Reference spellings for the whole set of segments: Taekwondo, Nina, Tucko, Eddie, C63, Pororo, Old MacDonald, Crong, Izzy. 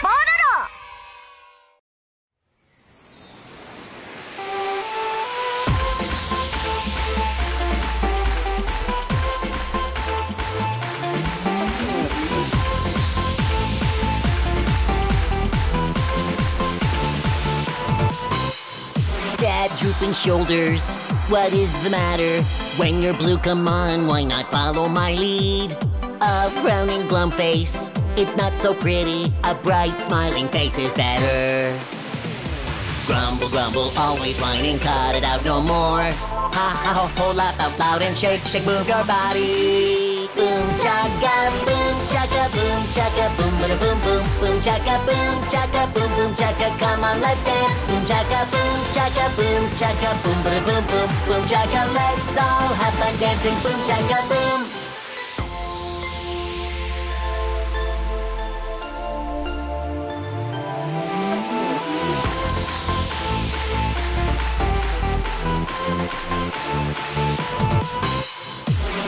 Pororo! Sad drooping shoulders, what is the matter? When you're blue, come on, why not follow my lead? A frowning glum face, it's not so pretty. A bright smiling face is better. Grumble, grumble, always whining, cut it out no more. Ha ha ho ho, laugh out loud and shake, shake, move your body. Boom chaka boom chaka boom bada boom boom. Boom chaka boom boom chaka. Come on, let's dance. Boom chaka boom bada boom boom. Boom chaka, let's all have fun dancing. Boom chaka boom.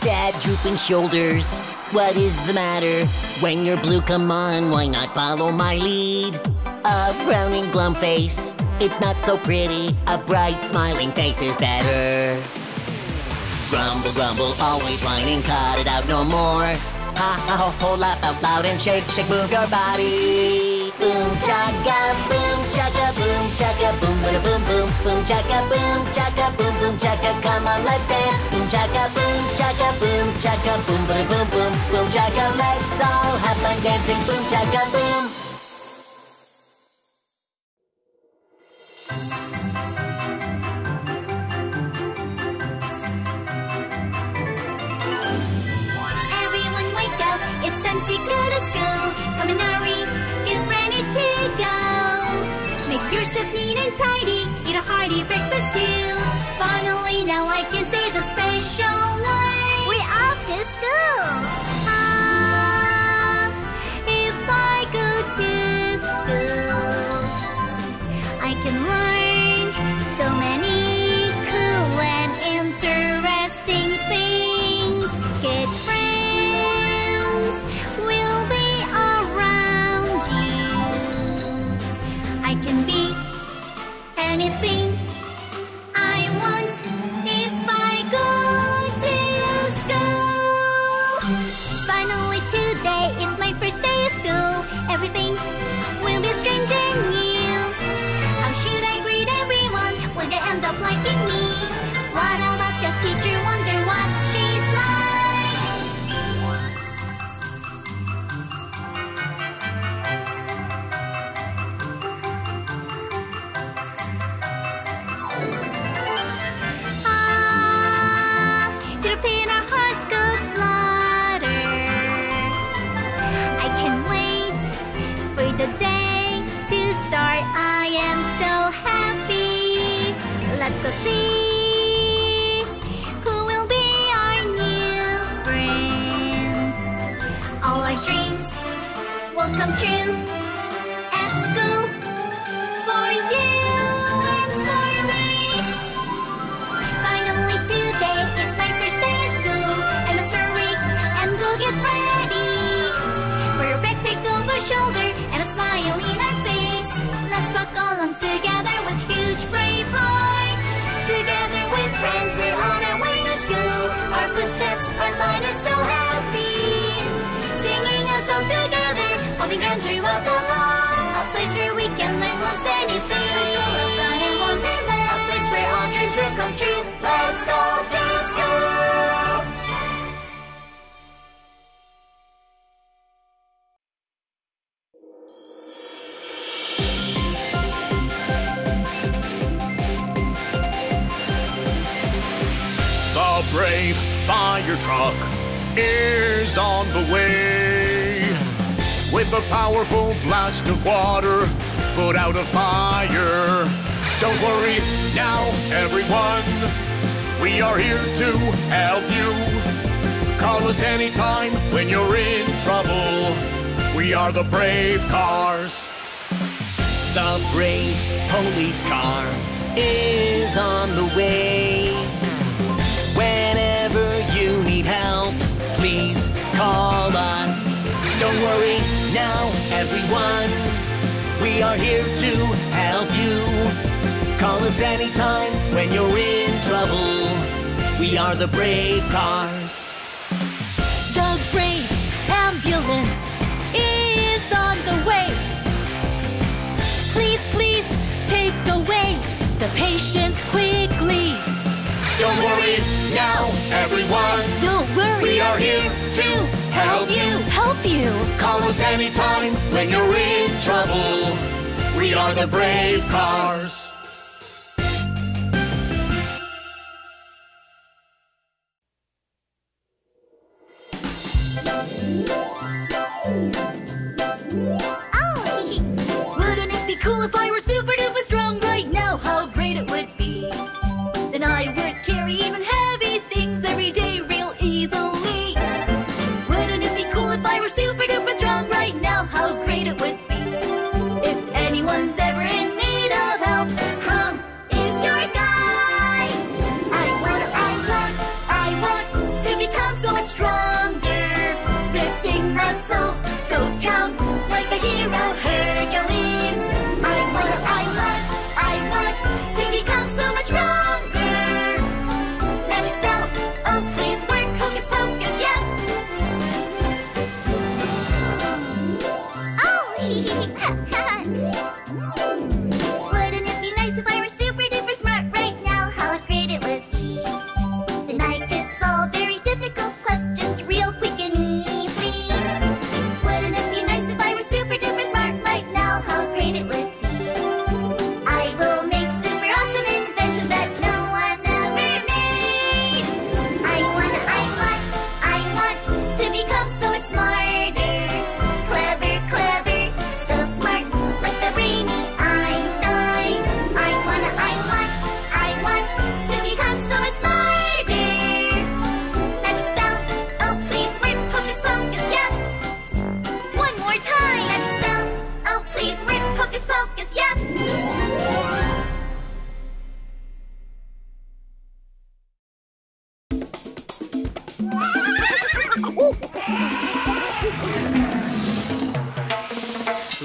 Sad drooping shoulders, what is the matter? When you're blue, come on, why not follow my lead? A frowning glum face, it's not so pretty. A bright smiling face is better. Grumble, grumble, always whining, cut it out no more. Ha ha ho ho, laugh out loud and shake, shake, move your body. Boom chaka boom chaka boom bada boom boom. Boom chaka boom boom chaka. Come on, let's dance. Boom chaka boom bada boom boom. Boom chaka, let's all have fun dancing. Boom chaka boom. To go to school, come and hurry, get ready to go. Make yourself neat and tidy, eat a hearty breakfast too. Finally, now I can say the special words. We're off to school. Ah, if I go to school, I can learn so many cool and interesting things. Get friends. I can be anything I want if I go to school. Finally, today is my first day of school. Everything will be strange and new. How should I greet everyone? Will they end up liking me? What about the teacher? Wonder what she's like. The day to start, I am so happy. Let's go see who will be our new friend. All our dreams will come true at school for you and for me. Finally, today is my first day of school. I must hurry and go get ready. Wear a backpack over shoulder, smile in our face. Let's walk along together with huge brave heart. Together with friends, we're on our way to school. Our footsteps are light and so happy. Singing a song together, holding hands we walk along. A place where we can learn most anything. A place full of fun and wonderment. A place where all dreams will come true. Let's go to school. A brave fire truck is on the way. With a powerful blast of water, put out a fire. Don't worry now, everyone, we are here to help you. Call us anytime when you're in trouble. We are the brave cars. The brave police car is on the way. Whenever you need help, please call us. Don't worry now, everyone. We are here to help you. Call us anytime when you're in trouble. We are the Brave Cars. The Brave Ambulance is on the way. Please, please take away the patients quickly. Don't worry now, everyone. Don't worry. We are here to help you. Help you. Call us anytime when you're in trouble. We are the Brave Cars.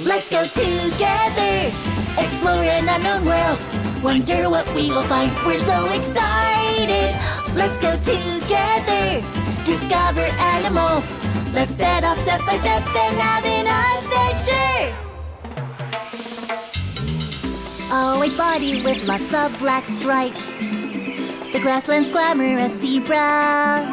Let's go together, explore an unknown world. Wonder what we will find, we're so excited. Let's go together, discover animals. Let's set off step by step and have an adventure. Oh, a body with lots of black stripes. The grassland's glamorous zebra.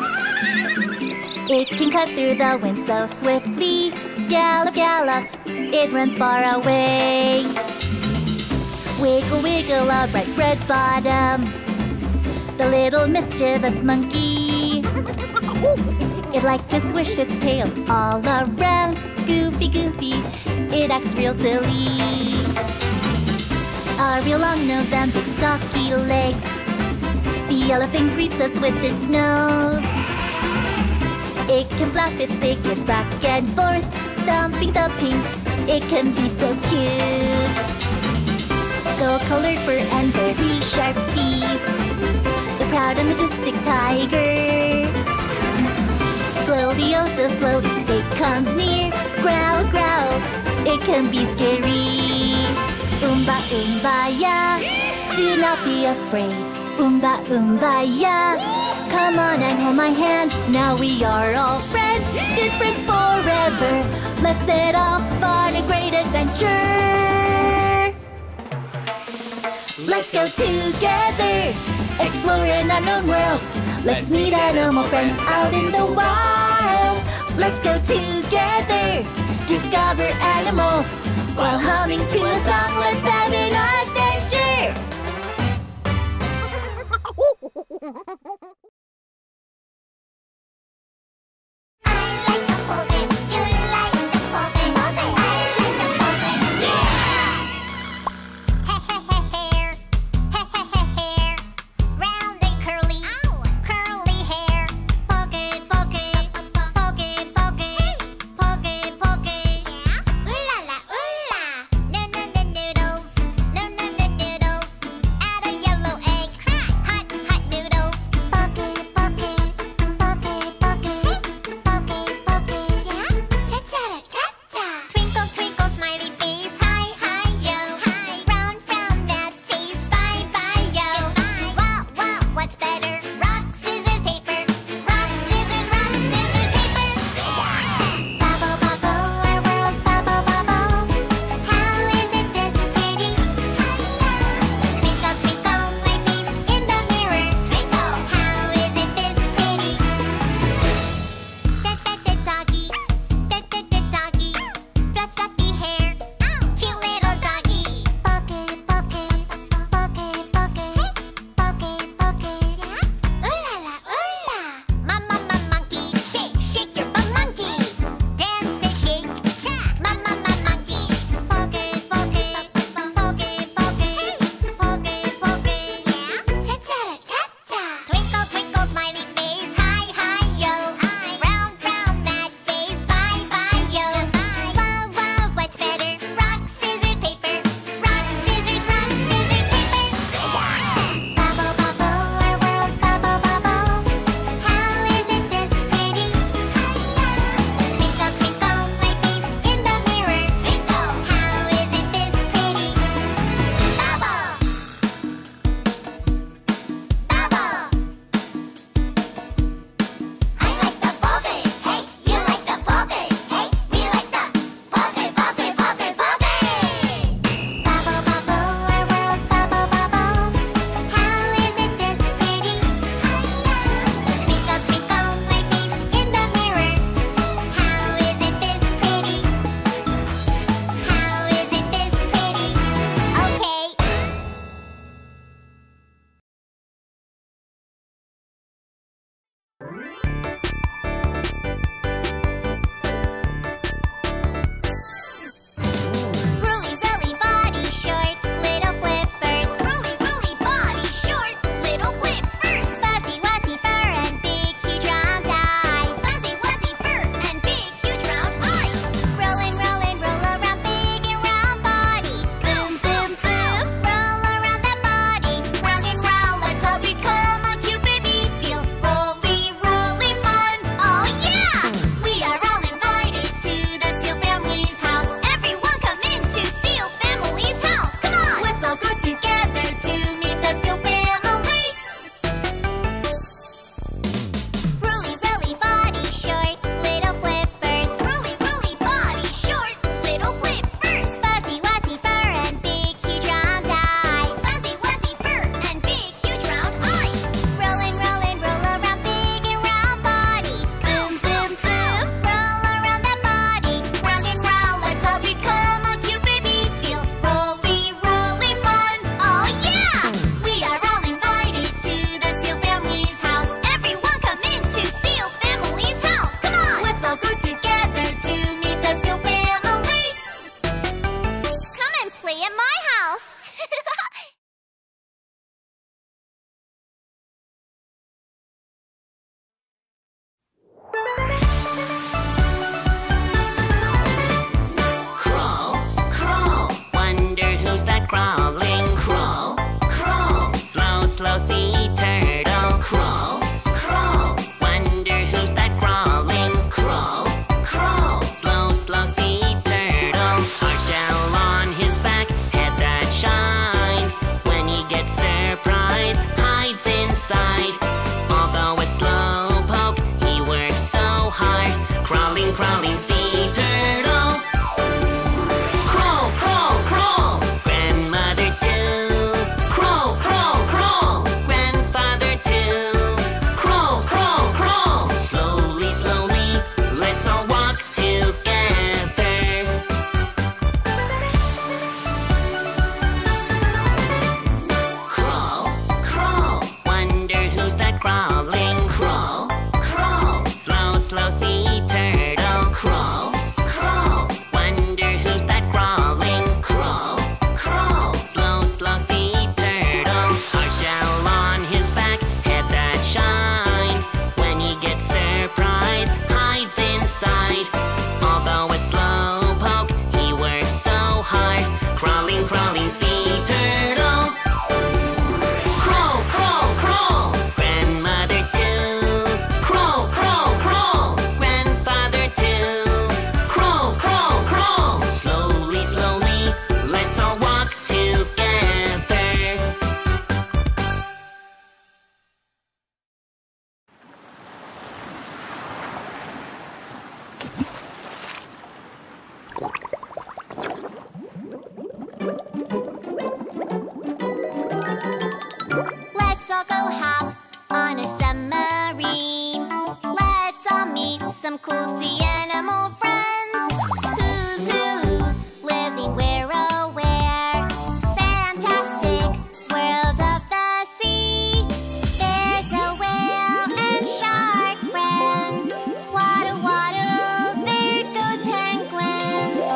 It can cut through the wind so swiftly. Gallop, gallop, it runs far away. Wiggle, wiggle, a bright red bottom. The little mischievous monkey. It likes to swish its tail all around. Goofy, goofy, it acts real silly. A real long nose and big stocky legs. The elephant greets us with its nose. It can flap its big ears back and forth, thumping, thumping. It can be so cute. Gold-colored fur and very sharp teeth. The proud and majestic tiger. Slowly, oh so slowly, it comes near. Growl, growl. It can be scary. Oomba, oomba, ya. Do not be afraid. Oomba, oomba, ya. Come on and hold my hand, now we are all friends, good friends forever. Let's set off on a great adventure. Let's go together, explore an unknown world. Let's meet animal friends out in the wild. Let's go together, discover animals. While humming to a song, let's have an adventure. Pocket, crawling sea turtle. Crawl, crawl, crawl, grandmother too. Crawl, crawl, crawl, grandfather too. Crawl, crawl, crawl, slowly, slowly, let's all walk together. Crawl, crawl, wonder who's that crawling. Crawl, crawl, slow, slow sea turtle. Crawl, crawl, wonder who's that crawling. Crawl, crawl, slow, slow sea turtle. Our shell on his back, head that shines. When he gets surprised, hides inside. Although a slow poke, he works so hard. Crawling, crawling sea turtle. Crawl, crawl, crawl, grandmother too. Crawl, crawl, crawl, grandfather too. Crawl, crawl, crawl, slowly, slowly, let's all walk together. Let's all go hop on a submarine. Let's all meet some cool sea animal friends. Who's who, living we're aware. Fantastic world of the sea. There's a whale and shark friends. Waddle, waddle, there goes penguins.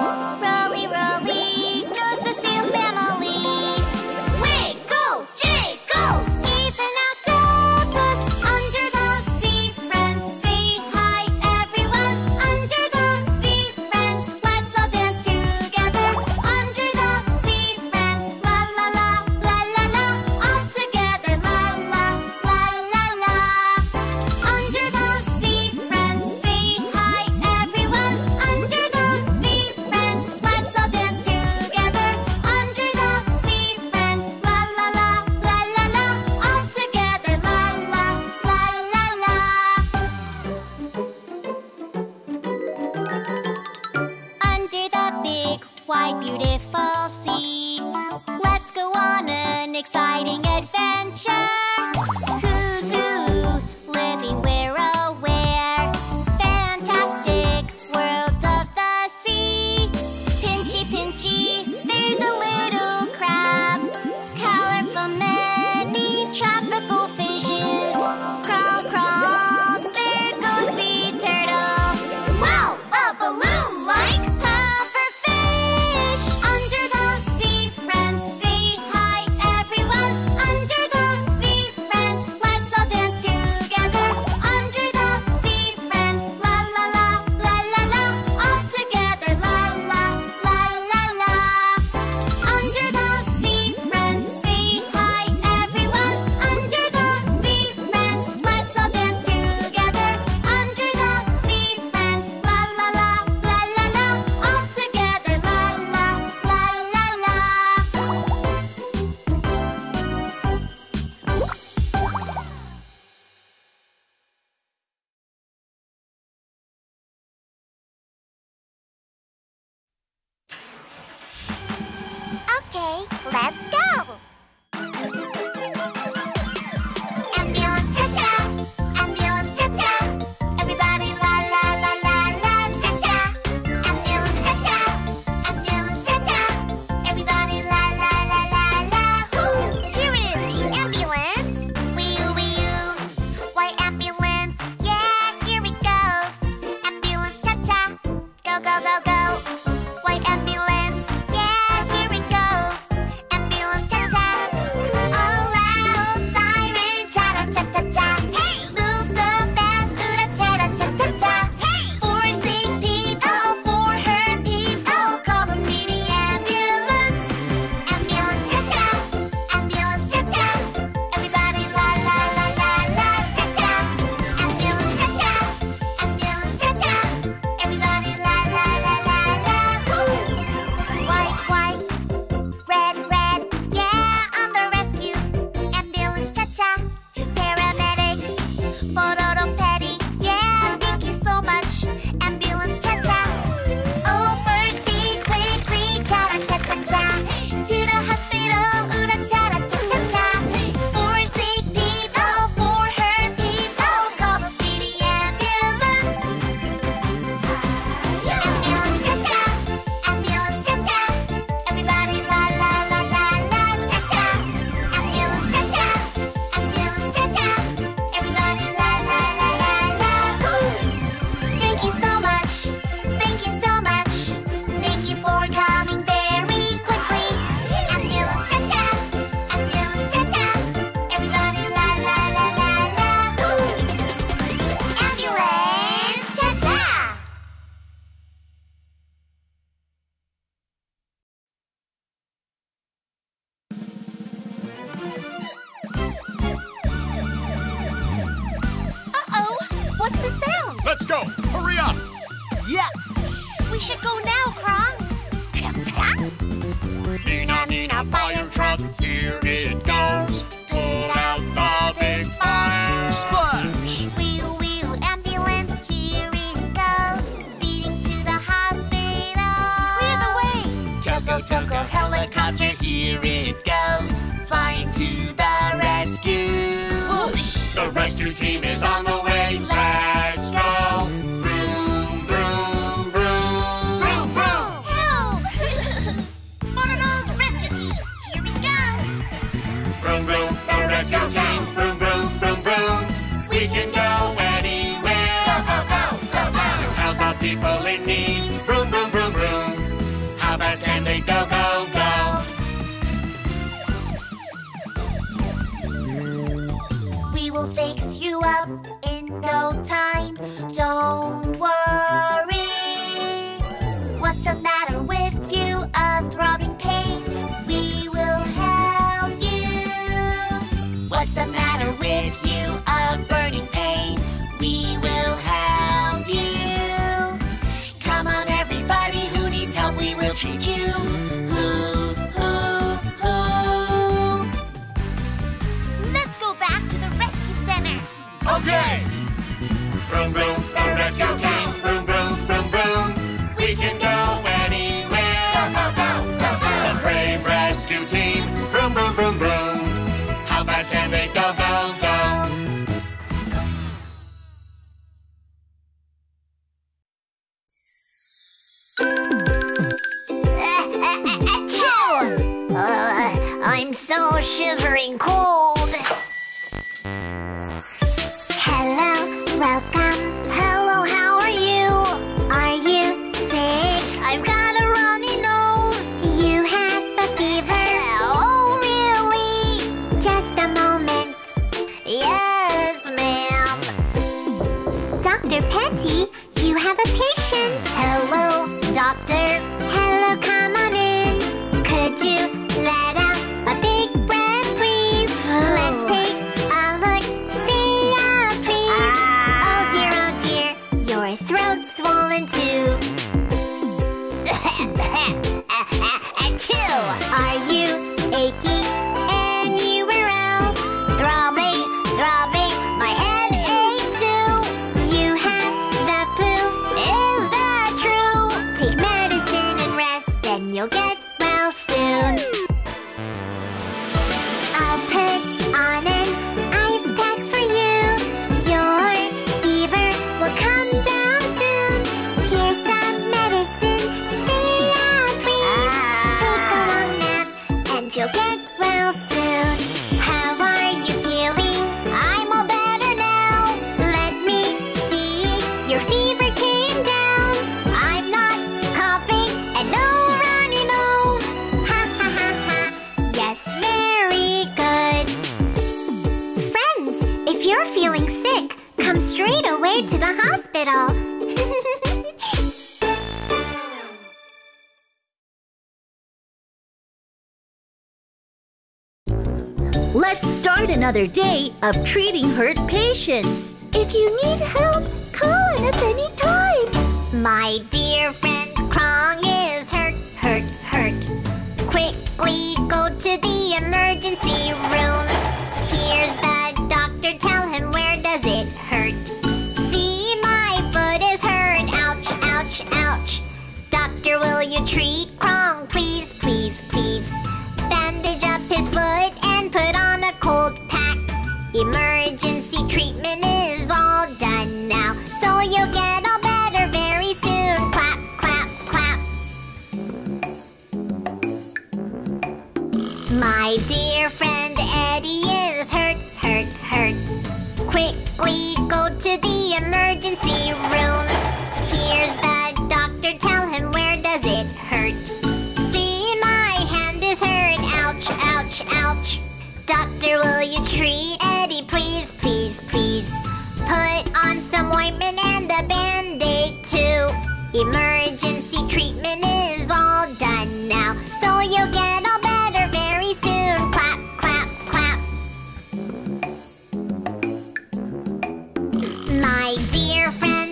Rolly, rolly, goes the seal family. Wiggle, jiggle, even octopus under the sea friends. Say hi, everyone, under the sea friends. Let's all dance together, under the sea friends. La la la, la la la, all together. La la, la la la, under the sea friends. Say hi, everyone, under the sea friends. Let's all dance together, under the sea friends. La la la, la la la, all together. La la, la la la. Under the big, wide, beautiful sea, let's go on an exciting adventure. Who's who, living we're aware. Fantastic world of the sea. Pinchy, pinchy, there's a little crab. Colorful, many tropical fishes. Crawl, crawl, there goes sea turtle. Wow, a balloon-like pufferfish. Under the sea friends, say hi, everyone, under the sea friends. Let's all dance together, under the sea friends. La la la, la la la, all together. La la, la la la, under the sea friends. Say hi, everyone, under the sea friends. Let's all dance together, under the sea friends. La la la, la la la, all together. La la, la la la. Okay, let's go! Ambulance cha-cha! Ambulance cha-cha! Everybody la-la-la-la-la cha-cha! Ambulance cha-cha! Ambulance cha-cha! Everybody la-la-la-la-la hoo! Here is the ambulance! Wee-oo-wee-oo! Why ambulance? Yeah, here it goes! Ambulance cha-cha! Go, go, go, go! Why ambulance? Yeah, here it goes! Ambulance cha-cha! All loud siren cha-da cha-cha-cha! Hey! Move so fast, ooda cha-da cha-cha-cha! Hey! For sick people, for hurt people, call the speedy ambulance! Ambulance cha-cha! Ambulance cha-cha! Everybody la-la-la-la-la cha-cha! Ambulance cha-cha! Ambulance cha-cha! Everybody la la la Let's go! Hurry up! Yeah! We should go now, Crong! Nina, Nina, fire truck, here it goes! Put out the big fire! Splash! Wheel, wheel, ambulance, here it goes! Speeding to the hospital! Clear the way! Tucko, tucko, helicopter, here it goes! Flying to the rescue! Whoosh! The rescue team is on the way! Let's go! Vroom, vroom, vroom! Vroom, vroom! Help! Pororo's rescue team, here we go! Vroom, vroom, the rescue team! Vroom, vroom, vroom, vroom! We can go anywhere! Go, go, go, go, go! To help out people in need! Vroom, vroom, vroom, vroom! How fast can they go, go, go? We'll fix you up in no time. Don't worry. What's the matter with you? A throbbing pain. We will help you. What's the matter with you? A burning pain. We will help you. Come on, everybody who needs help, we will treat you. Who? Let's go back to the okay! Vroom, vroom, the rescue team! Vroom, vroom, vroom, vroom! We can go anywhere! Go, go, go, go, go! The brave rescue team! Vroom, vroom, vroom, vroom! How fast can they go, go, go? I'm so shivering cold! Welcome. Hello, how are you? Are you sick? I've got a runny nose. You have a fever? Oh, really? Just a moment. Yes, ma'am. Dr. Petty, you have a patient. Hello, doctor. Hello, come on in. Could you let out a big breath, please? Oh. Let's take a look. See ya, please. Your throat's swollen too. Two. Are you aching anywhere else? Throbbing, throbbing, my head aches too. You have the flu, is that true? Take medicine and rest, then you'll get well soon. I'll put on an ice pack for you. Your fever will come down soon. Here's some medicine. Stay out, please. Take a long nap and you'll get well soon. How are you feeling? I'm all better now. Let me see. Your fever came down. I'm not coughing and no runny nose. Ha ha ha ha. Yes, very good. Friends, if you're feeling sick, come straight away to the hospital. Let's start another day of treating hurt patients. If you need help, call on us anytime. My dear friend Crong is hurt, hurt, hurt. Quickly go to the emergency room. Here's the doctor, tell him where does it hurt. See, my foot is hurt, ouch, ouch, ouch. Doctor, will you treat Crong, please, please, please? Bandage up his foot and put on a cold pack. Emergency treatment is all done now, so you'll get all better very soon. Clap, clap, clap. My dear friend Eddie is hurt, hurt, hurt. Quickly go to the emergency room. Here's the doctor, tell him where does it hurt. See, my hand is hurt, ouch, ouch, ouch. Doctor, will you treat Eddie, please, please, please? Put on some ointment and a band-aid too. Emergency treatment is all done now, so you'll get all better very soon. Clap, clap, clap. My dear friend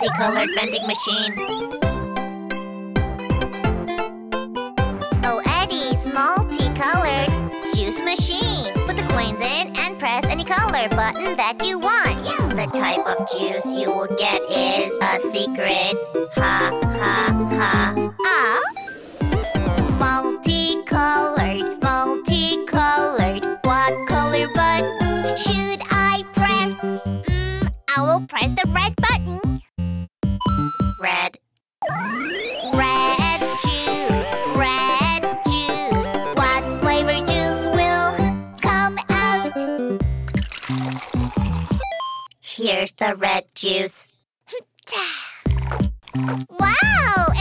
multicolored vending machine. Oh, Eddie's multicolored juice machine. Put the coins in and press any color button that you want. The type of juice you will get is a secret. Ha, ha, ha. Multicolored, multicolored. What color button should I press? I will press the red button. Red. Red juice, red juice. What flavor juice will come out? Here's the red juice. Wow,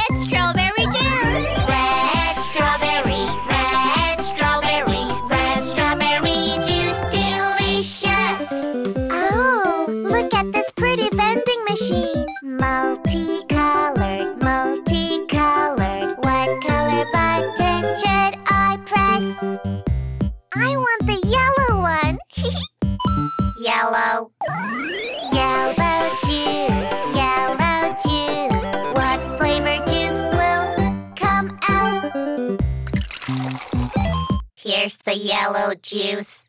it's strawberry juice. Red strawberry, red strawberry, red strawberry juice, delicious. Oh, look at this pretty vending machine. Multicolored, multicolored. What color button should I press? I want the yellow one. Yellow. Yellow juice, yellow juice. Here's the yellow juice.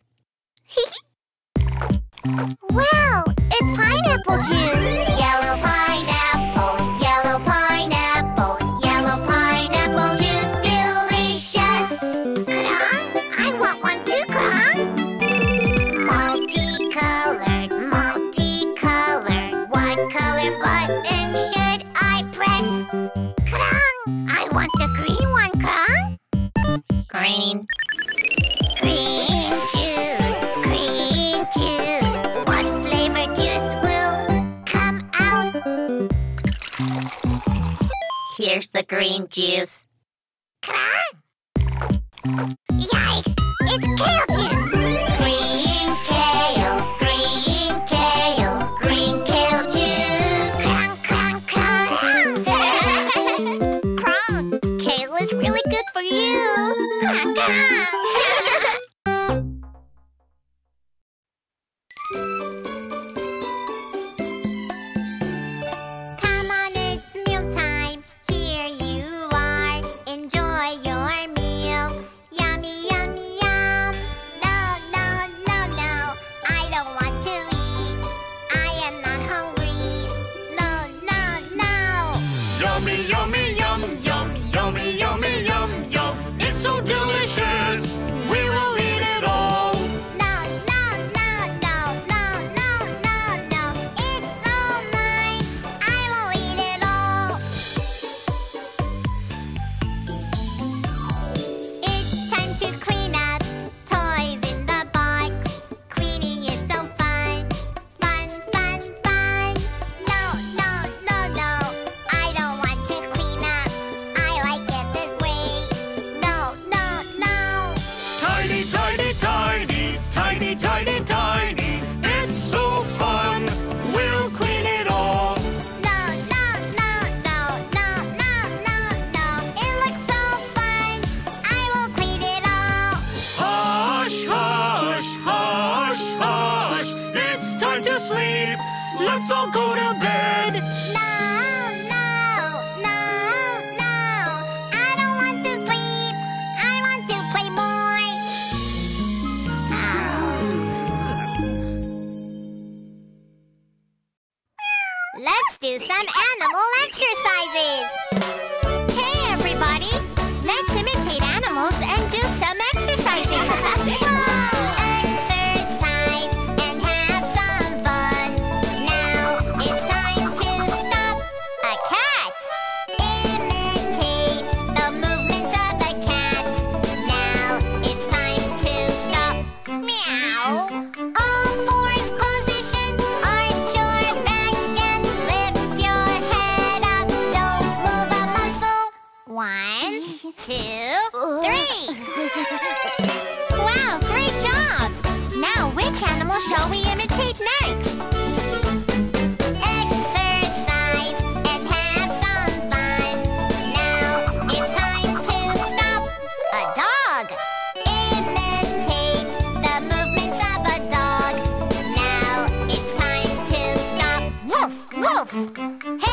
Wow, it's pineapple juice. Yellow pineapple, yellow pineapple, yellow pineapple juice, delicious. Crong, I want one too, Crong. Multicolored, multicolored. What color button should I press? Crong, I want the green one, Crong. Green. Green juice, green juice. What flavor juice will come out? Here's the green juice. Crong! Yikes! It's kale juice! Green kale, green kale, green kale juice. Crong, crong, crong! Crong, kale is really good for you. Crong, crong! Hey!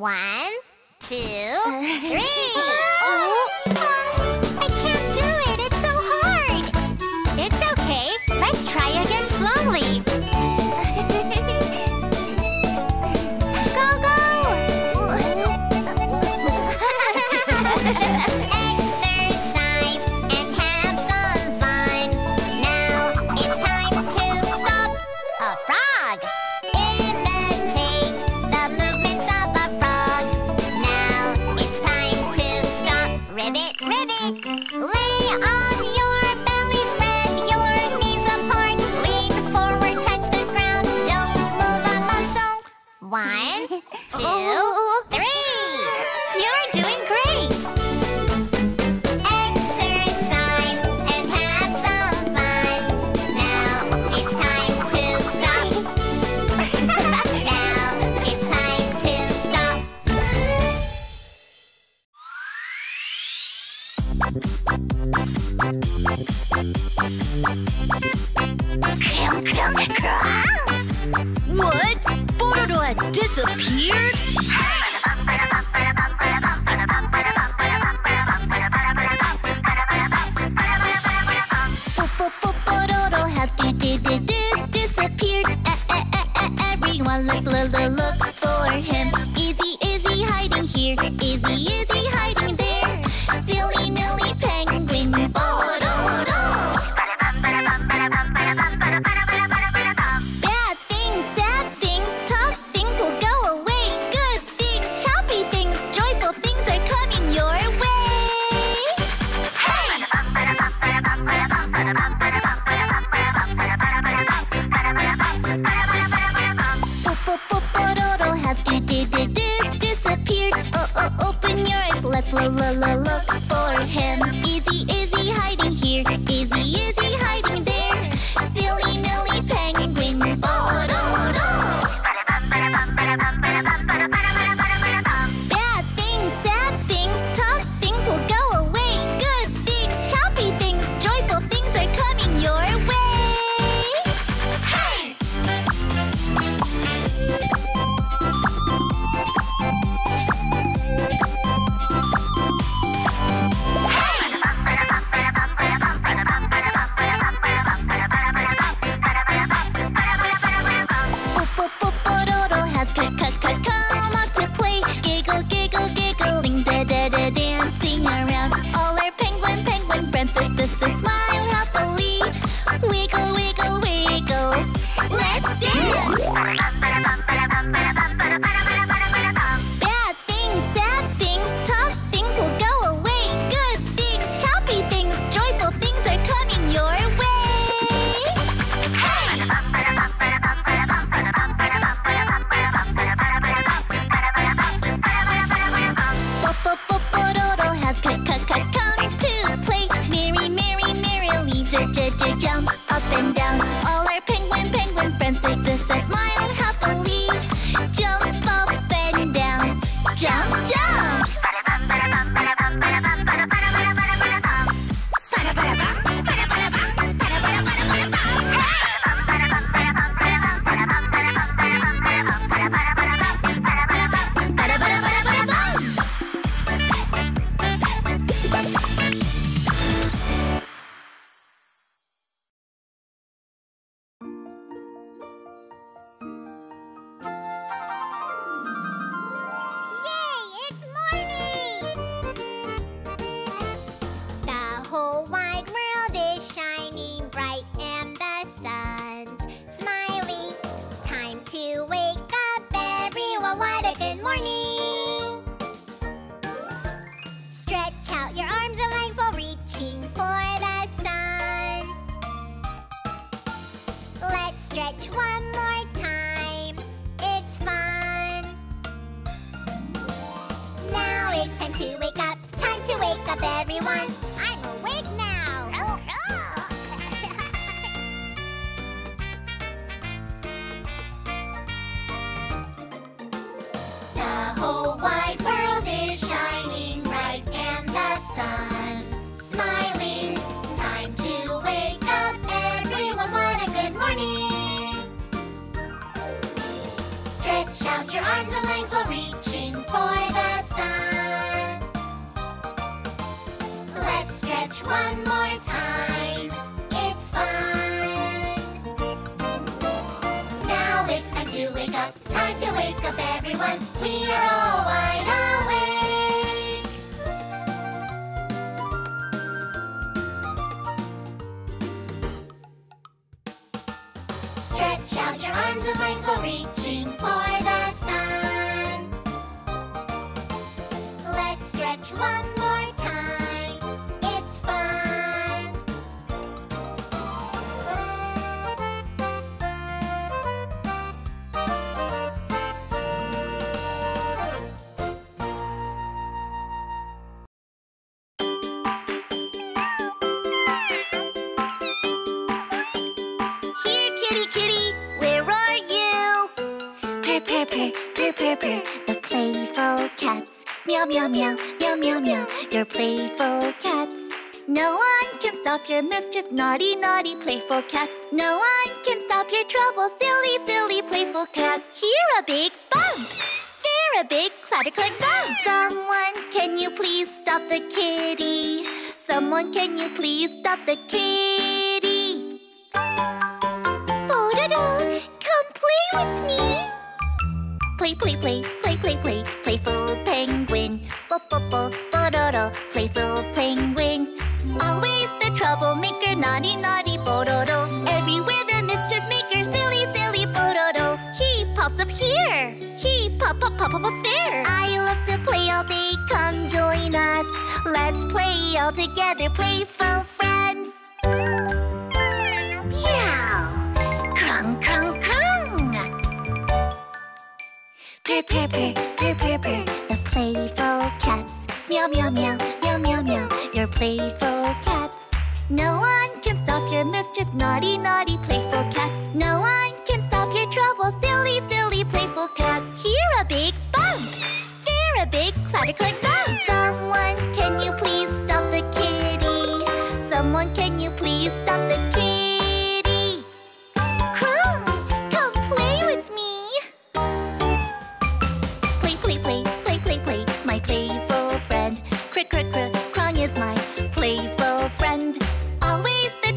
1, 2, 3. I can't do it. It's so hard. It's okay. Let's try again slowly. Go, go. Exercise and have some fun. Now it's time to stop. A frog. Imitate the movements of a frog. Now it's time to stop. Ribbit, ribbit. Lay on your belly, spread your knees apart. Lean forward, touch the ground. Don't move a muscle. 1, 2, 3. You're doing great. Exercise and have some fun. Now it's time to stop. Now it's time to stop. Crong, crong, crong. What? Pororo has disappeared? Pororo has disappeared. Everyone look for him. Is he hiding here? Is he hiding there? Silly nilly penguin Pororo. Bad things, sad things, tough things will go away. Good things, happy things, joyful things are coming your way. Pororo has disappeared. Open your eyes, let's look for him. Is he hiding here? Is he hiding there? Silly nilly penguin Pororo. Bad things, sad things, tough things will go away. Good things, happy things, joyful things are coming your way. Pororo has come out to play. Giggle, giggle, giggling, dancing around. All our penguin friends, smile happily. Wiggle, wiggle, wiggle. Let's dance. Bad things, sad things, tough things will go away. Good things, happy things, joyful things are coming your way. Pororo has come to play. Merrily, jump up and down. All our penguin friends, smile happily. Jump up and down, jump. Yay, it's morning! The whole wide world is shining bright, and the sun's smiling. Time to wake up, everyone. What a good morning! Stretch out your arms and legs while reaching for the sun. Let's stretch one more time. It's fun. Now it's time to wake up. Time to wake up, everyone. I'm awake now. The whole wide world is shining bright, and the sun's smiling. Time to wake up, everyone. What a good morning! Stretch out Spread your arms and legs while reaching for the sun. Let's stretch one more time. It's fun. Now it's time to wake up. Time to wake up, everyone. We are all wide awake. Out your arms and legs while reaching for the sun. Let's stretch one more time. It's fun. Here, kitty, kitty. The playful cats. Meow, meow, meow, meow, meow, meow. You're playful cats. No one can stop your mischief. Naughty, naughty, playful cat. No one can stop your trouble. Silly, silly, playful cat. Here a big bump. There a big clatter-clack bump. Someone, can you please stop the kitty? Someone, can you please stop the kitty? Pororo, come play with me. Play, play, play, play, play, play, playful penguin. Bo-bo-bo, Pororo, playful penguin. Always the troublemaker, naughty, naughty, Pororo. Everywhere the mischief maker, silly, silly, Pororo. He pops up here, he pop up there. I love to play all day, come join us. Let's play all together, playful friends. Meow, crong, crong, crong. The playful cats. Meow, meow, meow, meow, meow, meow. You're playful cats. No one can stop your mischief. Naughty, naughty, playful cat. No one can stop your trouble. Silly, silly, playful cat. Here a big bump. There a big clatter-clack bump. Someone, can you please stop the kitty? Someone, can you please stop the kitty?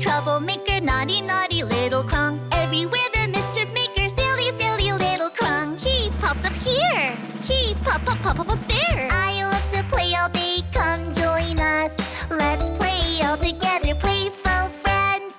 Troublemaker, naughty, naughty little Crong. Everywhere the mischief maker, silly, silly little Crong. He pops up here, he pop up there. I love to play all day, come join us. Let's play all together, playful friends.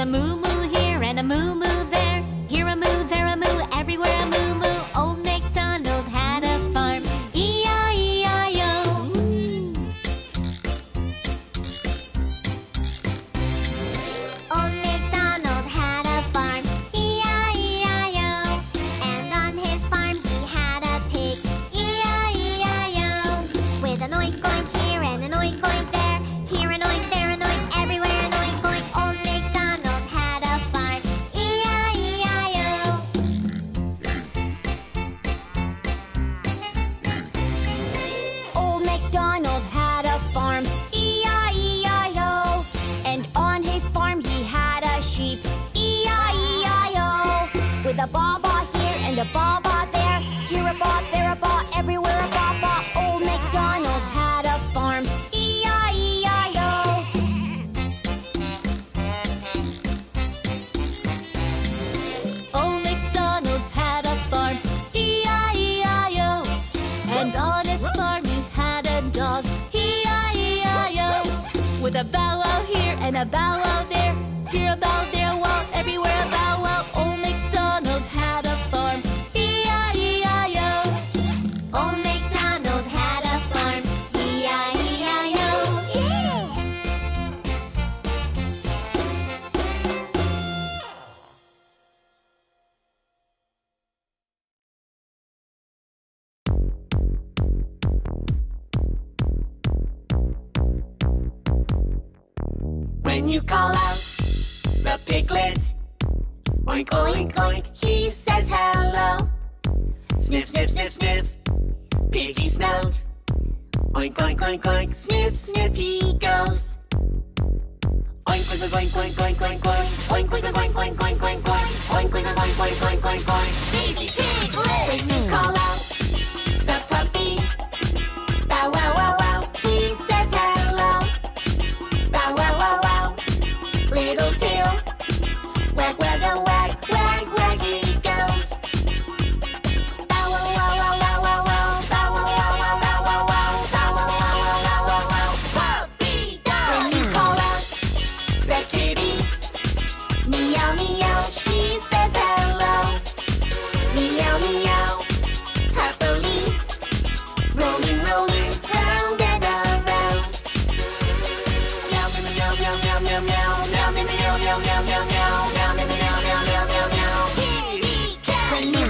A moo moo here and a moo moo there. Here a moo, there a moo, everywhere a moo moo. Old MacDonald had a farm. E-I-E-I-O. Old MacDonald had a farm. E-I-E-I-O. And on his farm he had a pig. E-I-E-I-O. With an oink oink here and an oink oink there. Here an oink, there an oink, everywhere an oink oink. Old MacDonald. A ba-ba here and a ba-ba there. Here a ba, there a ba, everywhere a ba-ba. Old MacDonald had a farm. E-I-E-I-O. Old MacDonald had a farm. E-I-E-I-O. And on his farm he had a dog. E-I-E-I-O. With a bow-wow here and a bow-wow there. Here a bow, there a wow, everywhere a bow-wow. Old MacDonald had a farm. E-I-E-I-O. Old MacDonald had a farm. E-I-E-I-O. Yeah. When you call out the piglet, oink, oink, oink, he says hello. Sniff, sniff, sniff, sniff, piggy smelled. Oink, oink, oink, oink, sniff, sniff, he goes. Oink, oink, oink, oink, oink, oink, oink, oink, oink, oink, oink, oink, oink, oink, oink, oink, oink, oink, oink, piggy, piglet. When you call out the puppy, bow, wow, wow, wow, he says hello. Bow, wow, wow, wow, little tail, wag, wag, a wag, wag, wag, he goes. Bow, wow, wow, wow, wow, wow, wow, bow, wow, wow, wow, wow, wow, wow, bow, wow, wow, wow, wow, wow, wow, puppy dog. When you call out the kitty, meow, meow, she says hello. Meow, meow, happily, rolling, rolling, round and around. Meow, meow, meow, meow, meow, meow, meow, meow, meow, meow, meow, meow, meow. You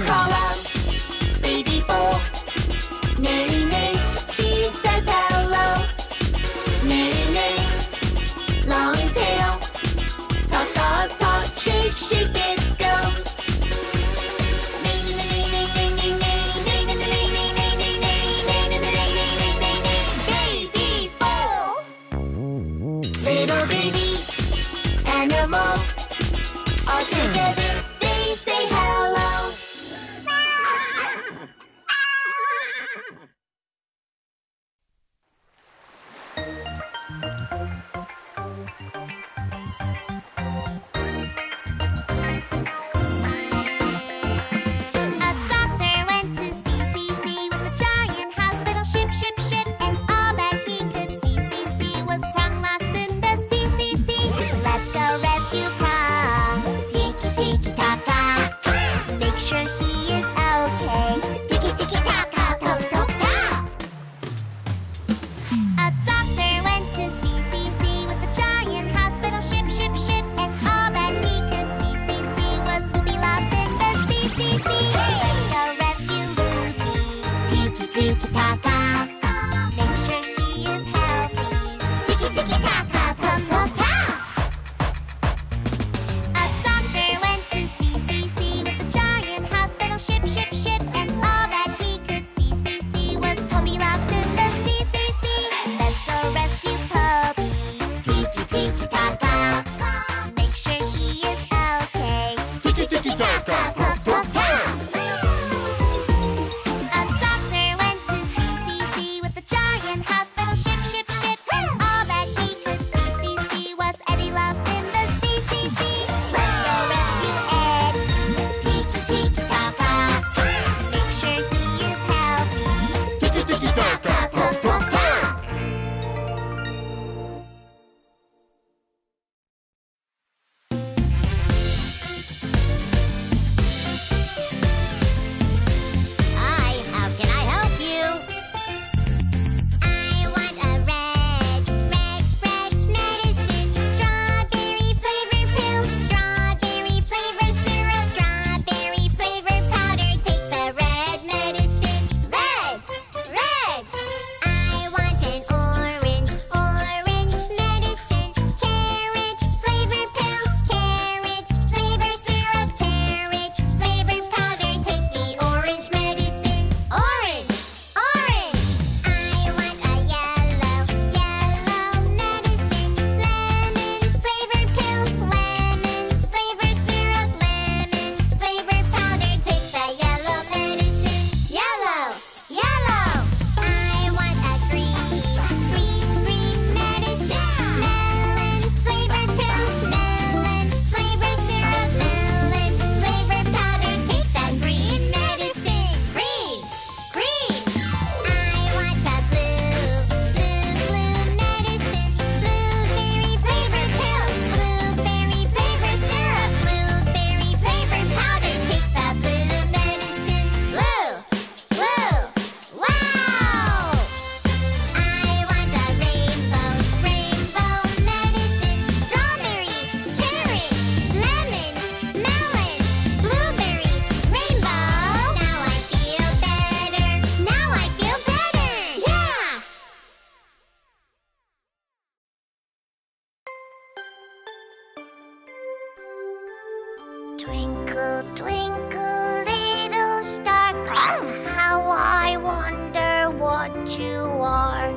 twinkle, little star, Crong, how I wonder what you are.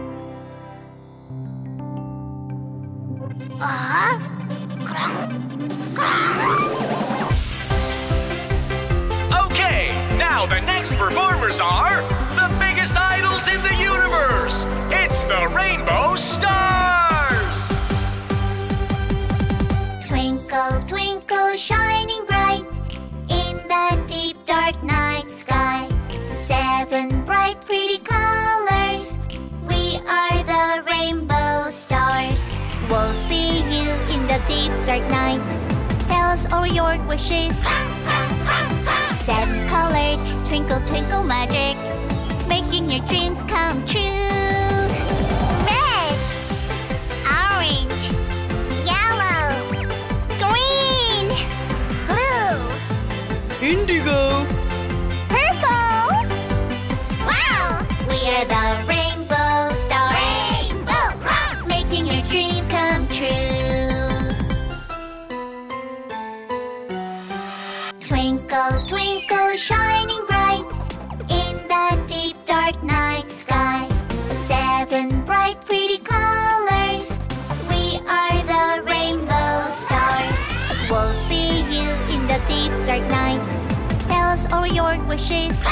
Crong, Crong. Okay, now the next performers are the biggest idols in the universe. It's the Rainbow Stars. Twinkle, twinkle, shining bright, in the deep dark night sky, the seven bright pretty colors, we are the rainbow stars. We'll see you in the deep dark night, tell us all your wishes. Seven colored, twinkle twinkle magic, making your dreams come true. Red, orange, yellow, green, blue, indigo, purple. Wow! We are the rainbow stars. Rainbow! Making your dreams come true. Twinkle, twinkle, shining bright, in the deep dark night sky, the seven bright pretty colors, we are the rainbow stars. We'll see you in the deep dark night, tell us all your wishes.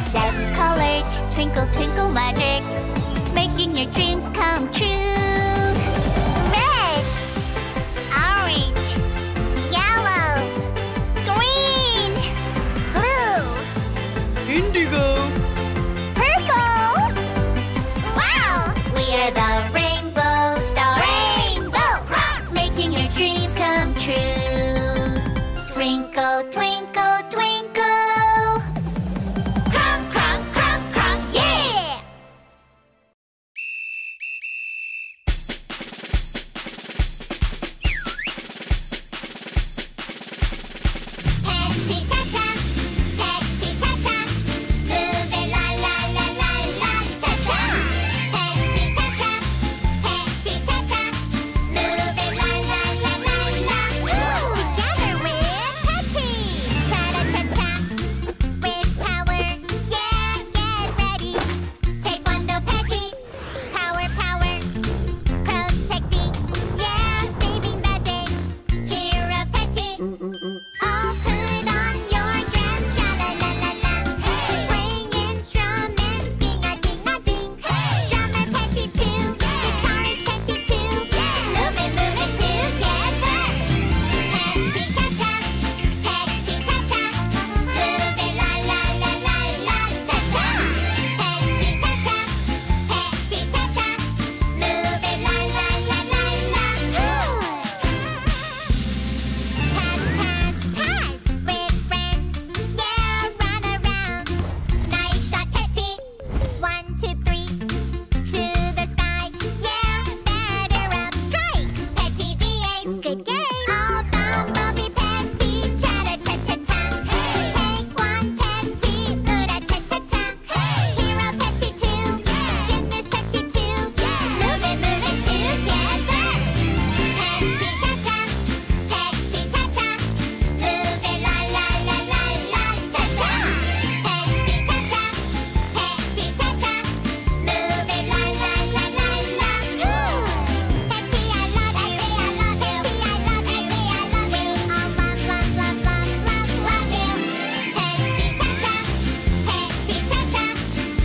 Seven colored, twinkle twinkle magic, making your dreams come true. Red, orange, yellow, green, blue, indigo, purple. Wow! We are the rainbow stars. Rainbow! Making your dreams come true. Twinkle, twinkle, twinkle, Crong, Crong, Crong, Crong, yeah! Petty tata, petty tata, move it la la la tata. Petty tata, petty tata, move it la la la. Ooh. Together with petty, tata tata, with power, yeah, get ready. Taekwondo petty, power, protect me, yeah, saving the day. Hero petty. All put on your dress, sha-la-la-la-la. Playing instruments, ding-a-ding-a-ding. Drummer petty too, guitarist petty too. Move it together. Petty-ta-ta, petty-ta-ta, move it la-la-la-la-la-ta-ta. Petty-ta-ta, petty-ta-ta, move it la-la-la-la-la. Pass, pass, with friends, yeah, run around. Nice shot, petty. 1, 2, 3, to the sky, yeah, better up, strike. Petty the ace, good game. All bumblebee petty, chatter, cha-cha-cha. Take one petty, Buddha, cha-cha-cha. Hero petty too, gymnast petty too. Move it together. Petty cha-cha, petty cha-cha, move it la-la-la-la-la, cha-cha. Petty cha-cha, petty cha-cha, move it la-la-la-la-la. Petty, I love you. Petty, I love you. Petty, I love you. Petty, I love you. We all love you. Petty cha-cha, petty cha-cha, move it la-la-la-la-la.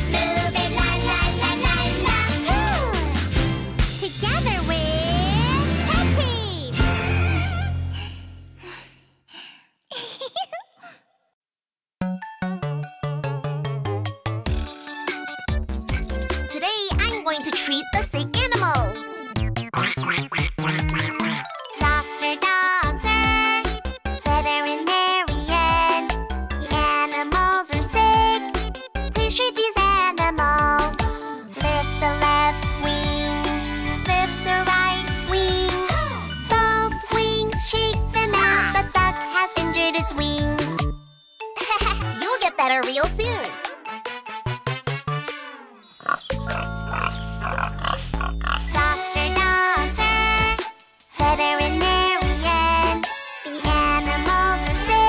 Together with Petty. Today I'm going to treat the sick animals. Doctor, veterinarian, the animals are sick. Please treat these animals. Lift the left wing, lift the right wing. Both wings, shake them out. The duck has injured its wings. You'll get better real soon. Doctor, veterinarian, the animals are sick.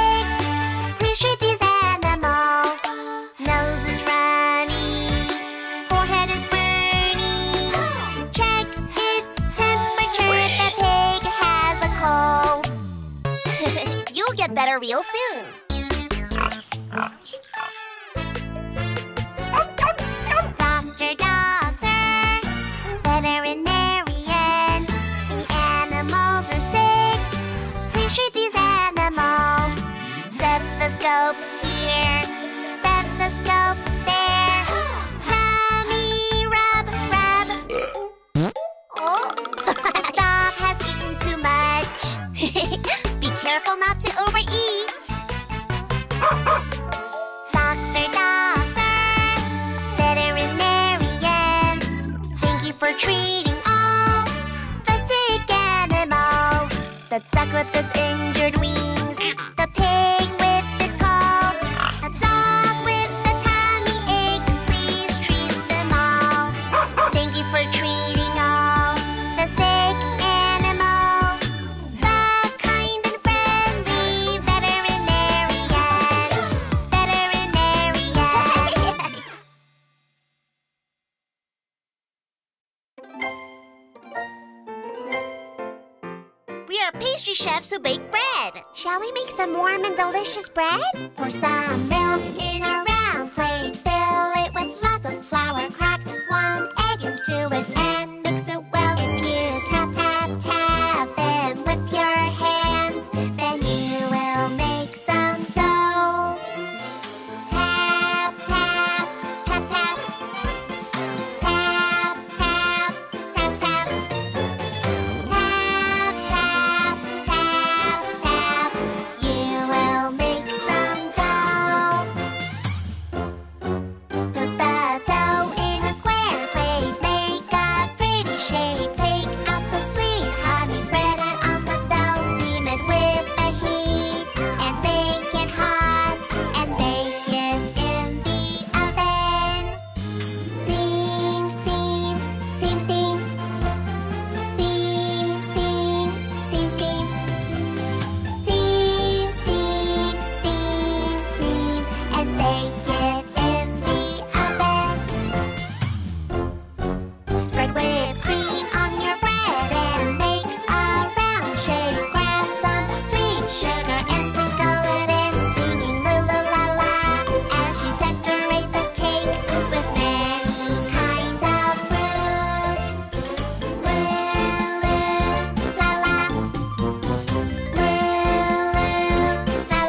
better real soon. Doctor, doctor, veterinarian, the animals are sick. Please treat these animals. Stethoscope here, stethoscope there. Tummy rub, rub. Oh, dog has eaten too much. Be careful not to overeat. Doctor, doctor, veterinarian, thank you for treating all the sick animals. The duck with its injured wings, the pig with its cold, a dog with a tummy ache. Please treat them all. Thank you for treating all the sick animals. The kind and friendly veterinarian. We are pastry chefs who bake bread. Shall we make some warm and delicious bread? Pour some milk in a round plate. Fill it with lots of flour. Crack 1 egg into it and mix it well. You tap, tap, tap them with your hands. Then you will make some dough. Tap, tap, tap, tap. Tap, tap, tap, tap. Tap, tap, tap, tap. You will make some dough. Put the dough in a square plate. Make a pretty shape. Take out some sweet honey. Spread it on the dough. Seam it with a heat. And bake it hot. And bake it in the oven. Steam, steam, steam, steam. Steam, steam, steam, steam. Steam, steam, steam, steam. And bake it in the oven. Spread whipped cream on your bread and make a round shape. Grab some sweet sugar and sprinkle it in, singing la la la la as you decorate the cake with many kinds of fruits. Loo la la, loo la la, loo la la. Make a pretty cake.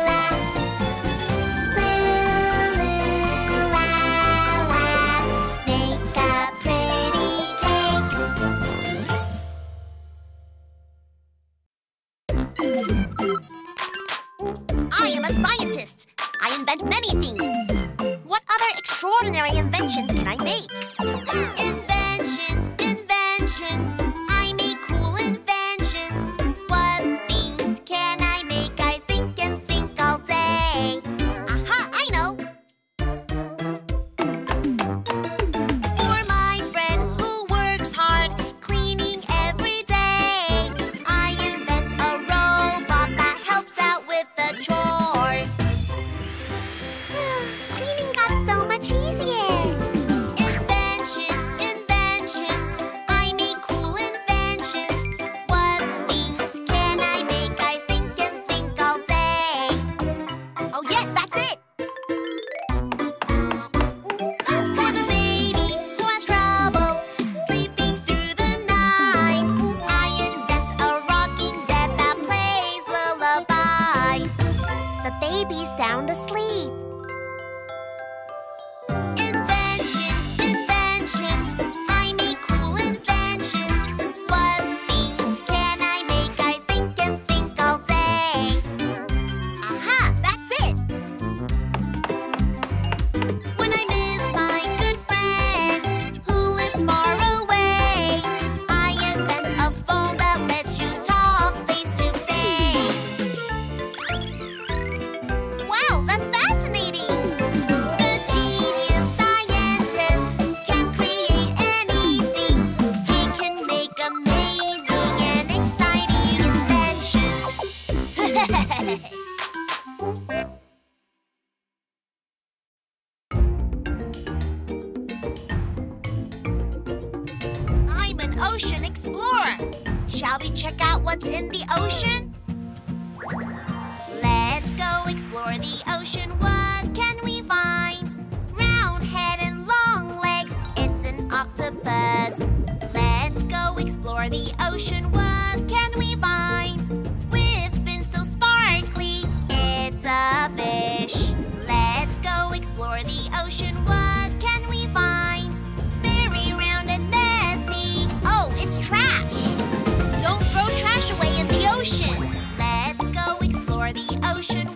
I am a scientist. I invent many things. What other extraordinary inventions can I make? Inventions, inventions. I make cool inventions. What things can I make? I think and think all day. Aha, I know. For my friend who works hard, cleaning every day, I invent a robot that helps out with the chores. Cleaning got so much easier. Inventions, inventions. I make cool inventions. What things can I make? I think and think all day. Oh yes, that's it. For the baby who has trouble sleeping through the night, I invent a rocking bed that plays lullabies. The baby's sound asleep. Inventions, inventions. I make cool inventions. What things can I make? I think and think all day. Aha, that's it. When I miss my good friend who lives far away, I invent a phone that lets you talk face to face. Wow, that's fascinating. The genius scientist can create anything. He can make amazing and exciting inventions. I'm an ocean explorer. Shall we check out what's in the ocean? Let's Or the ocean one can we find? Round head and long legs, it's an octopus. Let's go explore the ocean one can we find? With fins so sparkly, it's a fish. Let's go explore the ocean one can we find? Very round and messy, oh, it's trash. Don't throw trash away in the ocean. Let's go explore the ocean one.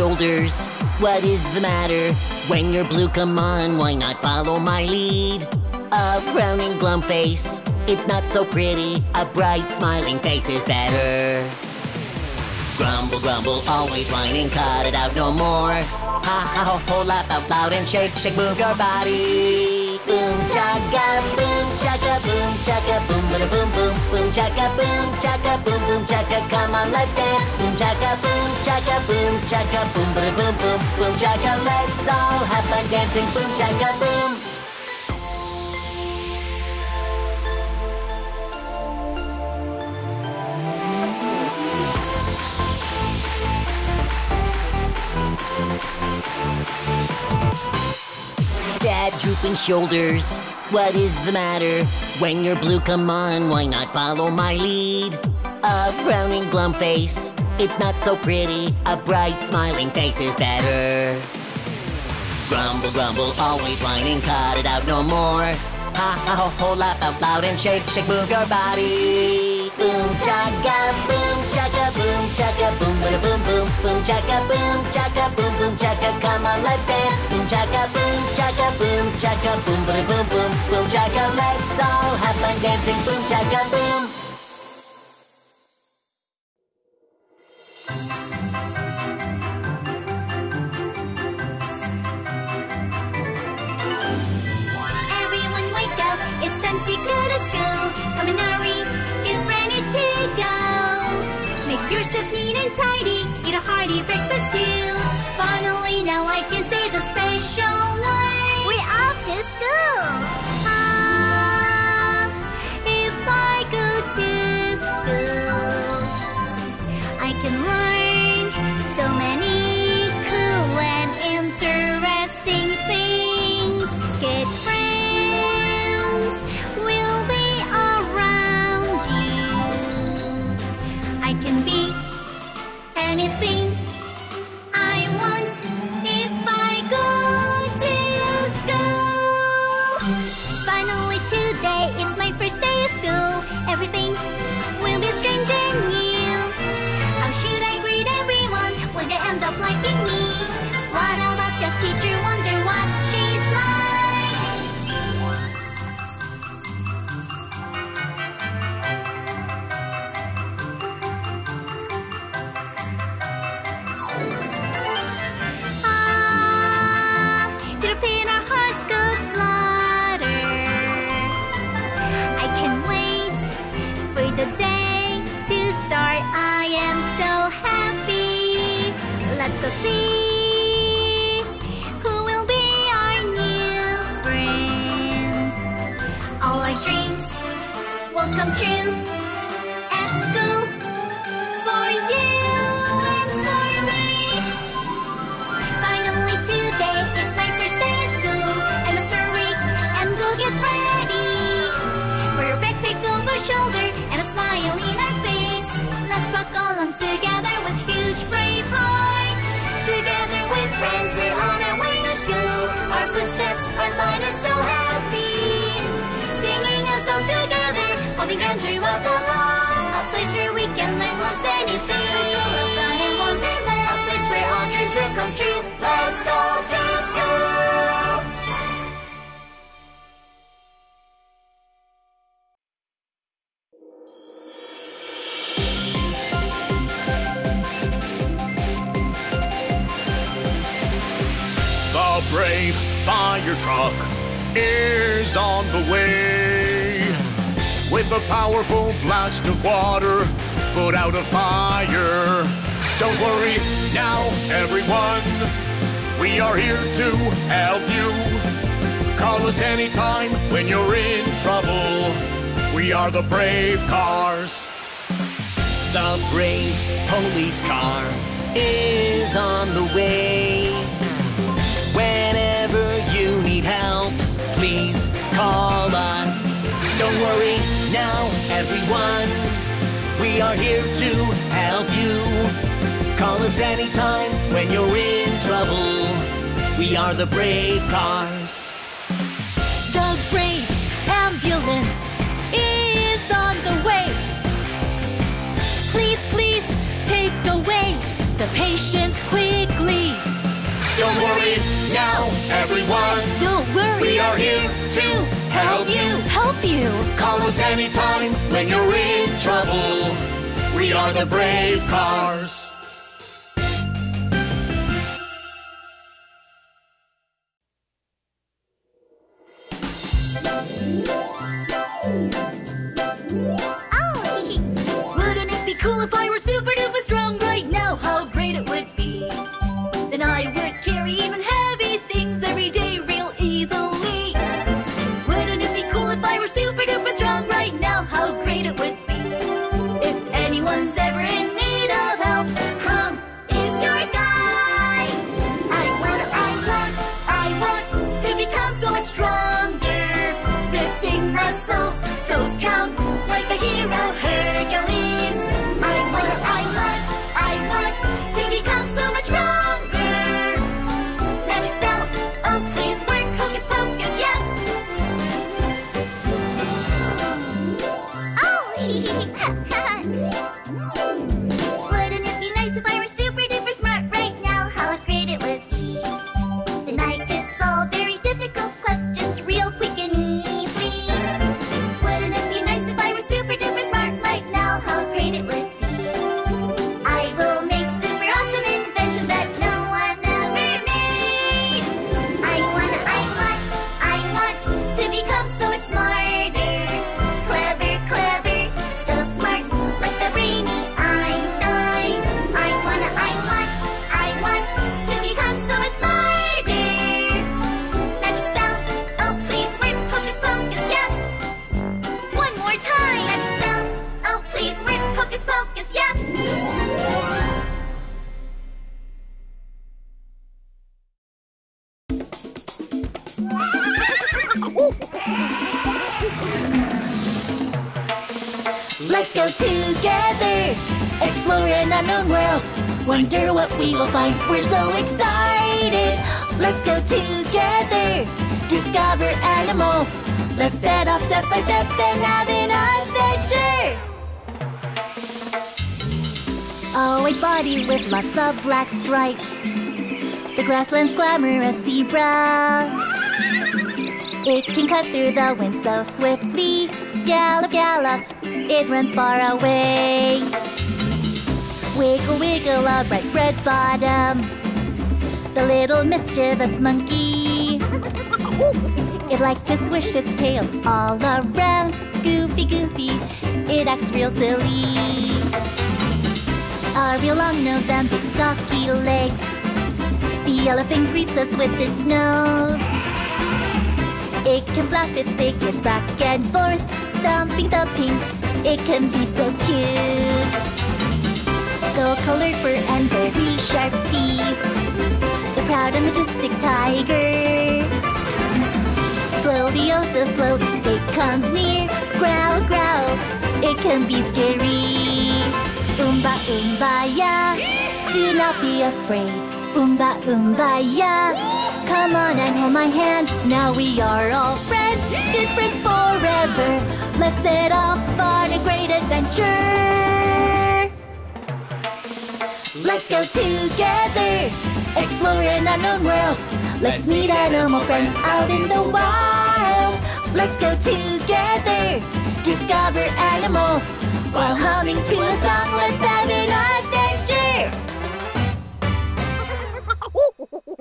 Shoulders, what is the matter? When you're blue, come on, why not follow my lead? A brown and glum face, it's not so pretty. A bright smiling face is better. Grumble, grumble, always whining, cut it out no more. Ha ha ho ho, laugh out loud and shake, shake, move your body. Boom chugga, boom chugga, boom bada boom boom. Boom chugga, boom boom chugga, come on let's dance. Boom chugga, boom bada boom boom. Boom chugga, let's all have fun dancing. Boom chugga, boom. Sad drooping shoulders, what is the matter? When you're blue, come on, why not follow my lead? A brown and glum face, it's not so pretty. A bright smiling face is better. Grumble, grumble, always whining, cut it out no more. Ha ha ho ho, laugh out loud and shake, shake, move your body. come on, let's dance. Boom chaka boom ba boom boom boom chaka. Let's all have fun dancing. Boom chaka boom. Everyone wake up! It's time to go to school. Come and hurry, get ready to go. Make yourself neat and tidy. Eat a hearty breakfast too. Finally, now I can say the special words. We're off to school. Ah, if I go to school, I can learn so many cool and interesting things. Good friends will be around you. I can be anything. If I go to school. Finally today is my first day of school. Everything will be strange and new. How should I greet everyone? Will they end up liking me? What about the teacher? Wonder what she's like. The day to start, I am so happy. Let's go see who will be our new friend. All our dreams will come true at school for you and for me. Finally today is my first day of school. I must hurry and go get ready. Wear a backpack over shoulder, smile in our face. Let's buckle on together with huge brave heart. Together with friends, we're on our way to school. Our footsteps are light and so happy. Singing a song together, holding hands we walk along. A place where we can learn most anything. A place full of fun and wonderment. A place where all dreams will come true. Let's go to school. A brave fire truck is on the way. With a powerful blast of water, put out a fire. Don't worry now, everyone. We are here to help you. Call us anytime when you're in trouble. We are the brave cars. The brave police car is on the way. Whenever you need help, please call us. Don't worry now, everyone. We are here to help you. Call us anytime when you're in trouble. We are the brave cars. The brave ambulance is on the way. Please, please take away the patients quickly. Don't worry now, everyone. Don't worry. We are here to help you. Help you. Call us anytime when you're in trouble. We are the brave cars. Oh, wouldn't it be cool if I were super duper strong right now? How great it would be. Then I would carry even heavy things every day real easily. Wouldn't it be cool if I were super duper strong right now? How great it would be. If anyone's ever in need of help, Crong is your guy. I want to become so much stronger. Ripping muscles, so strong, like the hero Hercules. I want to become so much stronger. Ha! Let's go together, explore an unknown world. Wonder what we will find, we're so excited. Let's go together, discover animals. Let's set off step by step and have an adventure. Oh, a body with lots of black stripes. The grassland's glamorous zebra. It can cut through the wind so swiftly. Gallop, gallop, it runs far away. Wiggle, wiggle, a bright red bottom. The little mischievous monkey. It likes to swish its tail all around. Goofy, goofy, it acts real silly. A real long nose and big stocky legs. The elephant greets us with its nose. It can flap its big ears back and forth, thumping, thumping. It can be so cute. Gold-colored fur and very sharp teeth. The proud and majestic tiger. Slowly, oh so slowly, it comes near. Growl, growl. It can be scary. Oomba, oomba, ya, do not be afraid. Oomba, oomba, ya, come on and hold my hand. Now we are all friends, good friends forever. Let's set off on a great adventure. Let's go together, explore an unknown world. Let's meet animal friends out in the wild. Let's go together, discover animals. While humming to a song, let's have an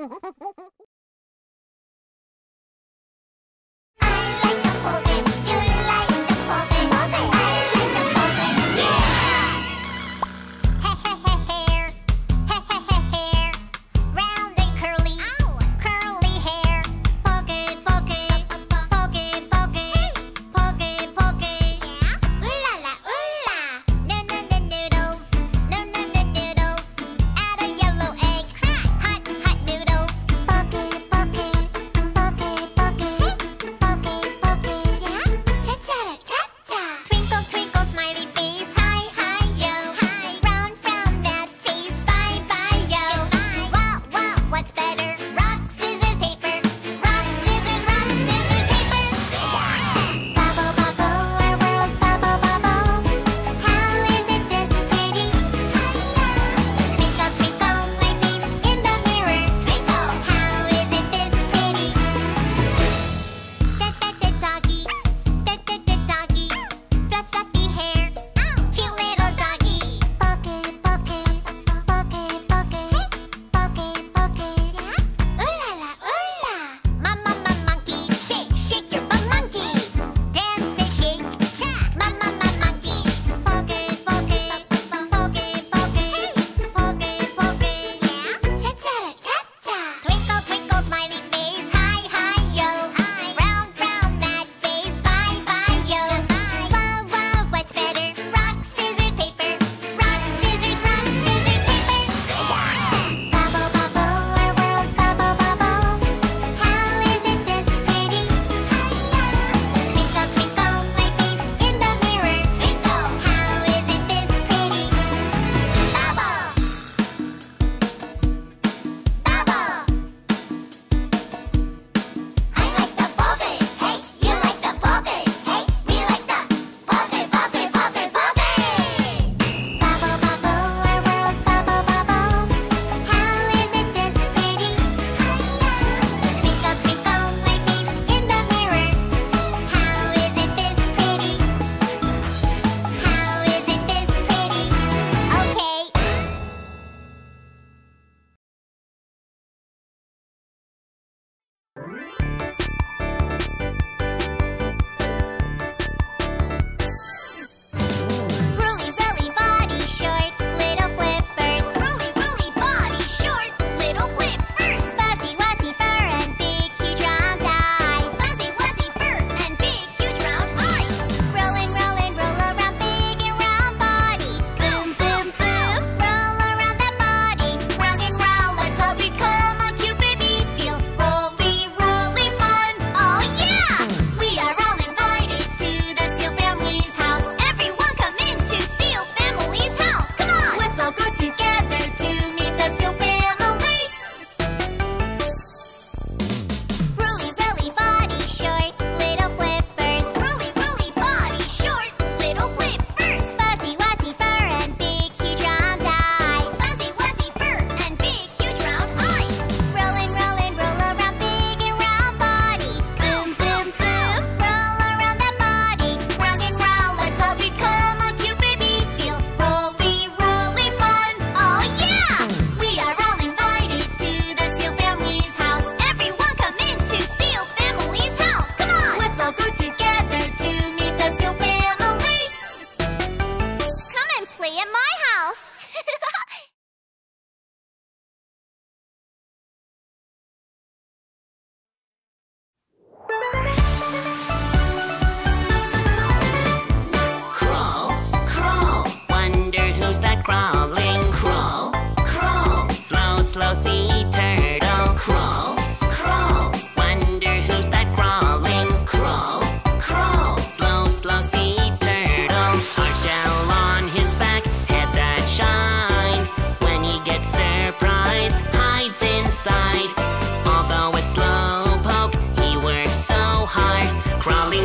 adventure! Pocket,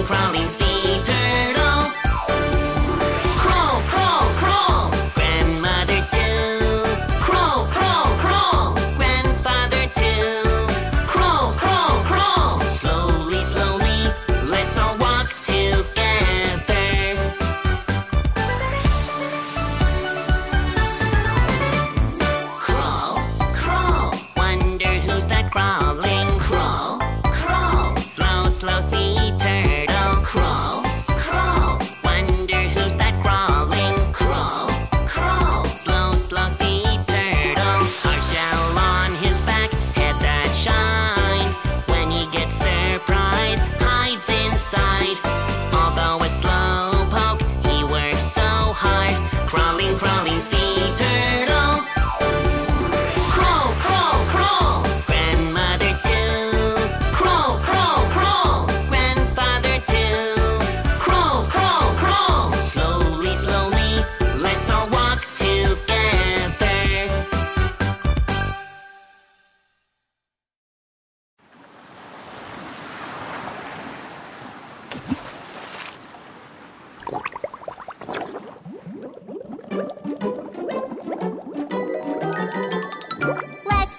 crawling sea turtle. Crawl, crawl, crawl, grandmother too. Crawl, crawl, crawl, grandfather too. Crawl, crawl, crawl, slowly, slowly, let's all walk together. Crawl, crawl, wonder who's that crawling? Crawl, crawl, slow, slow sea turtle. Crawl, crawl, wonder who's that crawling? Crawl, crawl, slow, slow sea turtle. Our shell on his back, head that shines. When he gets surprised, hides inside. Although a slow poke, he works so hard. Crawling, crawling sea turtle. Crawl, crawl, crawl, grandmother too. Crawl, crawl, crawl, grandfather too. Crawl, crawl, crawl, slowly, slowly, let's all walk together. Let's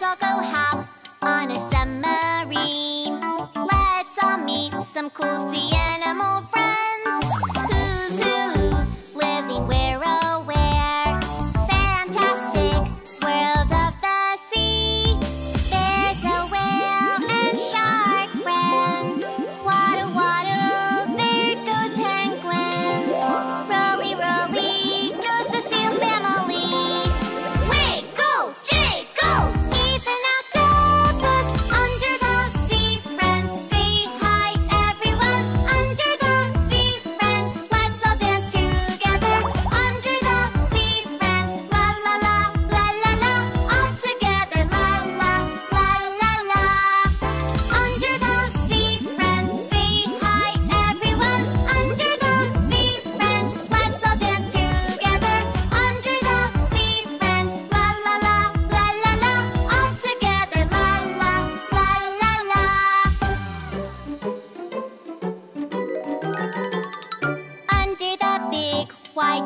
all go hop on a submarine. Let's all meet some cool sea animal friends. Who's who, living where oh where. Fantastic world of the sea. There's a whale and shark friends. Waddle, waddle, there goes penguins. Rolly, rolly, goes the seal family. Wiggle, jiggle, even octopus under the sea friends. Say hi, everyone, under the sea friends. Let's all dance together, under the sea friends. La la la, la la la, all together. La la, la la la, under the sea friends. Say hi, everyone, under the sea friends. Let's all dance together, under the sea friends. La la la, la la la, all together. La la, la la la. Under the big, wide,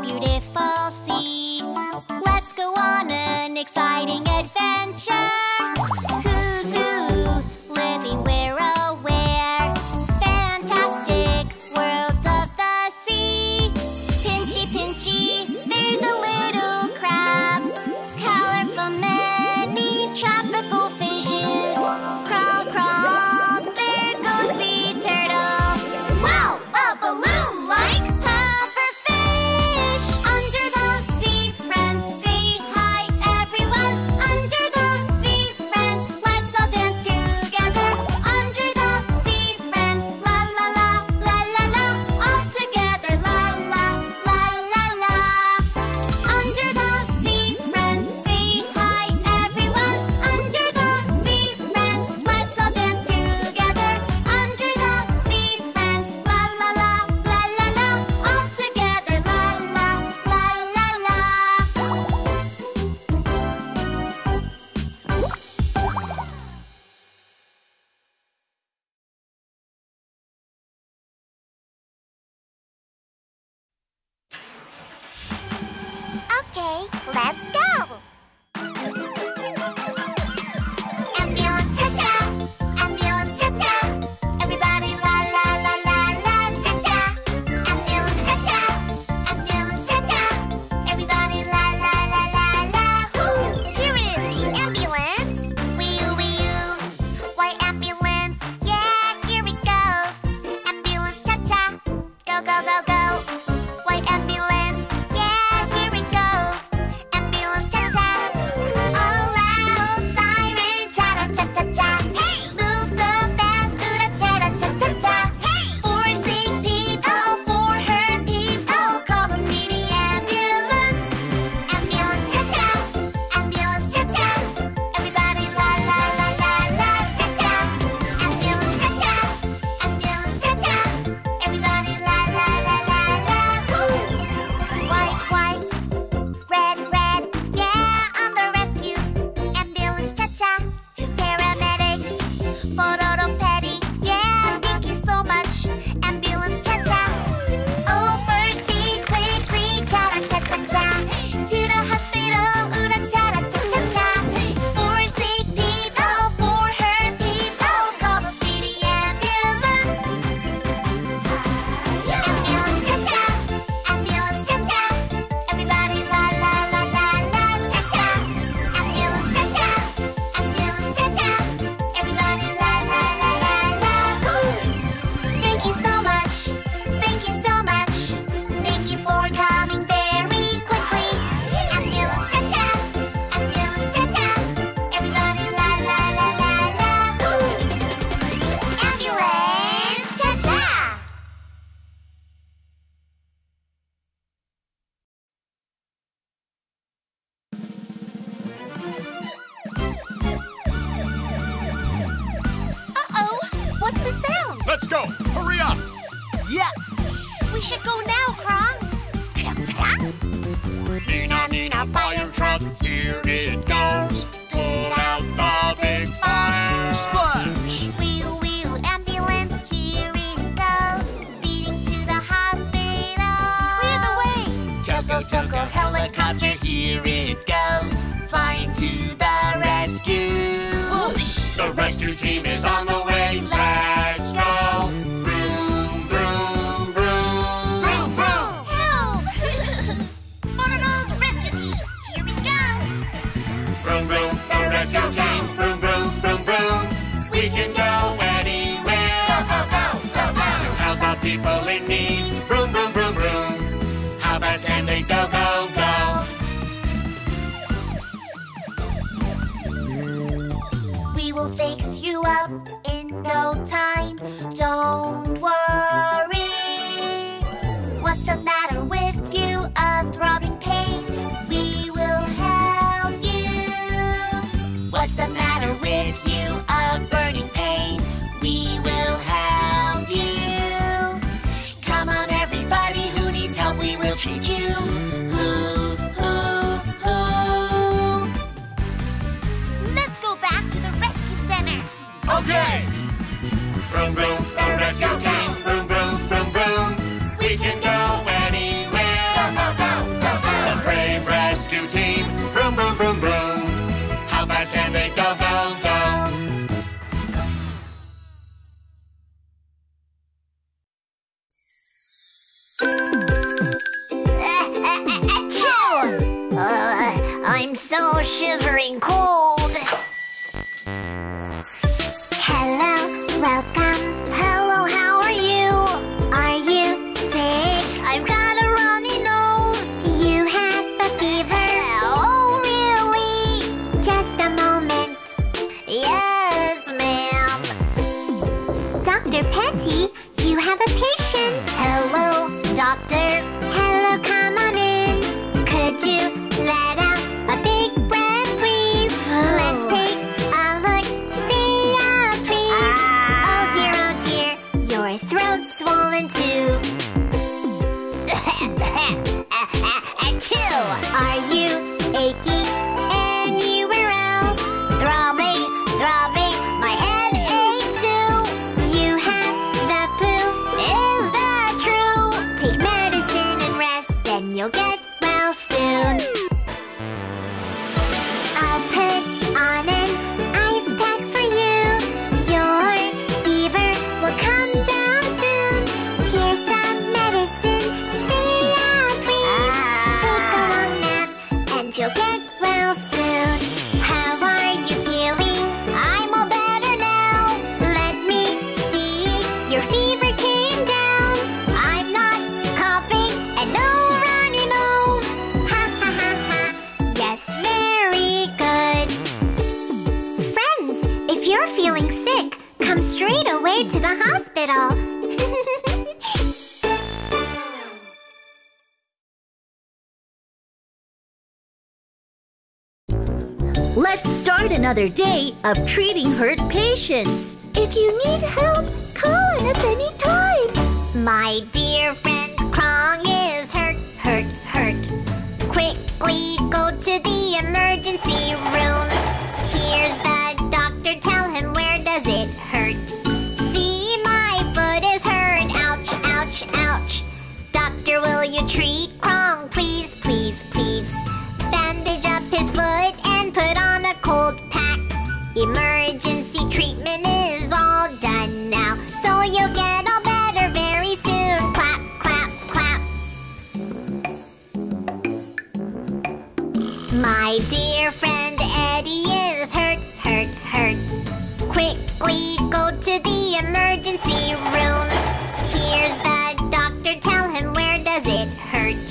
beautiful sea, let's go on an exciting adventure. Who's who, living where oh where. Fantastic world of the sea. Pinchy, pinchy, there's a little crab. Colorful, many tropical fishes. Crawl, crawl, there goes sea turtle. Wow, a balloon-like pufferfish. Under the sea friends, say hi, everyone, under the sea friends. Let's all dance together, under the sea friends. La la la, la la la, all together. La la, la la la, under the sea friends. Say hi, everyone, under the sea friends. Let's all dance together, under the sea friends. La la la, la la la, all together. La la, la la la. Okay, let's go. Ambulance cha-cha, ambulance cha-cha. Everybody la la la la la cha-cha. Ambulance cha-cha, ambulance cha-cha. Everybody la la la la la hoo. Here is the ambulance. Wee-oo, wee-oo. Why ambulance? Yeah, here it goes. Ambulance cha-cha. Go, go, go, go. Why ambulance? Yeah, here it goes. Ambulance Let's go! Hurry up! Yeah! We should go now, Crong! Nina, Nina, fire truck, here it goes! Put out the big fire! Splash! Wheel, wheel, ambulance, here it goes! Speeding to the hospital! Clear the way! Tucko, tucko, helicopter, here it goes! Flying to the rescue! Whoosh! The rescue team is on the way! Let's go! Vroom, vroom, vroom, vroom, vroom! Help! Pororo's rescue team, here we go! Vroom, vroom, the rescue team! Vroom, vroom, vroom, vroom! We can go anywhere! Go, go, go, go, go! To help our people in need! Vroom, vroom, vroom, vroom! How fast can they go, go, go? We'll fix you up in no time. Don't worry. What's the matter with you? A throbbing pain. We will help you. What's the matter with you? A burning pain. We will help you. Come on, everybody who needs help, we will treat you. Who? Let's go back to the okay! Vroom, vroom, the rescue team! Vroom, vroom, vroom, vroom! We can go anywhere! Go, go, go, go, go! The brave rescue team! Vroom, vroom, vroom, vroom! How fast can they go, go, go? I'm so shivering cold! Welcome. Hello, how are you? Are you sick? I've got a runny nose. You have a fever. Oh, really? Just a moment. Yes, ma'am. Dr. Petty, you have a patient. Hello, doctor. Hello, come on in. Could you let out a big breath, please? Oh. Let's take a look. See ya, please. Your throat's swollen too. Achoo! Are you aching anywhere else? Throbbing, throbbing, my head aches too. You have the flu, is that true? Take medicine and rest, then you'll get well soon. I'll put on an ice pack for you. Your fever will come down soon. Here's some medicine. See ya, please. Take a long nap and you'll get well soon. How are you feeling? I'm all better now. Let me see. Your fever came down. I'm not coughing and no runny nose. Ha ha ha ha. Yes, very good. Friends, if you're feeling sick, come straight away to the hospital. Let's start another day of treating hurt patients. If you need help, call on us anytime. My dear friend Crong is hurt, hurt, hurt. Quickly go to the emergency room. Here's the doctor, tell him where does it hurt. See, my foot is hurt, ouch, ouch, ouch. Doctor, will you treat Crong, please, please, please? Bandage up his foot and put on a cold pack. Emergency treatment is all done now, so you'll get all better very soon. Clap, clap, clap. My dear friend Eddie is hurt, hurt, hurt. Quickly go to the emergency room. Here's the doctor, tell him where does it hurt.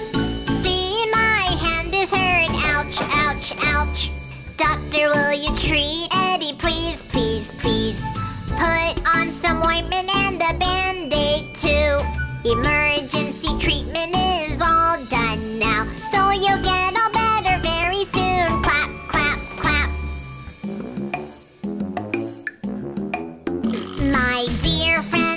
See, my hand is hurt, ouch, ouch, ouch. Doctor, will you treat Eddie, please, please, please? Put on some ointment and a band-aid too. Emergency treatment is all done now, so you'll get all better very soon. Clap, clap, clap. My dear friend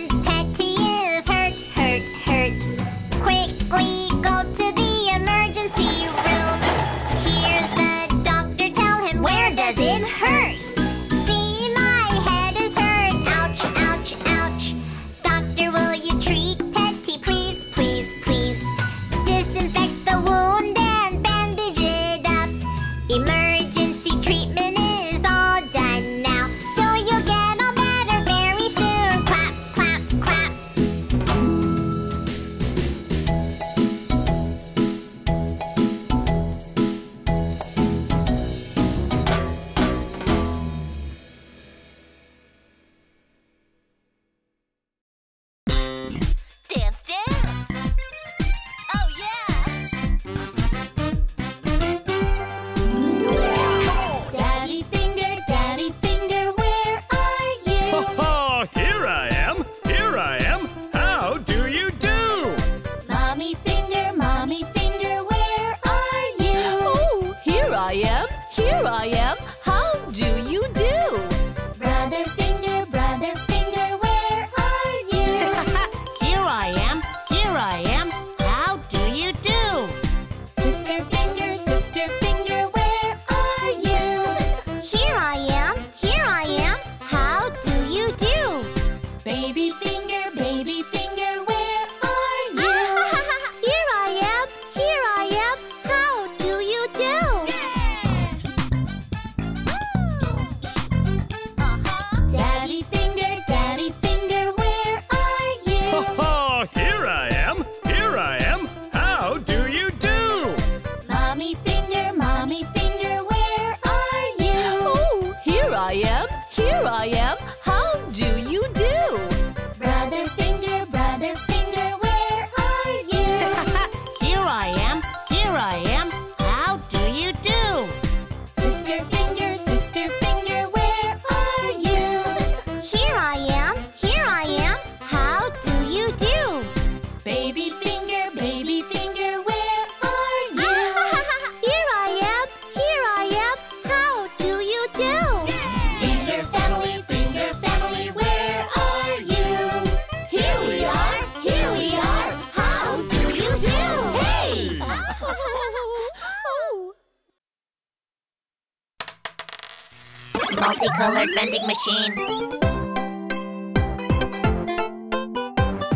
multicolored vending machine.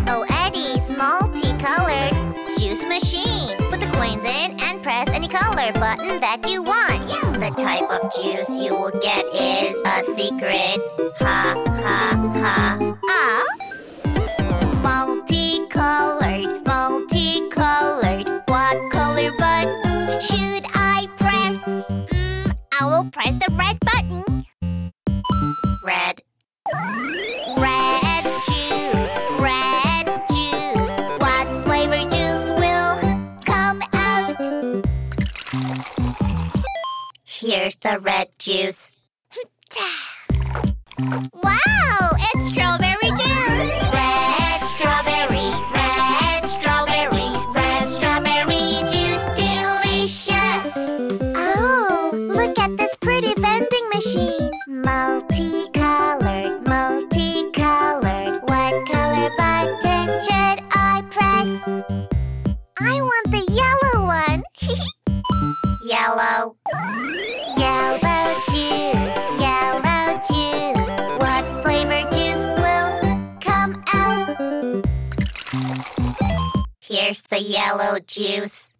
Oh, Eddie's multicolored juice machine. Put the coins in and press any color button that you want. The type of juice you will get is a secret. Ha, ha, ha. Ah! Multicolored, multicolored. What color button should I press? I will press the red button. Red. Red juice, red juice. What flavor juice will come out? Here's the red juice. Wow, it's strawberry juice. Red strawberry, red strawberry, red strawberry juice, delicious. Oh, look at this pretty vending machine. Multicolored, multicolored. What color button should I press? I want the yellow one. Yellow. Yellow juice, yellow juice. Here's the yellow juice.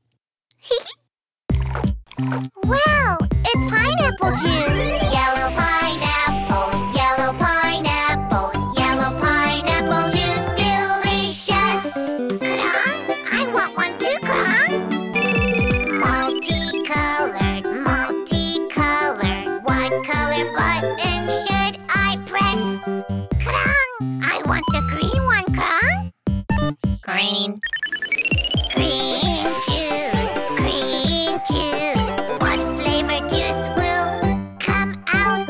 Wow, it's pineapple juice. Yellow pineapple, yellow pineapple, yellow pineapple juice, delicious. Crong, I want one too, Crong. Multicolored, multicolored. What color button should I press? Crong, I want the green one, Crong. Green. Green juice, green juice. What flavor juice will come out?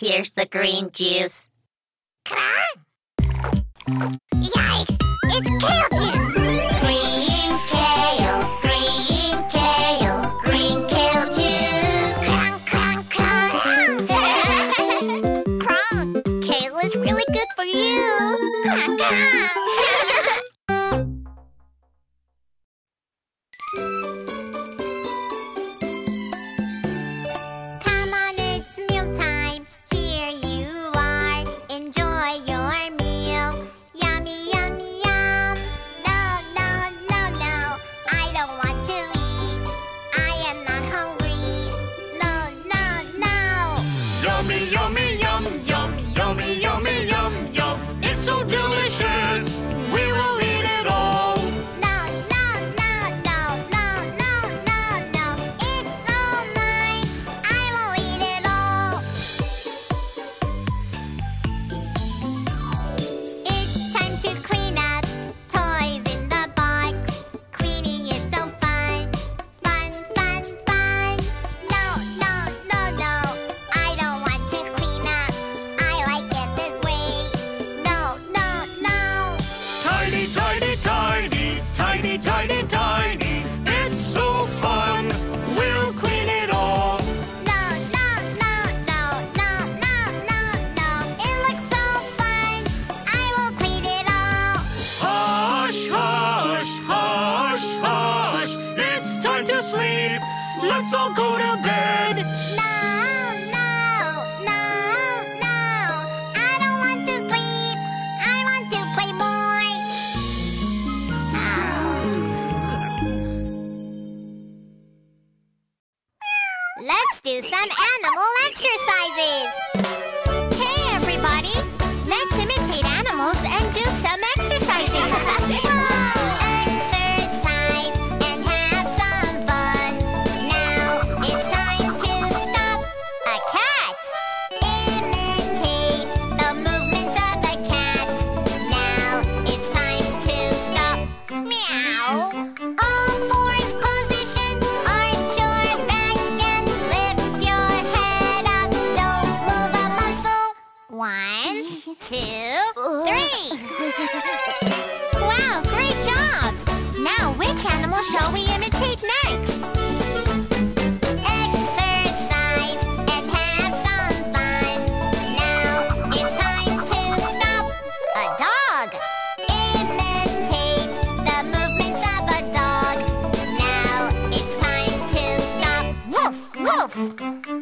Here's the green juice. Crong! Yikes! It's kale juice! Green kale, green kale, green kale juice. Crong, crong, crong! Crong, kale is really good for you. Crong, crong!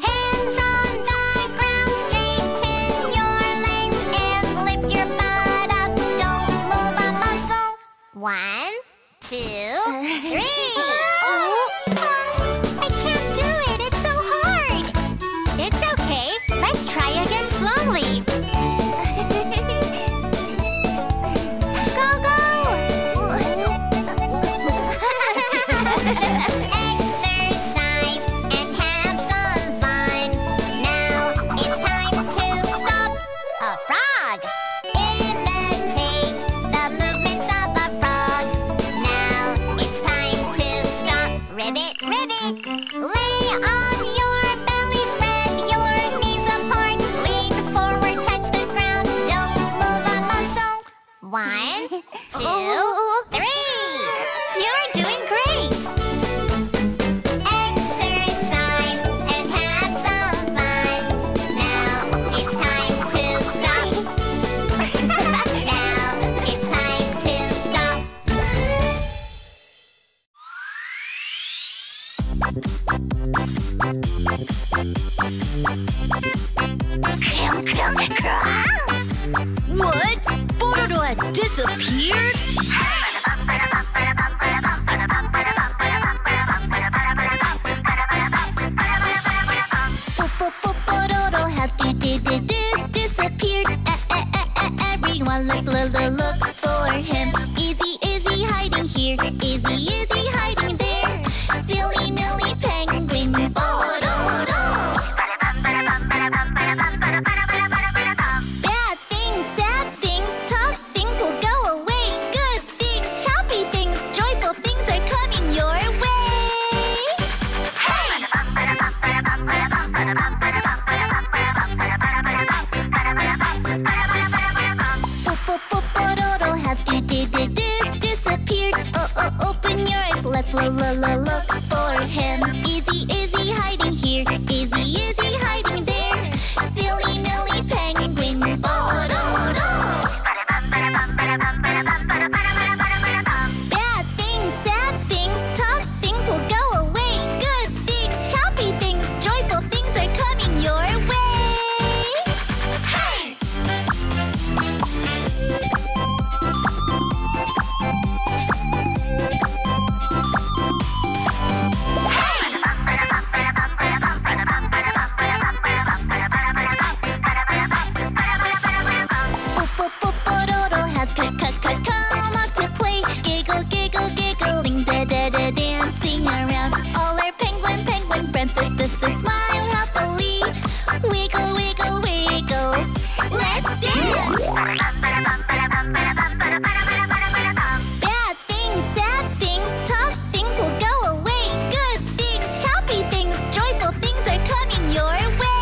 Hey! 1, 2, 3. I can't do it. It's so hard. It's okay. Let's try again slowly. Go, go. Exercise and have some fun. Now it's time to stop. A frog. Imitate the movements of a frog. Now it's time to stop. Ribbit, ribbit. Lay on your belly, spread your knees apart. Lean forward, touch the ground. Don't move a muscle. 1, 2, 3. You're doing great! Exercise and have some fun. Now it's time to stop. Now it's time to stop. Crong, crong, crong! What? Pororo has disappeared? Pororo has disappeared. Everyone look for him. Izzy hiding here, Izzy hiding there. Silly nilly penguin Pororo. Bad things, sad things, tough things will go away. Good things, happy things, joyful things are coming your way. Pororo has disappeared. Open your eyes, let's look for him. Izzy hiding here, Izzy hiding there. Silly nilly penguin Pororo. Bad things, sad things, tough things will go away. Good things, happy things, joyful things are coming your way. Pororo has come out to play. Giggle, giggling, dancing around. All our penguin friends, smile happily. Wiggle, let's dance. Bad things, sad things, tough things will go away. Good things, happy things, joyful things are coming your way.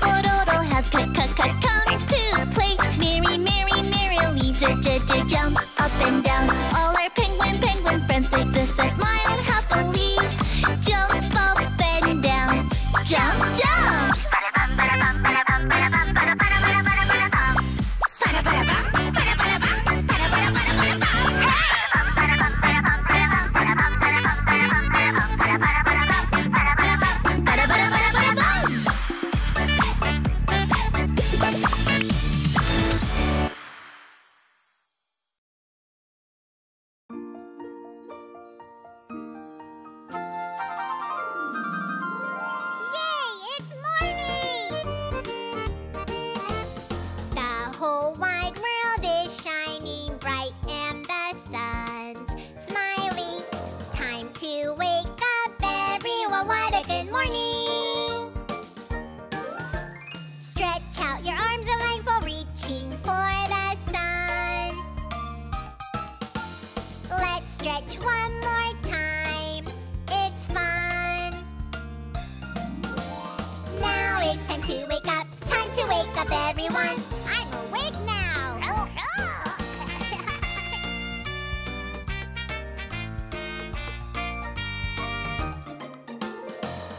Pororo has come to play. Merrily jump up and down. All our penguin friends, smile happily. Jump up and down. Jump! Yay! It's morning! The whole wide world is shining bright, and the sun's smiling. Time to wake up, everyone. What a good morning! Stretch out your arms and legs while reaching for the sun. Let's stretch one more time. It's fun. Now it's time to wake up. Time to wake up, everyone. I'm awake now.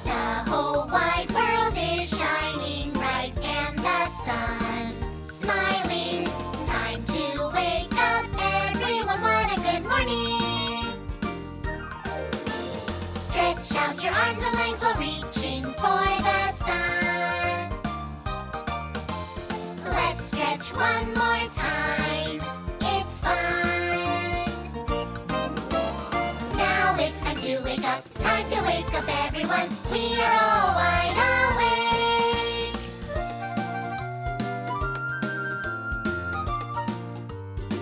The whole wide world is shining bright, and the sun's smiling. Time to wake up, everyone. What a good morning! Stretch out your arms and legs while reaching for the sun. Let's stretch one more time. It's fun. Now it's time to wake up. Time to wake up, everyone. We are all wide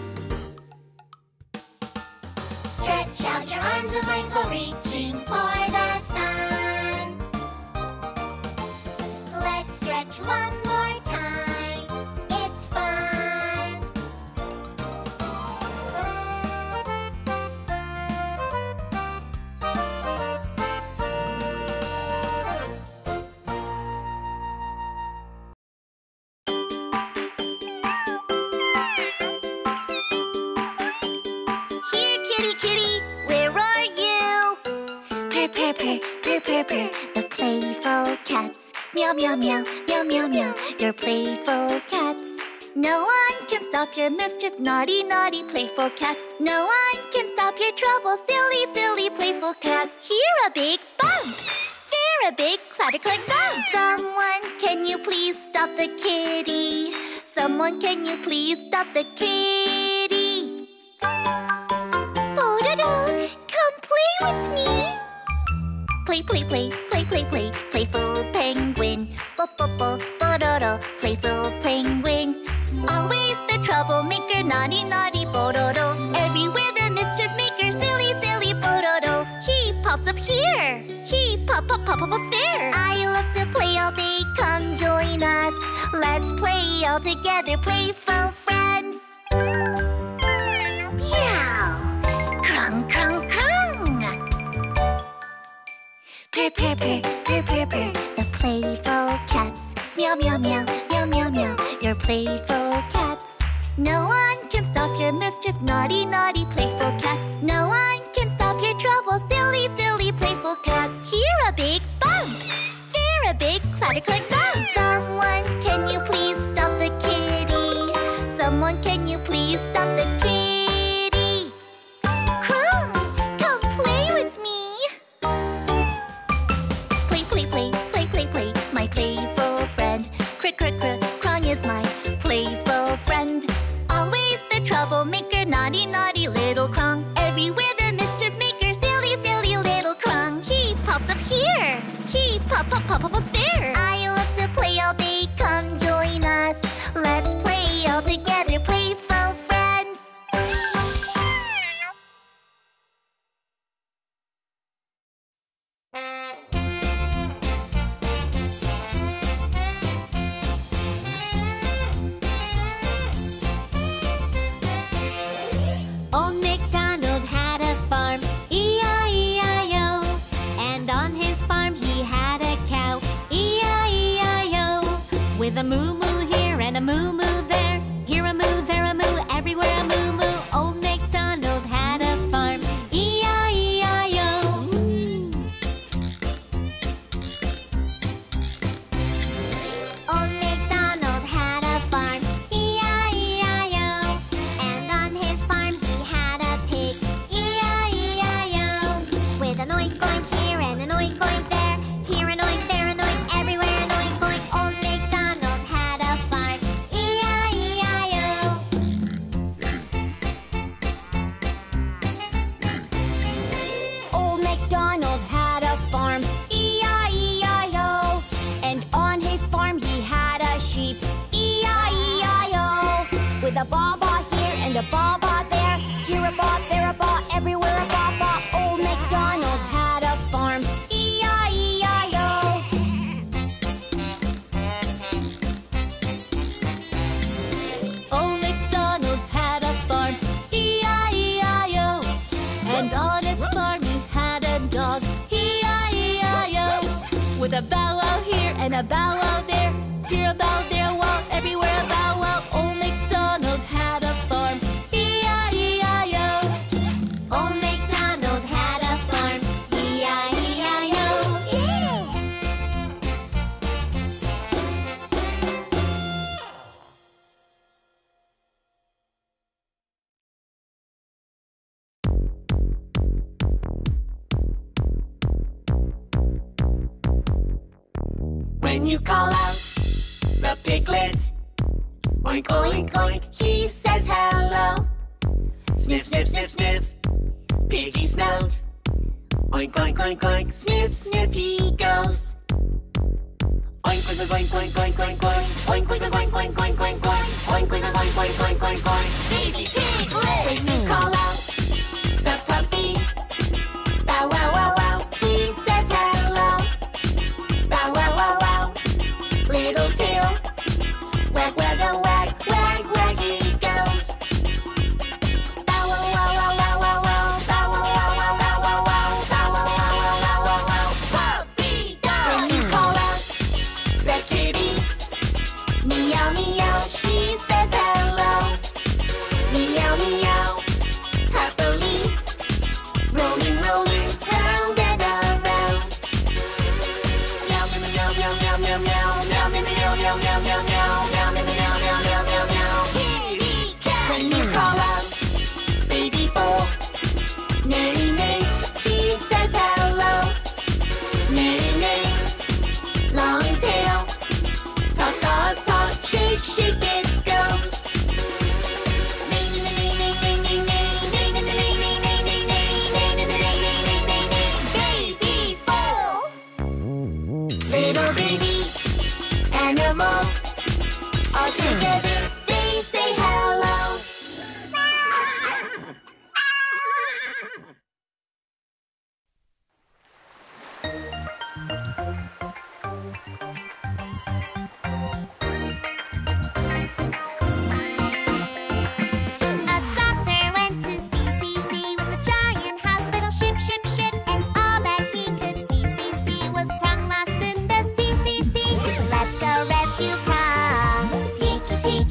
awake. Stretch out your arms and legs while reaching for the sun. Let's stretch one more time. It's fun. Here, kitty, kitty, where are you? Purr, purr, purr, purr, purr, purr. The playful cats. Meow, meow, meow, meow, meow, meow. Your playful cats. No one can stop your mischief, naughty, naughty, playful cat. No one can stop your trouble, silly, silly, playful cat. Here a big bump, there a big clatter-clack bump. Someone, can you please stop the kitty? Someone, can you please stop the kitty? Pororo, come play with me. Play, play, play, play, play, play. Playful penguin. Bop, bop, bop, Pororo. Playful penguin. Always the troublemaker, naughty, naughty Pororo. Everywhere the mischief maker, silly, silly Pororo. He pops up here. He pop, pop, pop, pop, up there. I love to play all day. Come join us. Let's play all together, playful friends. Meow. Crong, crong, crong. Purr, purr, purr, purr, purr, purr. The playful cats. Meow, meow, meow, meow, meow, meow. Your playful cats. No one can stop your mischief, naughty, naughty, playful cat. No one can stop your trouble, silly, silly, playful cat. Here a big bump, there a big clatter-clack bump. Someone, can you please stop the kitty? Someone, can you please stop the kitty? Crong, come play with me. Play, play, play, play, play, play, my playful friend. Crick, crick, crick, Crong is my playful friend. Always the troublemaker, naughty, naughty little Crong. Everywhere the mischief maker, silly, silly little Crong. He pops up here. He pop, pop, pop, pop, up there. I love to play all day. Come join us. Let's play all together, playful friends. Old MacDonald had a farm, E-I-E-I-O. And on his farm he had a cow, E-I-E-I-O. With a moo-moo here and a moo-moo there. Here a moo, there a moo, everywhere a moo-moo. Old MacDonald had a farm, E-I-E-I-O. Old MacDonald had a farm, E-I-E-I-O. And on his farm he had a pig, E-I-E-I-O. With an oink-oink here and an oink-oink there. Here an oink, there an oink, everywhere an oink-oink. Old MacDonald had a farm, E-I-E-I-O. Old MacDonald had a farm, E-I-E-I-O. And on his farm he had a sheep, E-I-E-I-O. With a baa-baa here and a baa-baa there. Here a baa, there a baa, everywhere a baa-baa. Old MacDonald had a farm, E-I-E-I-O. Old MacDonald had a farm, E-I-E-I-O. And on his farm he had a dog, E-I-E-I-O. With a bow-wow here and a bow-wow there. Here a bow, there a wow, everywhere a bow-wow. Old MacDonald had a farm, E-I-E-I-O. Old MacDonald had a farm, E-I-E-I-O. you call out the piglet? Oink, oink, oink, he says hello. Sniff, sniff, sniff, sniff, piggy smelled. Oink, oink, oink, oink, sniff, sniff, he goes. Oink, oink, oink, oink, oink, oink, oink, oink, oink, oink, oink, oink, oink, oink, oink, oink, oink, oink, oink, baby piglet! When you call out the puppy, bow, wow, wow, wow, he says hello. Bow, wow, wow, wow, little tail, wag, wag, a wag, wag, wag, he goes. Bow, wow, wow, wow, wow, wow, wow, bow, wow, wow, wow, wow, wow, wow, bow, wow, wow, wow, wow, wow, puppy dog! When you call out the kitty, meow, meow, she says hello. Meow, meow, happily, rolling, rolling, round and around. Meow, meow, meow, meow, meow, meow, meow, meow, meow, meow, meow, meow, meow, meow, meow, meow, meow, meow, meow. Kitty cat. When you call out baby bull, neigh, neigh, he says hello. Neigh, neigh, long tail, toss, toss, toss, shake, shake, it goes. Baby bull. Little baby animals all together, they say hello. A doctor went to see, see, see with a giant hospital ship, ship, ship. And all that he could see, see was Crong lost in the sea, sea, sea. Let's go rescue Crong. Tiki, tiki.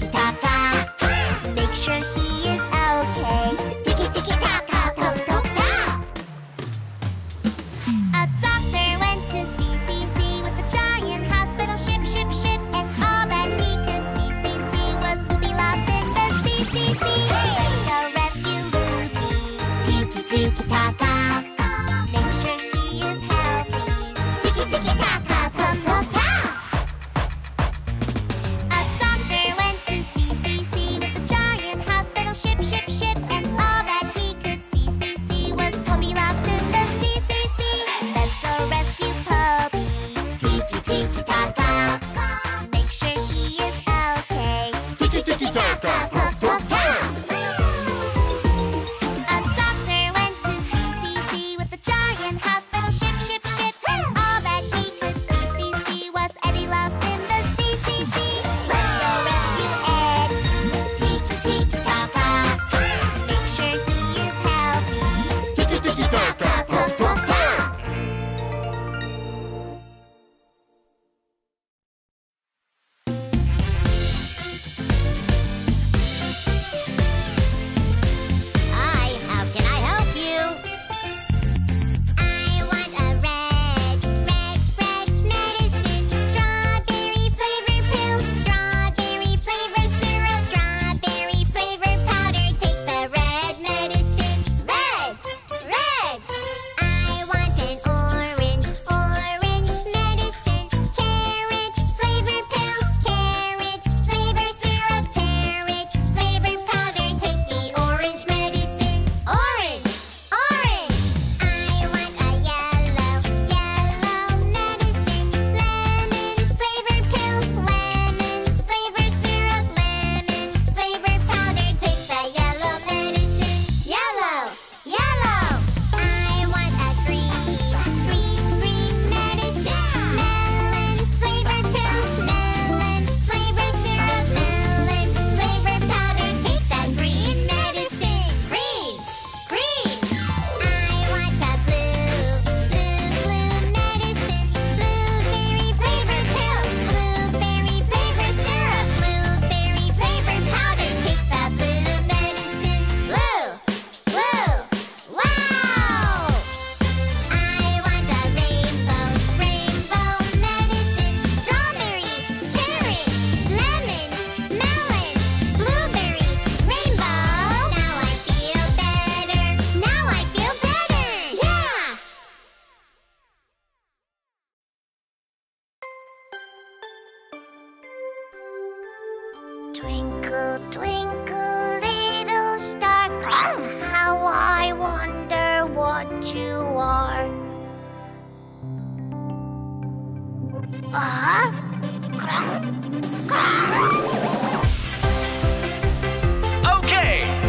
Okay,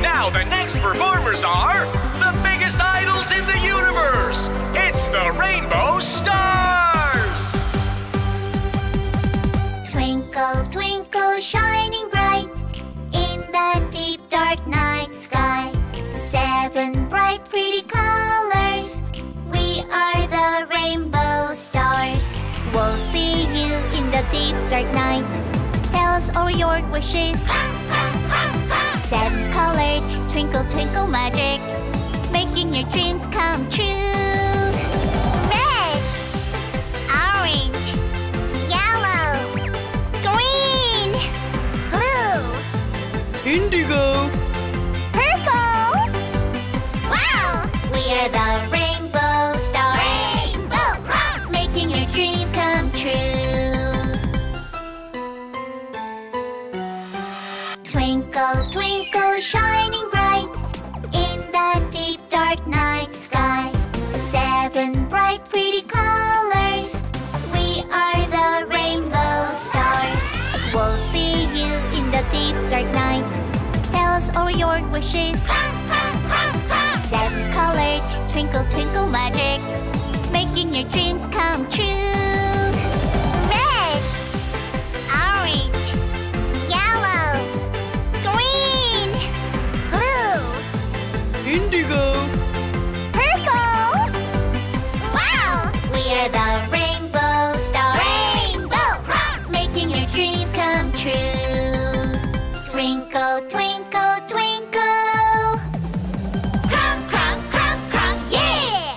now the next performers are the biggest idols in the universe. It's the Rainbow Stars. Twinkle, twinkle, shining bright in the deep dark night sky. The seven bright pretty colors. We are the Rainbow Stars. We'll see you in the deep dark night. Tell us all your wishes. Seven-colored, twinkle, twinkle magic, making your dreams come true. Red, orange, yellow, green, blue, indigo, purple. Wow! We are the Rainbow Stars. Rainbow! Making your dreams come true. Twinkle, twinkle, shining bright in the deep dark night sky. The seven bright pretty colors. We are the Rainbow Stars. We'll see you in the deep dark night. Tell us all your wishes. Seven-colored, twinkle, twinkle magic, making your dreams come true. Red, orange, yellow, green, blue, indigo, purple. Wow! We are the Rainbow Stars. Rainbow! Making your dreams come true. Twinkle, twinkle, twinkle. Crong, crong, crong, crong, yeah!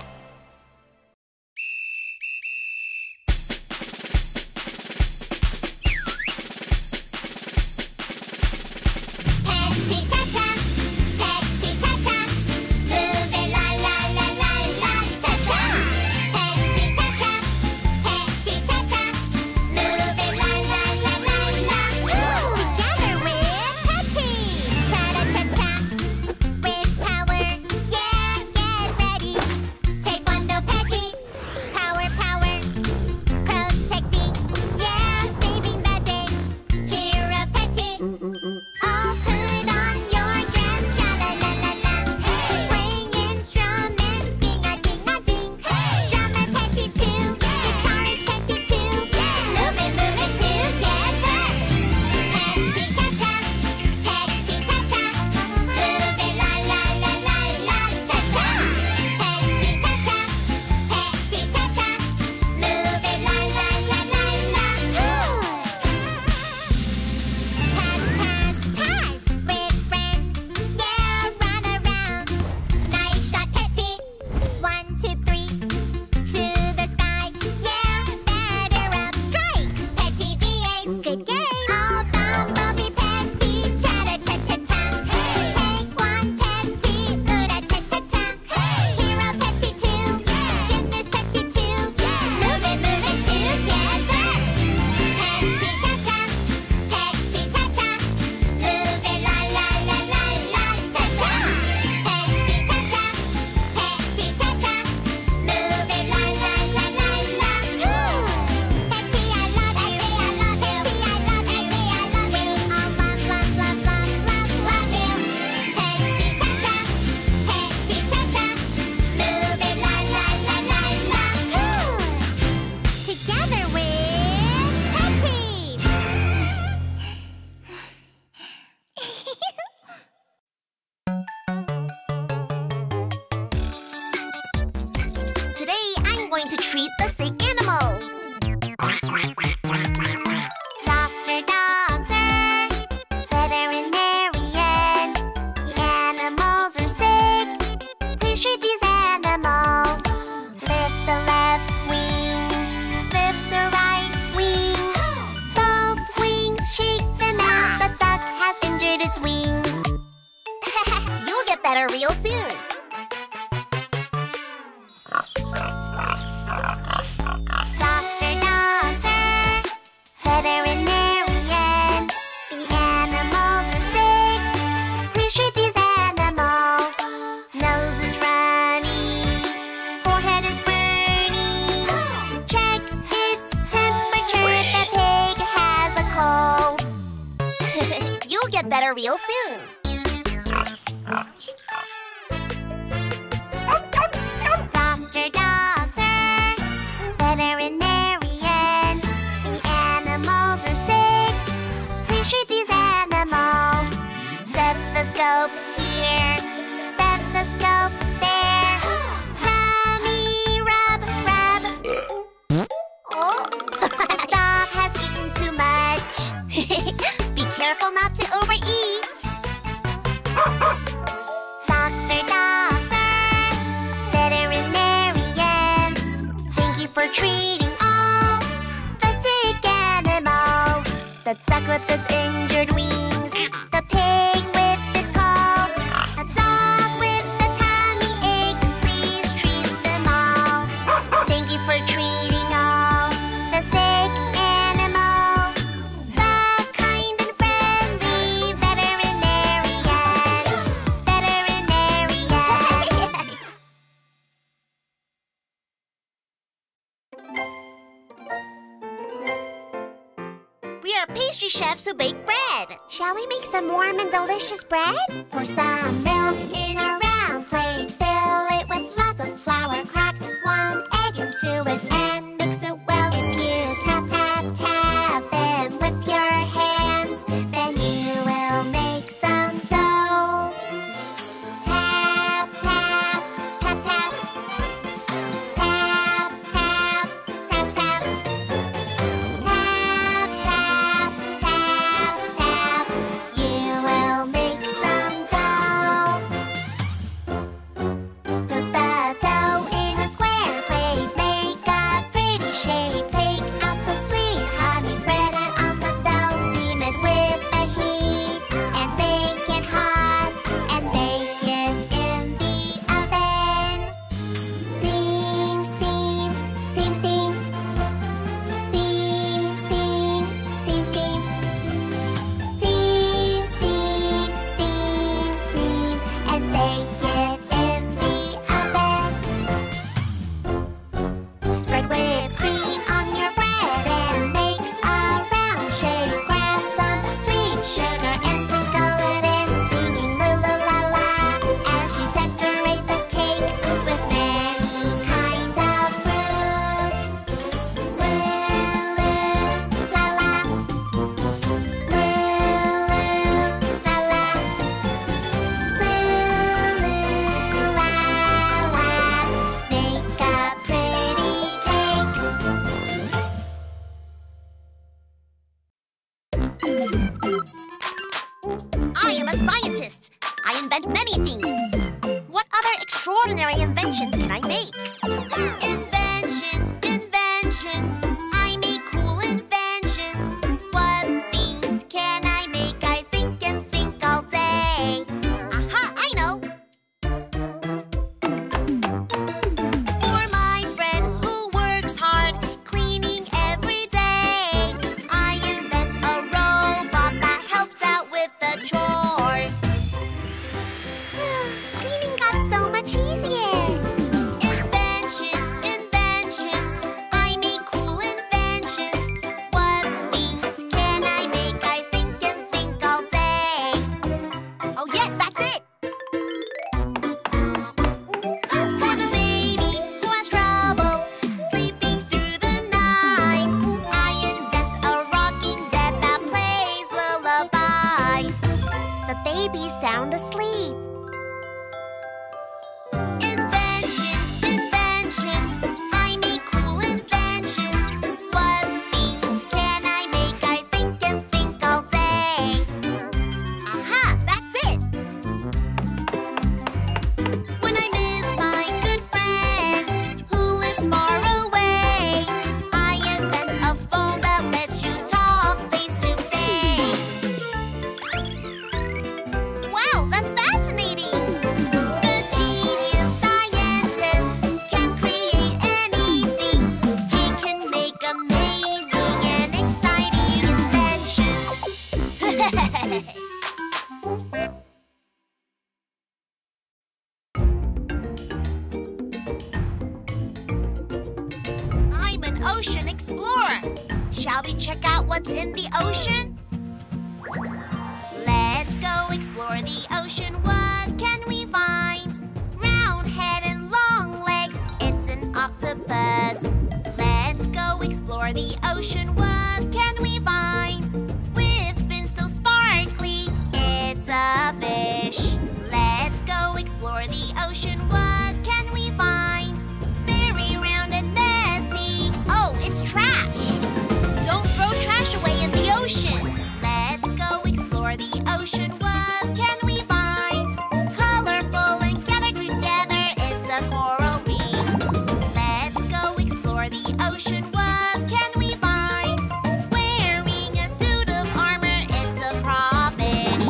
Real soon. better real soon. Doctor, doctor, veterinarian, the animals are sick. Please treat these animals. Stethoscope here, stethoscope there. Tummy rub, rub. Oh, dog has eaten too much. Be careful not to overeat. Doctor, doctor, veterinarian, thank you for treating all the sick animals. The duck with its injured wings, the pig with its cold, a dog with a tummy ache. Please treat them all. Thank you for treating all the sick animals. The kind and friendly veterinarian. We are pastry chefs who bake bread. Shall we make some warm and delicious bread? Pour some milk in a round plate. Fill it with lots of flour. Crack 1 egg into it and mix it well. You tap, tap, tap them with your hands. Then you will make some dough. Tap, tap, tap, tap. Tap, tap, tap, tap. Tap, tap, tap, tap. You will make some dough. Put the dough in a square plate. Make a pretty shape. Take out some sweet honey. Spread it on the dough. Steam it with the heat. And bake it hot. And bake it in the oven. Steam, steam, steam, steam. Steam, steam, steam, steam. Steam, steam, steam, steam. And bake it in the oven. Spread whipped cream on your bread and make a round shape. Grab some sweet sugar and sprinkle it in, singing la la la la as you decorate the cake with many kinds of fruits. Loo la la, loo la la, loo la la. Make a pretty cake. I am a scientist. I invent many things. What other extraordinary inventions can I make? Inventions, inventions. I make cool inventions. What things can I make? I think and think all day. Aha, I know. For my friend who works hard, cleaning every day, I invent a robot that helps out with the chores. Cleaning got so much easier. Inventions, inventions. I make cool inventions. What things can I make? I think and think all day. Oh yes, that's it. For the baby who has trouble sleeping through the night, I invent a rocking bed that plays lullabies. The baby's sound asleep. Inventions, inventions. I make cool inventions. What things can I make? I think and think all day. Aha, that's it. When I miss my good friend who lives far away, I invent a phone that lets you talk face to face. Wow, that's fascinating. The genius scientist can create anything. He can make amazing and exciting inventions. I'm an ocean explorer. Shall we check out what's in the ocean? Let's ocean, what can we find? Round head and long legs, it's an octopus. Let's go explore the ocean, what can we find? With fins so sparkly, it's a fish. Let's go explore the ocean, what can we find? Very round and messy, oh, it's trash. Don't throw trash away in the ocean. Let's go explore the ocean, what can we find? Colorful and gathered together, it's a coral reef. Let's go explore the ocean, what can we find? Wearing a suit of armor, it's a crawfish.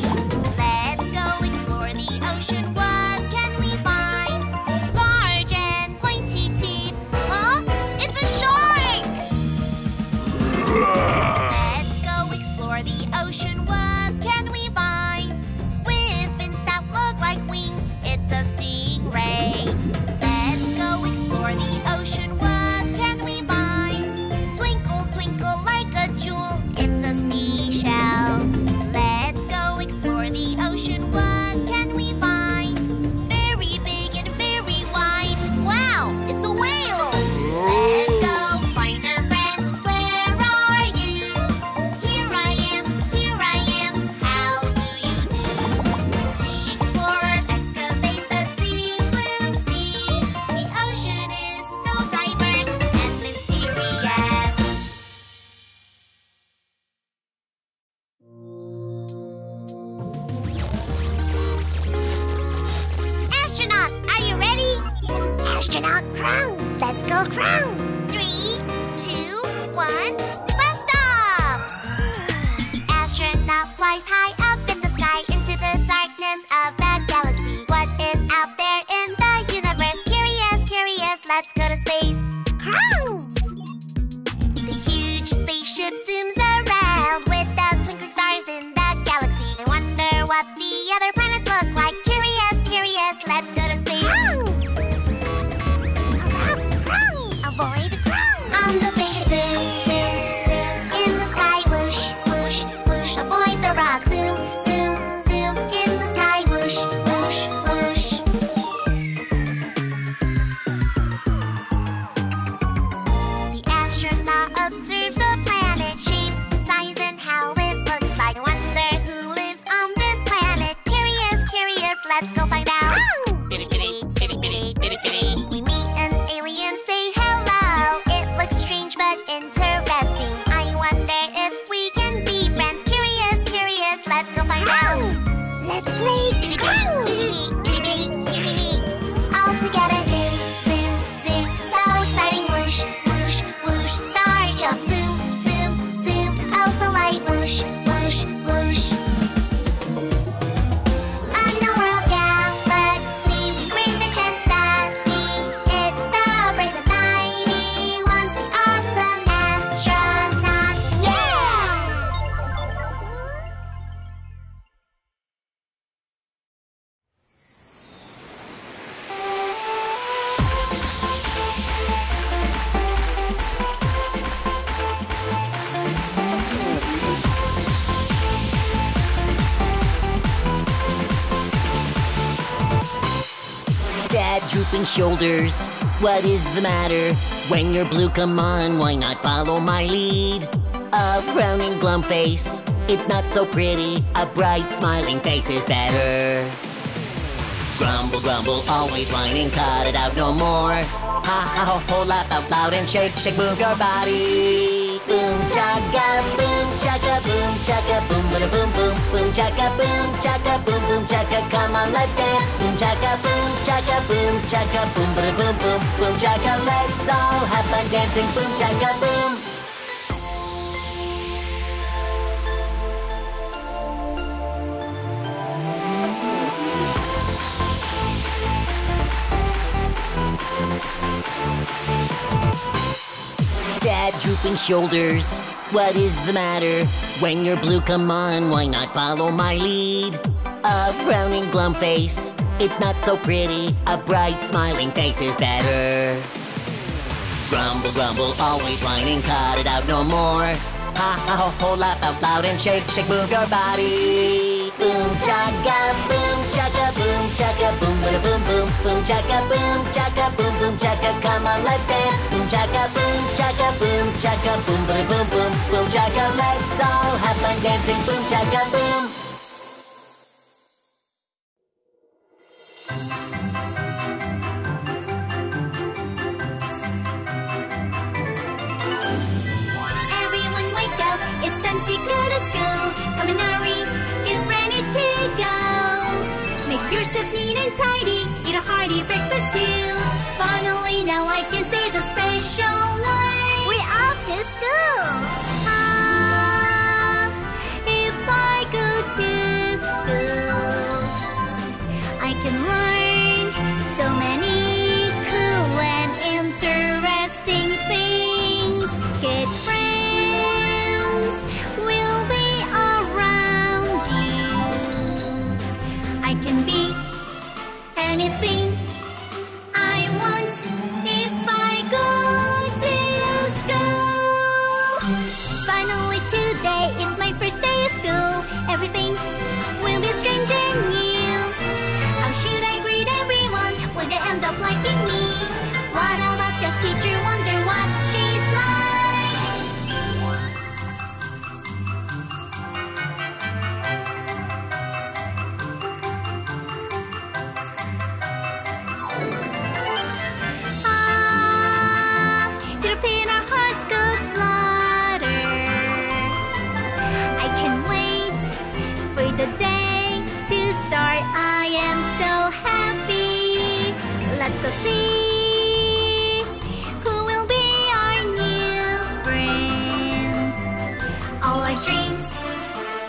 Let's go explore the ocean, what can we find? Large and pointy teeth, huh? It's a shark! Let's go explore the ocean, what can we find? With fins that look like wings, it's a stingray. Let's go explore the ocean, what can we find? Twinkle, twinkle like a jewel, it's a seashell. Let's go explore the ocean, what can we find? Very big and very wide, wow, it's a whale! Let's go find our friends, where are you? Here I am, how do you do? The explorers excavate the deep blue sea. The ocean is so diverse and mysterious. Astronaut, are you ready? Astronaut Crong, let's go Crong! 3, 2, 1, blast off! Astronaut flies high up in the sky into the darkness of the galaxy. What is out there in the universe? Curious, curious, let's go to space. Crong! The huge spaceship zooms around with the twinkling stars in the galaxy. I wonder what the other planets look like. Curious, curious, let's go to space. Avoid the Crong! On the spaceship, zoom, zoom, zoom. In the sky, whoosh, whoosh, whoosh. Avoid the rock, zoom, zoom, zoom. In the sky, whoosh, whoosh, whoosh. The astronaut observes the planet shape, size, and how it looks like. I wonder who lives on this planet. Curious, curious, let's go find out. We meet an alien, say hello. It looks strange but interesting. I wonder if we can be friends. Curious, curious, let's go find out. Let's play Crong! All together, zoom, zoom, zoom. So exciting, whoosh, whoosh, whoosh. Star jump, zoom, zoom, zoom. Also light, whoosh, whoosh, whoosh. On the world galaxy, we raise our chance that we hit the brave and mighty ones, the awesome astronauts. Yeah! Sad drooping shoulders, what is the matter? When you're blue, come on, why not follow my lead? A frowning glum face, it's not so pretty. A bright smiling face is better. Grumble, grumble, always whining, cut it out no more. Ha ha ho ho, laugh out loud and shake, shake, move your body. Boom chugga, boom chugga, boom bada boom boom. Boom chugga, boom boom chugga, come on let's dance. Boom chugga, boom bada boom boom. Boom chugga, let's all have fun dancing. Boom chugga, boom. Sad drooping shoulders, what is the matter? When you're blue, come on, why not follow my lead? A frowning glum face, it's not so pretty. A bright smiling face is better. Grumble, grumble, always whining, cut it out no more. Ha ha ho ho, laugh out loud and shake, shake, move your body. Boom chugga, chaka, boom chaka, boom chaka, come on let's dance. Boom chaka, boom chaka, let's all have fun dancing. Boom chaka, boom. Everyone wake up, it's time to go to school. Come and hurry, get ready to go. Make yourself neat and tidy, eat a hearty breakfast too. Finally, now I can say the special words. We're off to school. Ah, if I go to school, I can learn so many cool and interesting things. Good friends will be around you. I can be anything I want if I go to school. Finally today is my first day of school. Everything will be strange and new. How should I greet everyone? Will they end up liking me? Wanna let the teacher wonder what she's like. Ah, European, our hearts go flutter. I can wait for the day to start. I am so happy. Let's go see who will be our new friend. All our dreams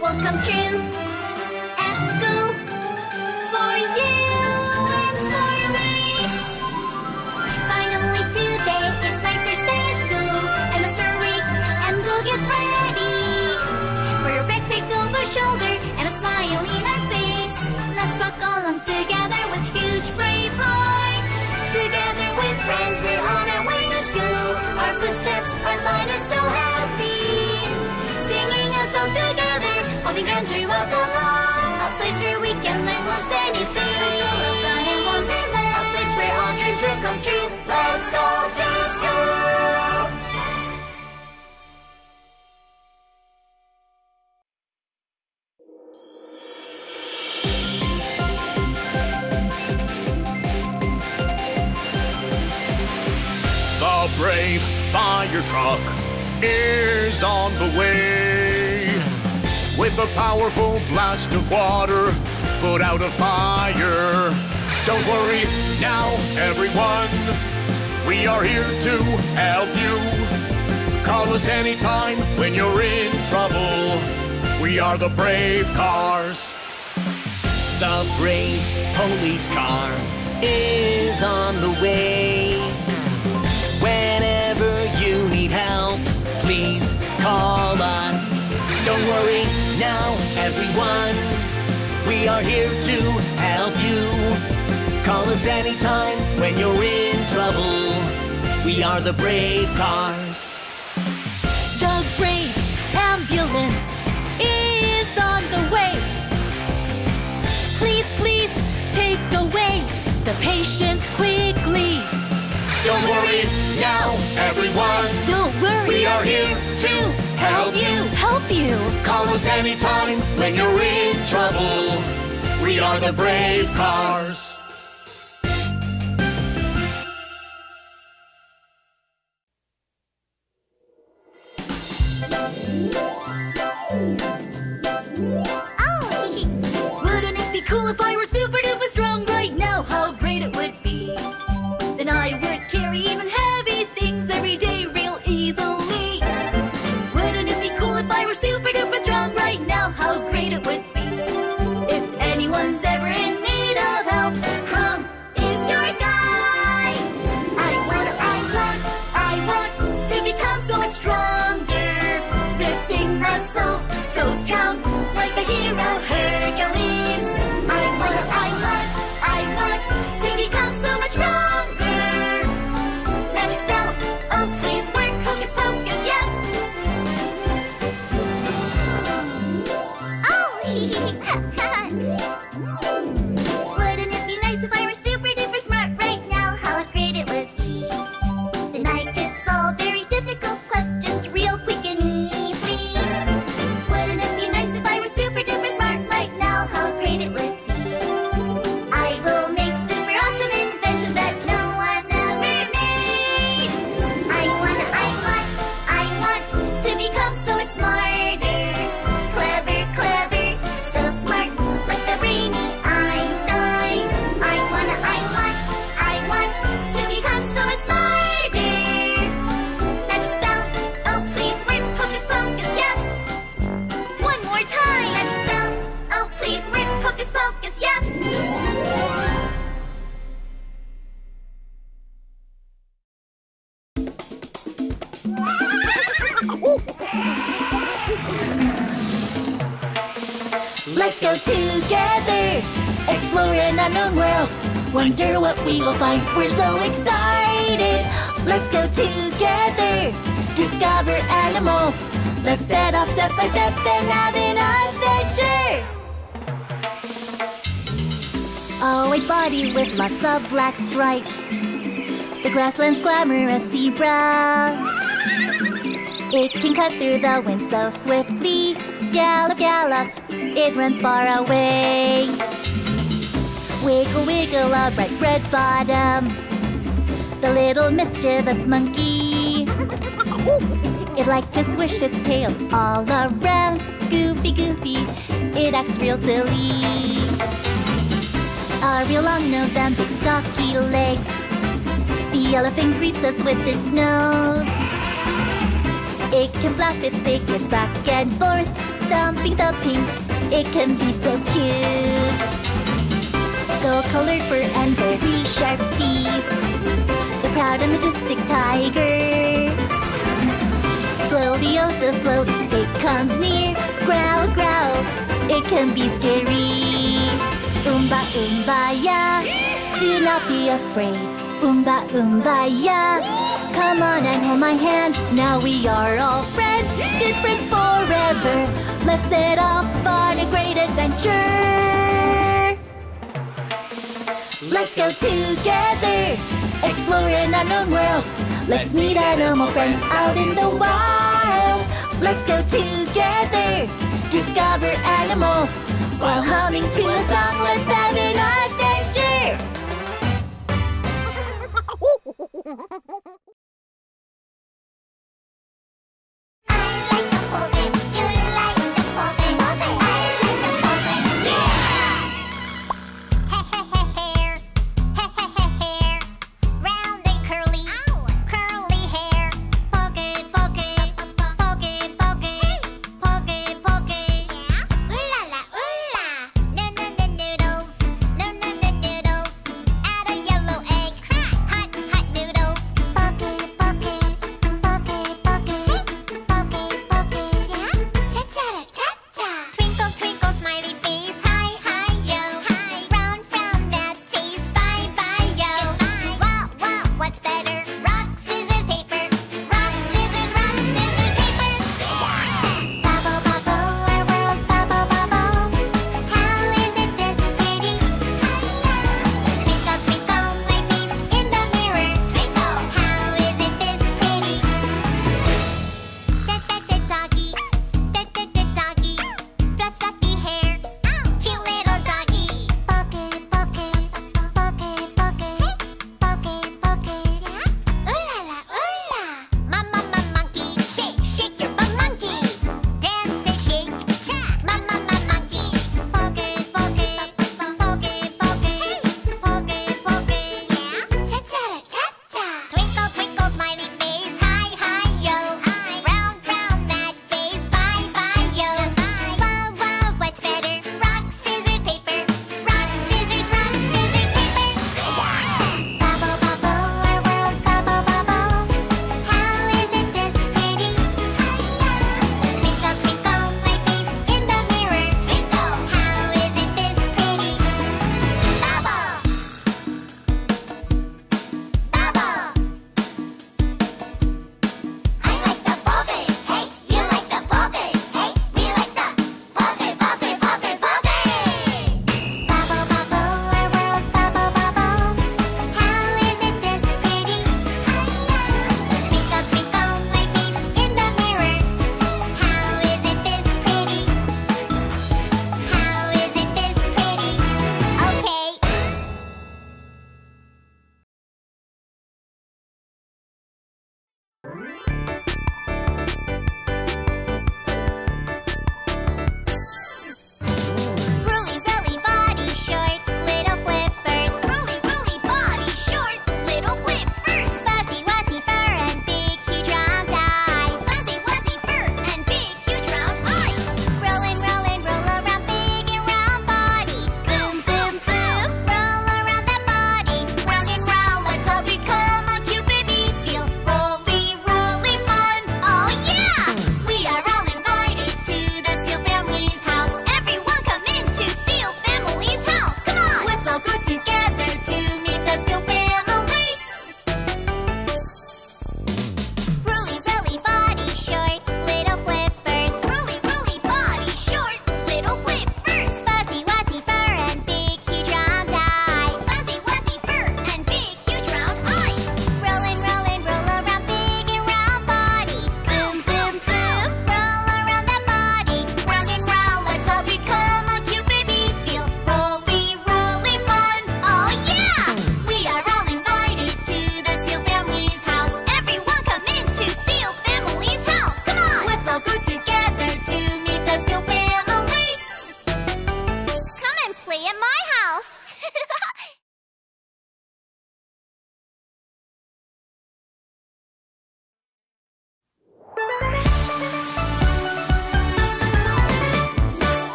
will come true at school for you and for me. Finally today is my first day of school. I must hurry and go get ready. Wear a backpack over shoulder and a smile in our face. Let's walk along together with huge brave heart. Together with friends, we're on our way to school. Our footsteps are light and so happy. Singing a song together, holding hands we walk along. A place where we can learn most anything. A school of fun and wonderland. A place where all dreams will come true. Let's go to school. A brave fire truck is on the way. With a powerful blast of water, put out a fire. Don't worry now, everyone. We are here to help you. Call us anytime when you're in trouble. We are the brave cars. The brave police car is on the way. Whenever you need help, please call us. Don't worry now, everyone. We are here to help you. Call us anytime when you're in trouble. We are the brave cars. The brave ambulance is on the way. Please, please take away the patients quickly. Don't worry now, everyone. Don't worry. We are here to help you. Help you. Call us anytime when you're in trouble. We are the brave cars. Oh! Wouldn't it be cool if I were super duper strong right now? How great it would be. Then I would carry even heavy things every day real easily. Wouldn't it be cool if I were super duper strong right now? How great it would be. If anyone's ever in need of help, Crong is your guy. I want to become so much stronger. Ripping my Let's go together, explore an unknown world. Wonder what we will find, we're so excited. Let's go together, discover animals. Let's set off step by step and have an adventure. Oh, a body with lots of black stripes, the grassland's glamorous zebra. It can cut through the wind so swiftly, gallop, gallop, it runs far away. Wiggle, wiggle, a bright red bottom, the little mischievous monkey. It likes to swish its tail all around, goofy, goofy, it acts real silly. A real long nose and big stocky legs, the elephant greets us with its nose. It can flap its figures back and forth, thumping, thumping, it can be so cute. Gold-colored fur and very sharp teeth, the proud and majestic tiger. Slowly, oh so slowly, it comes near, growl, growl, it can be scary. Oomba, oomba, ya, do not be afraid. Oomba, oomba, ya, come on and hold my hand. Now we are all friends, good friends forever. Let's set off on a great adventure. Let's go together, explore an unknown world. Let's meet animal friends out in the wild. Let's go together, discover animals. While humming to a song, let's have an adventure. I like the pudding, you like the pudding, I like the pudding, yeah! Hair, round and curly, ow. Curly hair, poke, yeah! Ooh la la, noodles, no noodles, add a yellow egg. Hot noodles.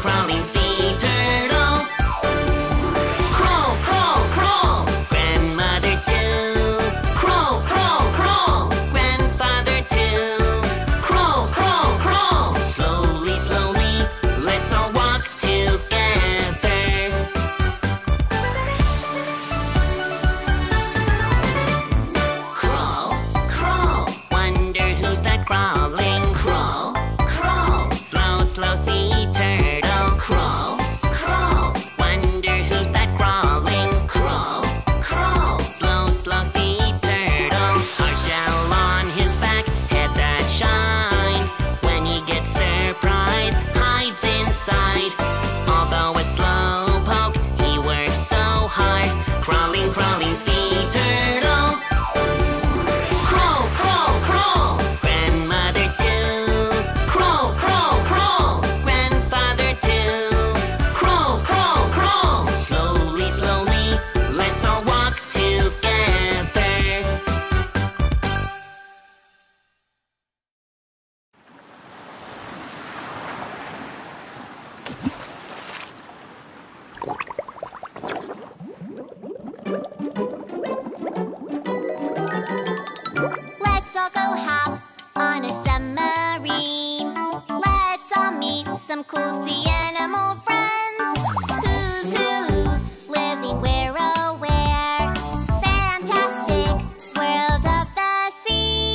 crawling sea turtle. Crawl, crawl, crawl, grandmother too. Crawl, crawl, crawl, grandfather too. Crawl, crawl, crawl, slowly, slowly, let's all walk together. Crawl, crawl, wonder who's that crawling? Crawl, crawl, slow, slow sea turtle. Crawl, crawl, wonder who's that crawling? Crawl, crawl, slow, slow sea turtle. Hard shell on his back, head that shines. When he gets surprised, hides inside. Although a slow poke, he works so hard. Crawling, crawling sea turtle. Crawl, crawl, crawl, grandmother too. Crawl, crawl, crawl, grandfather too. Crawl, crawl, crawl, slowly, slowly, let's all walk together. Let's all go hop on a submarine. Let's all meet some cool sea animal friends. Who's who, living we're aware. Fantastic world of the sea.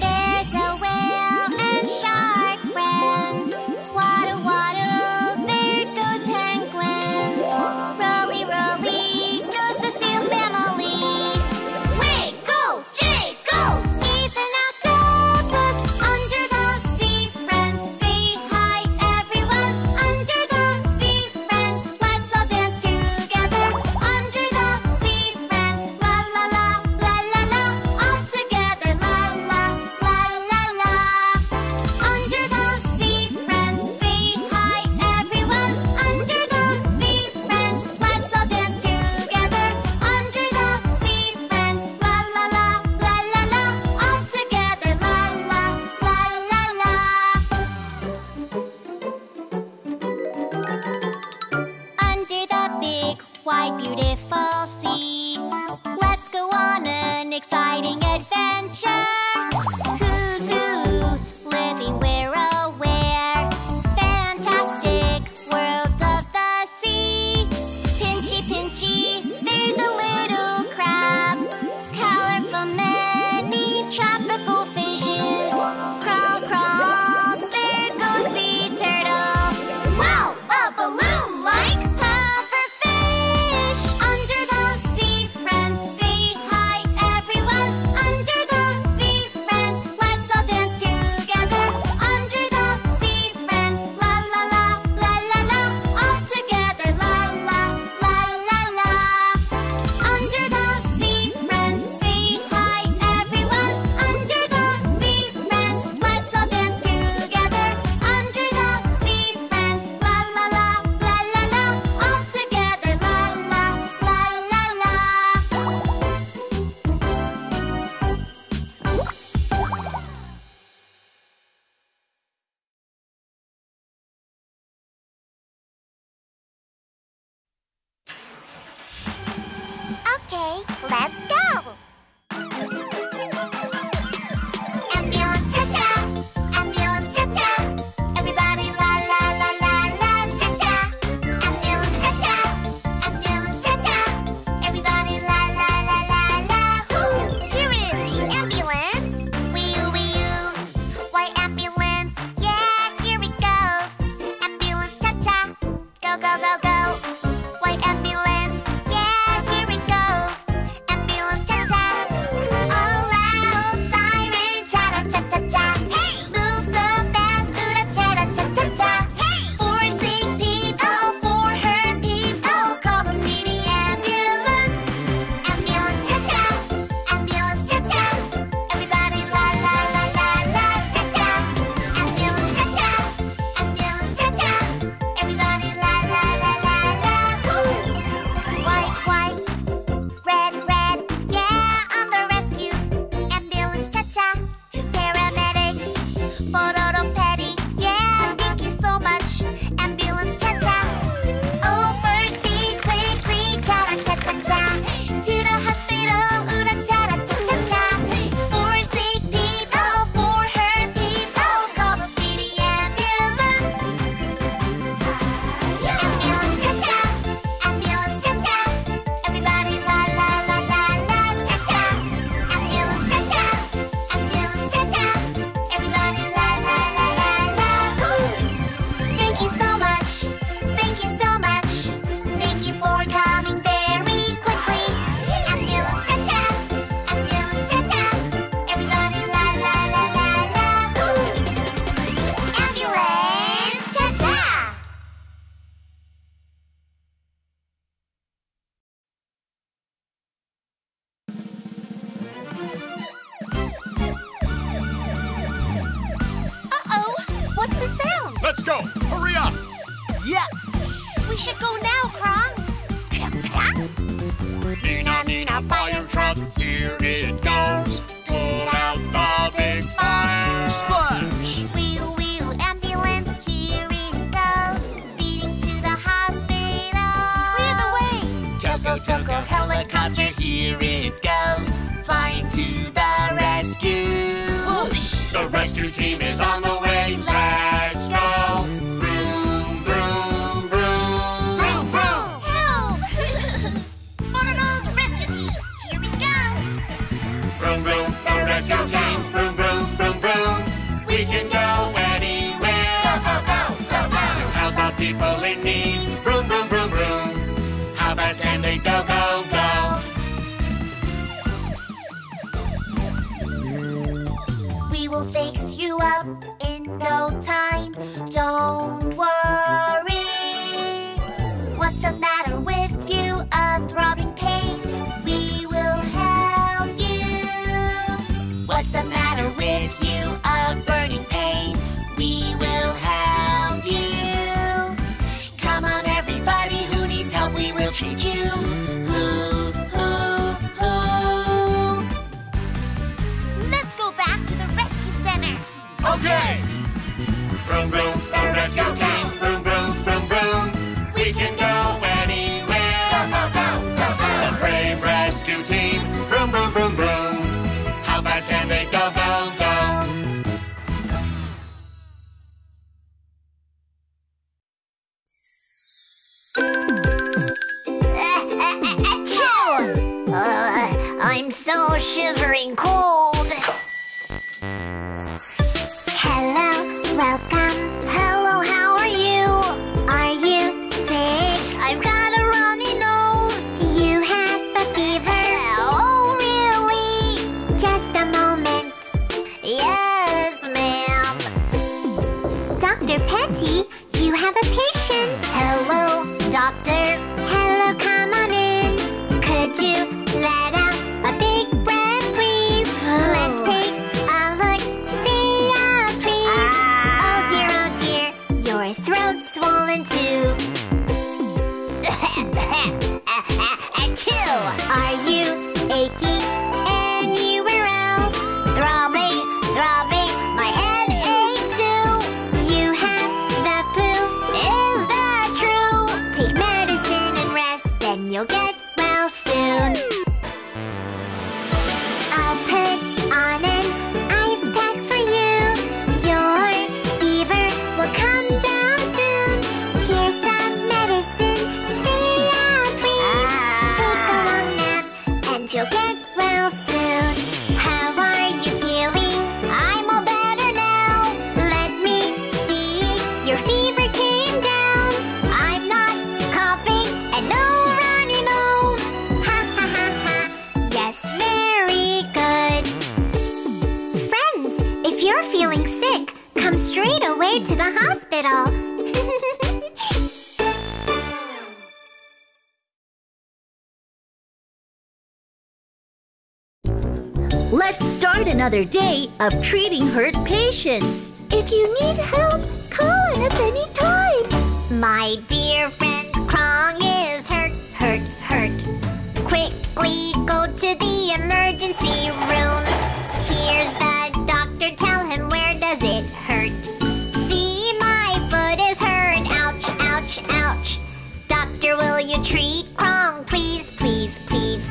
There's a whale and shark friends. Waddle, waddle, there goes penguins. Rolly, rolly, goes the seal family. Wiggle, jiggle, even octopus. Under the sea, friends, say hi, everyone. Under the sea, friends, let's all dance together. Under the sea, friends, la la la, la la la. All together, la la, la la la. Under the sea, friends, say hi, everyone. Under the sea, friends, let's all dance together. Under the sea, friends, la la la, la la la. All together, la la, la la la. Under the big, wide, beautiful sea, let's go on an exciting adventure. Who's who, living we're aware. Fantastic world of the sea. Pinchy, pinchy, there's a little crab. Colorful, many tropical fishes. Crawl, crawl, there goes sea turtle. Wow, a balloon-like pufferfish. Under the sea, friends, say hi, everyone. Under the sea, friends, let's all dance together. Under the sea, friends, la la la, la la la. All together, la la, la la la. Under the sea, friends, say hi, everyone. Under the sea, friends, let's all dance together. Under the sea, friends, la la la, la la la. All together, la la, la la la. Okay, let's go! Ambulance cha-cha! Ambulance cha-cha! Everybody la la la la la cha-cha! Ambulance cha-cha! Ambulance cha-cha! Everybody la la la la la. Hoo! Here is the ambulance! Wee-oo, wee-oo! Why ambulance? Yeah, here it goes! Ambulance cha-cha! Go, go, go, go! Why ambulance? Yeah, here it goes! Ambulance Let's go! Hurry up! Yeah! We should go now, Crong! Nina, Nina, fire truck, here it goes! Pull out the big fire splash! Wheel, wheel, ambulance, here it goes! Speeding to the hospital! Clear the way! Tucko, tucko, helicopter, here it goes! Flying to the rescue! Whoosh! The rescue team is on the way! Let's go! Vroom, vroom, vroom, vroom, vroom! Help! Pororo's rescue team, here we go! Vroom, vroom, the rescue team! Vroom, vroom, vroom, vroom! We can go anywhere! Go, go, go, go, go! To help out people in need! Vroom, vroom, vroom, vroom! How fast can they go, go, go? We'll fix you up in no time. Don't worry. What's the matter with you? A throbbing pain. We will help you. What's the matter with you? A burning pain. We will help you. Come on, everybody who needs help, we will treat you. Who? Let's go back to the rescue. Okay! Vroom, vroom, the rescue team! Vroom, vroom, vroom, vroom! We can go anywhere! Go, go, go, go, go! The brave rescue team! Vroom, vroom, vroom, vroom! How fast can they go, go, go? I'm so shivering cold! Hello, welcome. Hello, how are you? Are you sick? I've got a runny nose. You have a fever. Oh, really? Just a moment. Yes, ma'am. Dr. Petty, you have a patient. Hello, doctor. Hello, come on in. Could you let out a big breath, please? Oh. Let's take swollen too. Two. Are you aching anywhere else? Throbbing, throbbing, my head aches too. You have the flu, is that true? Take medicine and rest, then you'll get well soon. I'll put on an ice pack for you. Your fever will come down. You'll get well soon. How are you feeling? I'm all better now. Let me see. Your fever came down. I'm not coughing and no runny nose. Ha ha ha ha. Yes, very good. Friends, if you're feeling sick, come straight away to the hospital. Let's start another day of treating hurt patients. If you need help, call on us anytime. My dear friend Crong is hurt, hurt, hurt. Quickly go to the emergency room. Here's the doctor, tell him where does it hurt. See, my foot is hurt, ouch, ouch, ouch. Doctor, will you treat Crong, please, please, please?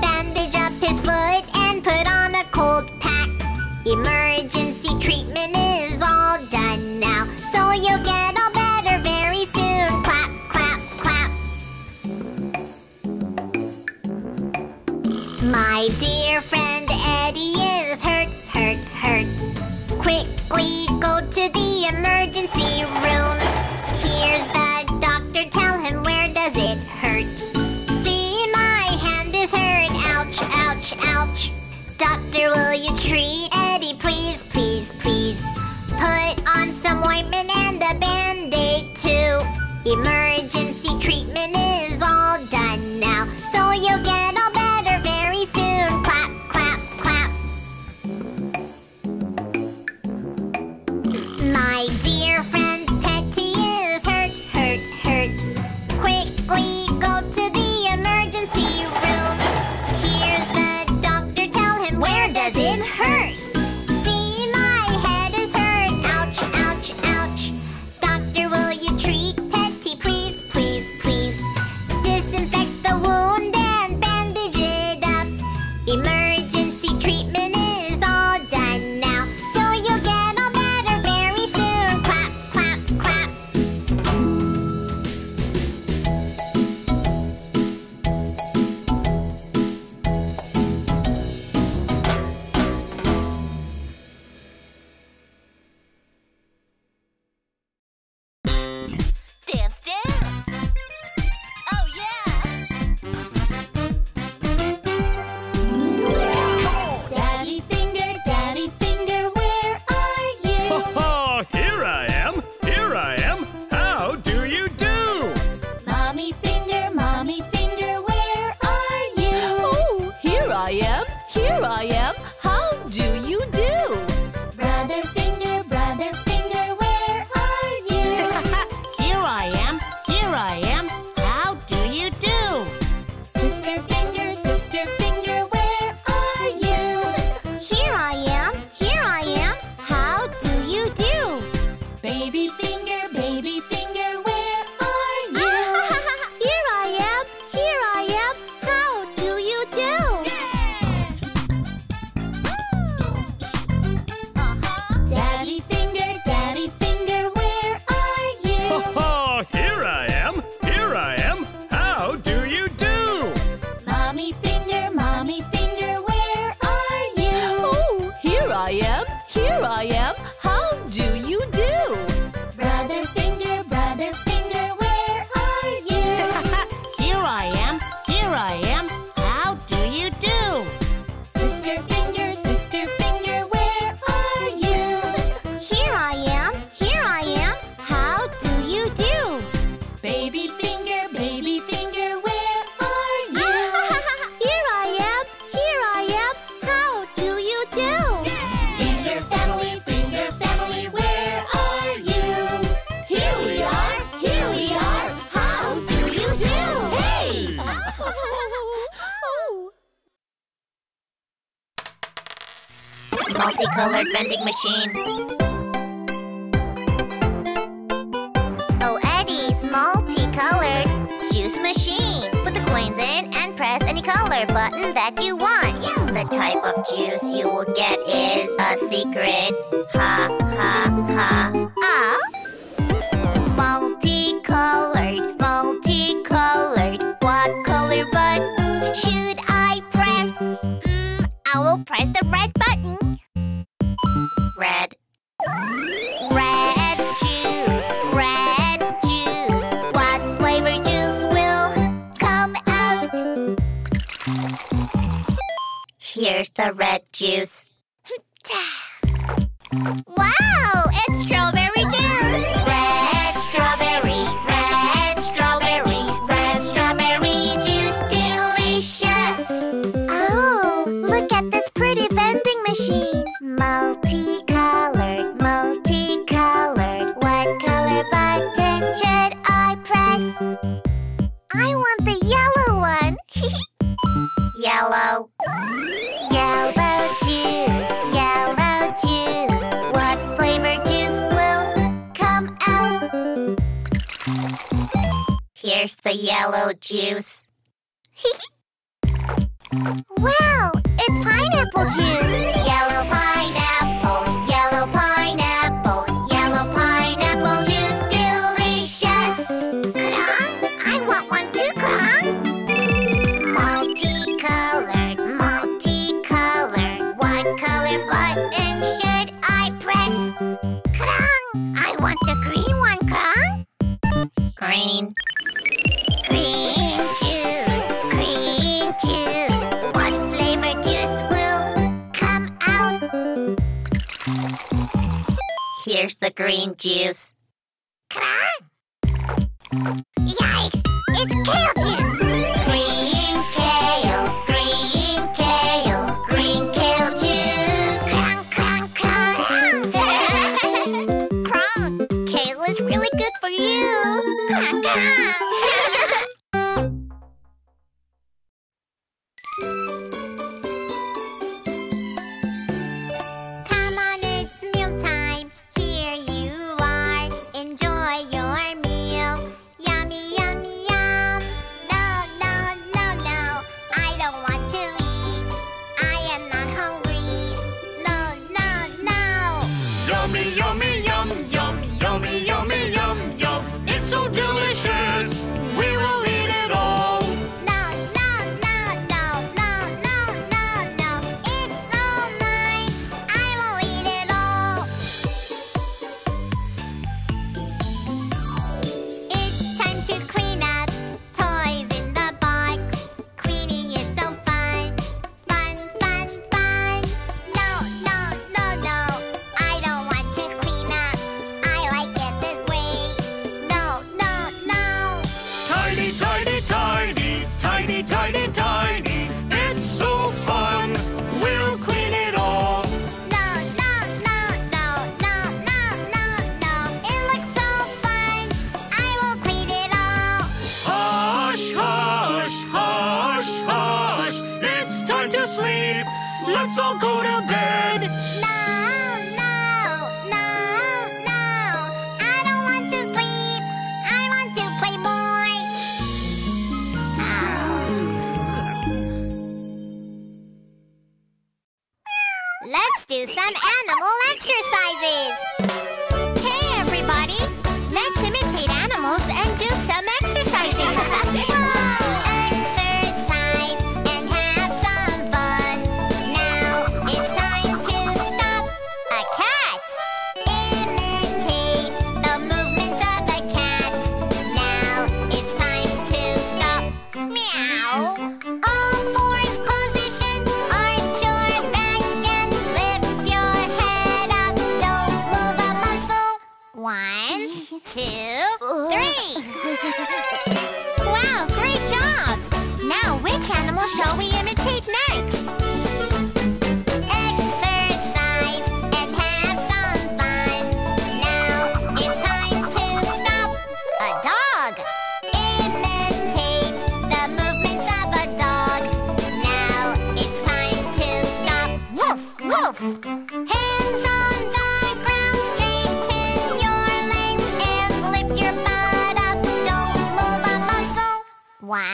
Bandage up his foot and put on a cold pack. Emergency treatment is all done now, so you'll get all better very soon. Clap, clap, clap. Multicolored vending machine. Oh, Eddie's multicolored juice machine. Put the coins in and press any color button that you want. The type of juice you will get is a secret. Ha, ha, ha. Multicolored, multicolored. What color button should I press? I will press the red button. Red. Red juice, red juice. What flavor juice will come out? Here's the red juice. Wow, it's strawberry juice. Red strawberry, red strawberry. Red strawberry juice, delicious. Oh, look at this pretty vending machine. Multicolored, multicolored. What color button should I press? I want the yellow one. Yellow. Yellow juice, yellow juice. What flavor juice will come out? Here's the yellow juice. Wow, it's pineapple juice. Yellow pineapple, yellow pineapple. Yellow pineapple juice, delicious. Crong, I want one too, Crong. Multicolored, multicolored. What color button should I press? Crong, I want the green one, Crong. Green. Green juice, green juice. Here's the green juice. Crong! Yikes! It's kale juice! Green kale, green kale, green kale juice! Crong, crong, crong! Crong! Crong! Kale is really good for you! Crong, crong! Yummy, yum, yum, yummy, yummy, yum, yum. It's so delicious. 1, 2, 3. Wow, great job! Now which animal shall we imitate next? Exercise and have some fun. Now it's time to stop. A dog! Imitate the movements of a dog. Now it's time to stop. Woof, woof! What?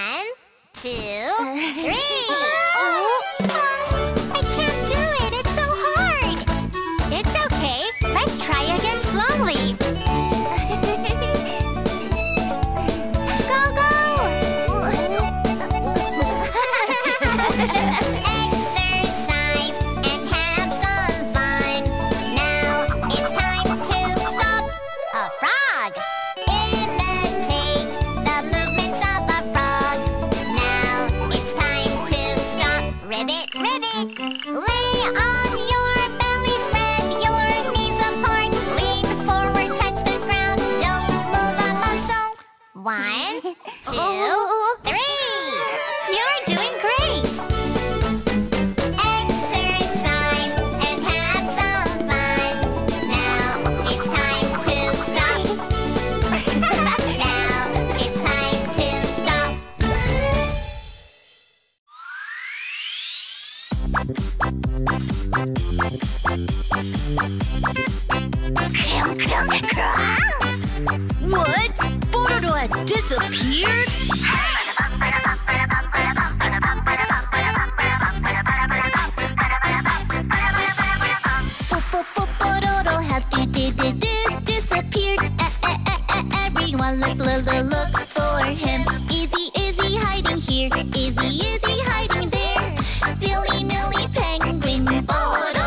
Pororo has disappeared? Pororo has disappeared. Everyone look for him. Is he hiding here? Is he hiding there? Silly nilly penguin Pororo.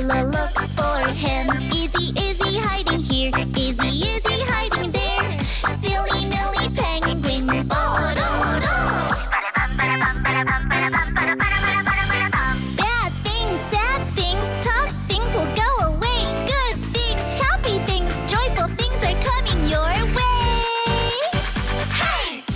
Look for him. Is he hiding here? Is he hiding there? Silly nilly penguin Pororo. Sad things, tough things will go away. Good things, happy things, joyful things are coming your way. Hey!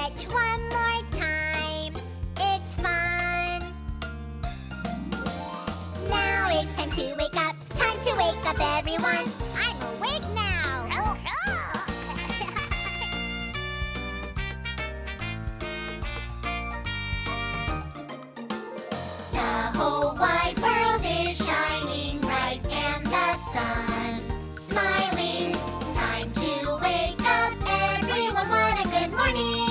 stretch one more time. It's fun. Now it's time to wake up. Time to wake up, everyone. I'm awake now. The whole wide world is shining bright, and the sun's smiling. Time to wake up, everyone. What a good morning.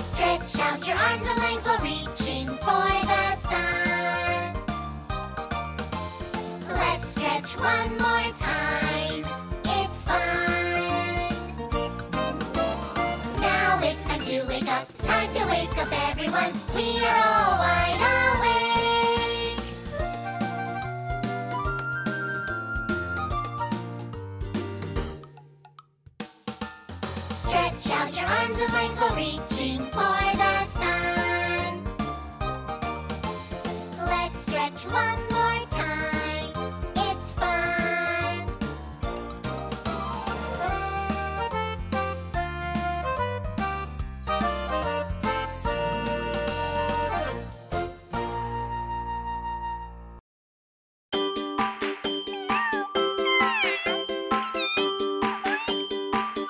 Stretch out your arms and legs while reaching for the sun. Let's stretch one more time. It's fun. Now it's time to wake up. Time to wake up, everyone. We are all wide awake. Stretch out your arms and legs while reaching for the sun. Let's stretch one more time. It's fun.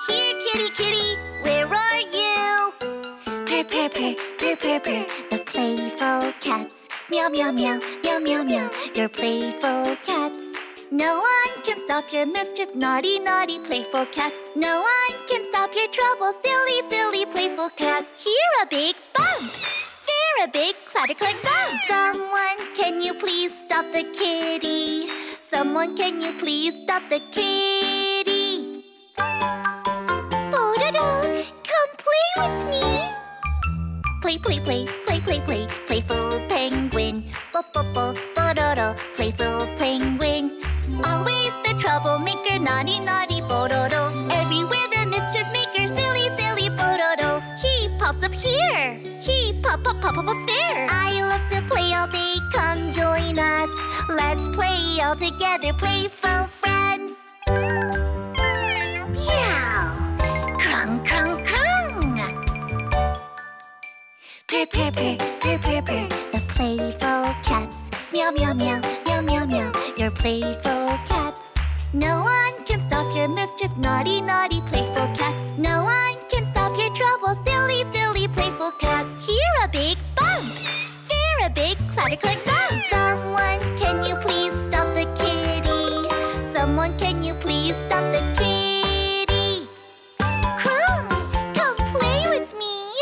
Here, kitty, kitty, where are you? Purr, purr, purr, purr, purr, purr. The playful cats. Meow, meow, meow, meow, meow, meow. You're playful cats. No one can stop your mischief. Naughty, naughty, playful cat. No one can stop your trouble. Silly, silly, playful cat. Here a big bump. There a big clatter-clack bump. Someone, can you please stop the kitty? Someone, can you please stop the kitty? Pororo, come play with me. Play, play, play, play, play, play. Playful penguin. Bop, bop, bop, Pororo. Playful penguin. Always the troublemaker. Naughty, naughty, Pororo. Everywhere the mischief maker. Silly, silly, Pororo. He pops up here. He pop, pop, pop, pop, pops there. I love to play all day. Come join us. Let's play all together. Playful friends. Meow. Crong, crong, crong. Purr, purr, purr, purr, purr, purr. The playful cats. Meow, meow, meow, meow, meow, meow. You're playful cats. No one can stop your mischief. Naughty, naughty, playful cat. No one can stop your trouble. Silly, silly, playful cat. Here a big bump. There a big clatter-clack bump. Someone, can you please stop the kitty? Someone, can you please stop the kitty? Crong, come play with me.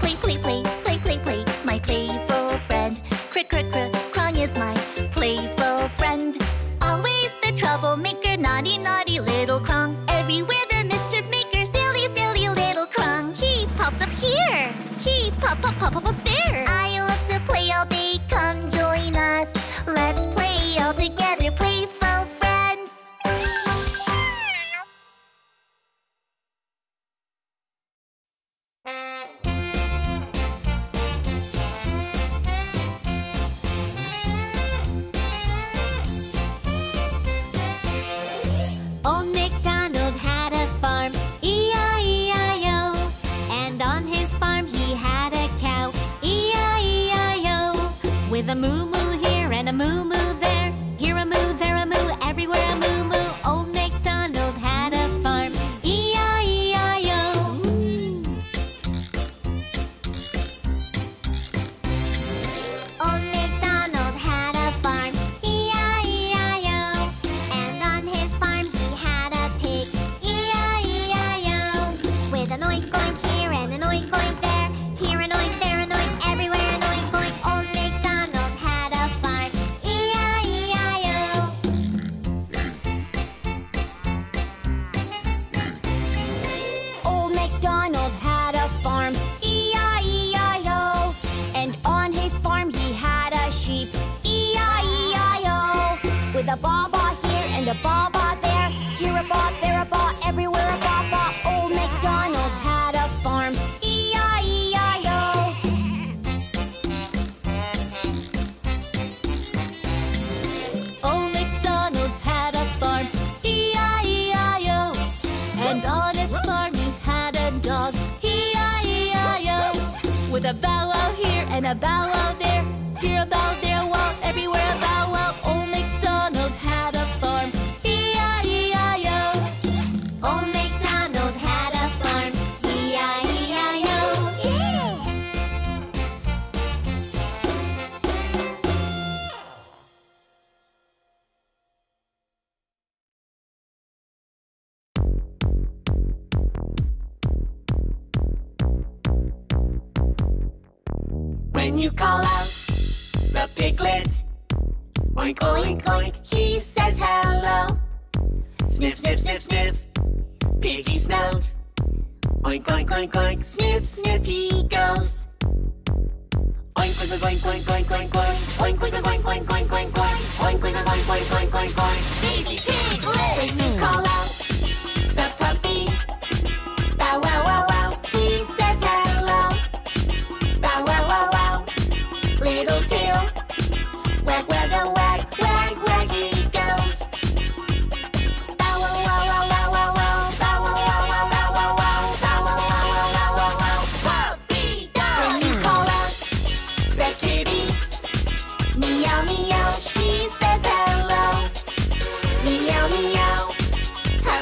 Play, play, play, play, play, play. My playful friend. Crick, crick, crick. Crong is my playful friend. Always the troublemaker. Naughty, naughty little Crong. Everywhere the mischief maker. Silly, silly little Crong. He pops up here. He pop, pop, pop, pop, pops there. I love to play all day. Come join us. Let's play all together. Playful friends. Old MacDonald had a farm, E-I-E-I-O. And on his farm he had a cow, E-I-E-I-O. With a moo-moo here and a moo-moo there. Here a moo, there a moo, everywhere a moo-moo. Old MacDonald had a farm, E-I-E-I-O. Old MacDonald had a farm, E-I-E-I-O. And on his farm he had a pig, E-I-E-I-O. With an oink-oink here and an oink-oink there. Here an oink, there an oink, everywhere an oink-oink. Old MacDonald had a farm, E-I-E-I-O. Old MacDonald had a farm, E-I-E-I-O. And on his farm he had a sheep, E-I-E-I-O. With a baa-baa here and a baa-baa there. Here a baa, there a baa, everywhere a baa-baa. Old MacDonald had a farm, E-I-E-I-O. Old MacDonald had a farm, E-I-E-I-O. And And on his farm he had a dog, E-I-E-I-O. With a bow wow here and a bow wow there, here a bow, there a wow, everywhere a bow wow. Old MacDonald had a farm, E-I-E-I-O. Old MacDonald had a farm, E-I-E-I-O. When you call out the piglet, oink, oink, oink, he says hello. Sniff, sniff, sniff, sniff, piggy smelled. Oink, oink, oink, oink, sniff, sniff, he goes. Oink, oink, oink, oink, oink, oink, oink, oink, oink, oink, oink, oink, oink, oink, oink, oink, oink, oink, oink, piggy piglet. When you call out the puppy, bow, wow, wow, wow, he says hello. Bow, wow, wow, wow. Little tail, wag, wag, a wag, wag, wag, he goes. Bow, wow, wow, wow, wow, wow, bow, wow, wow, wow, wow, wow, bow, wow, wow, wow, wow, wow, puppy dog. When you call out the kitty, meow, meow, she says hello. Meow, meow,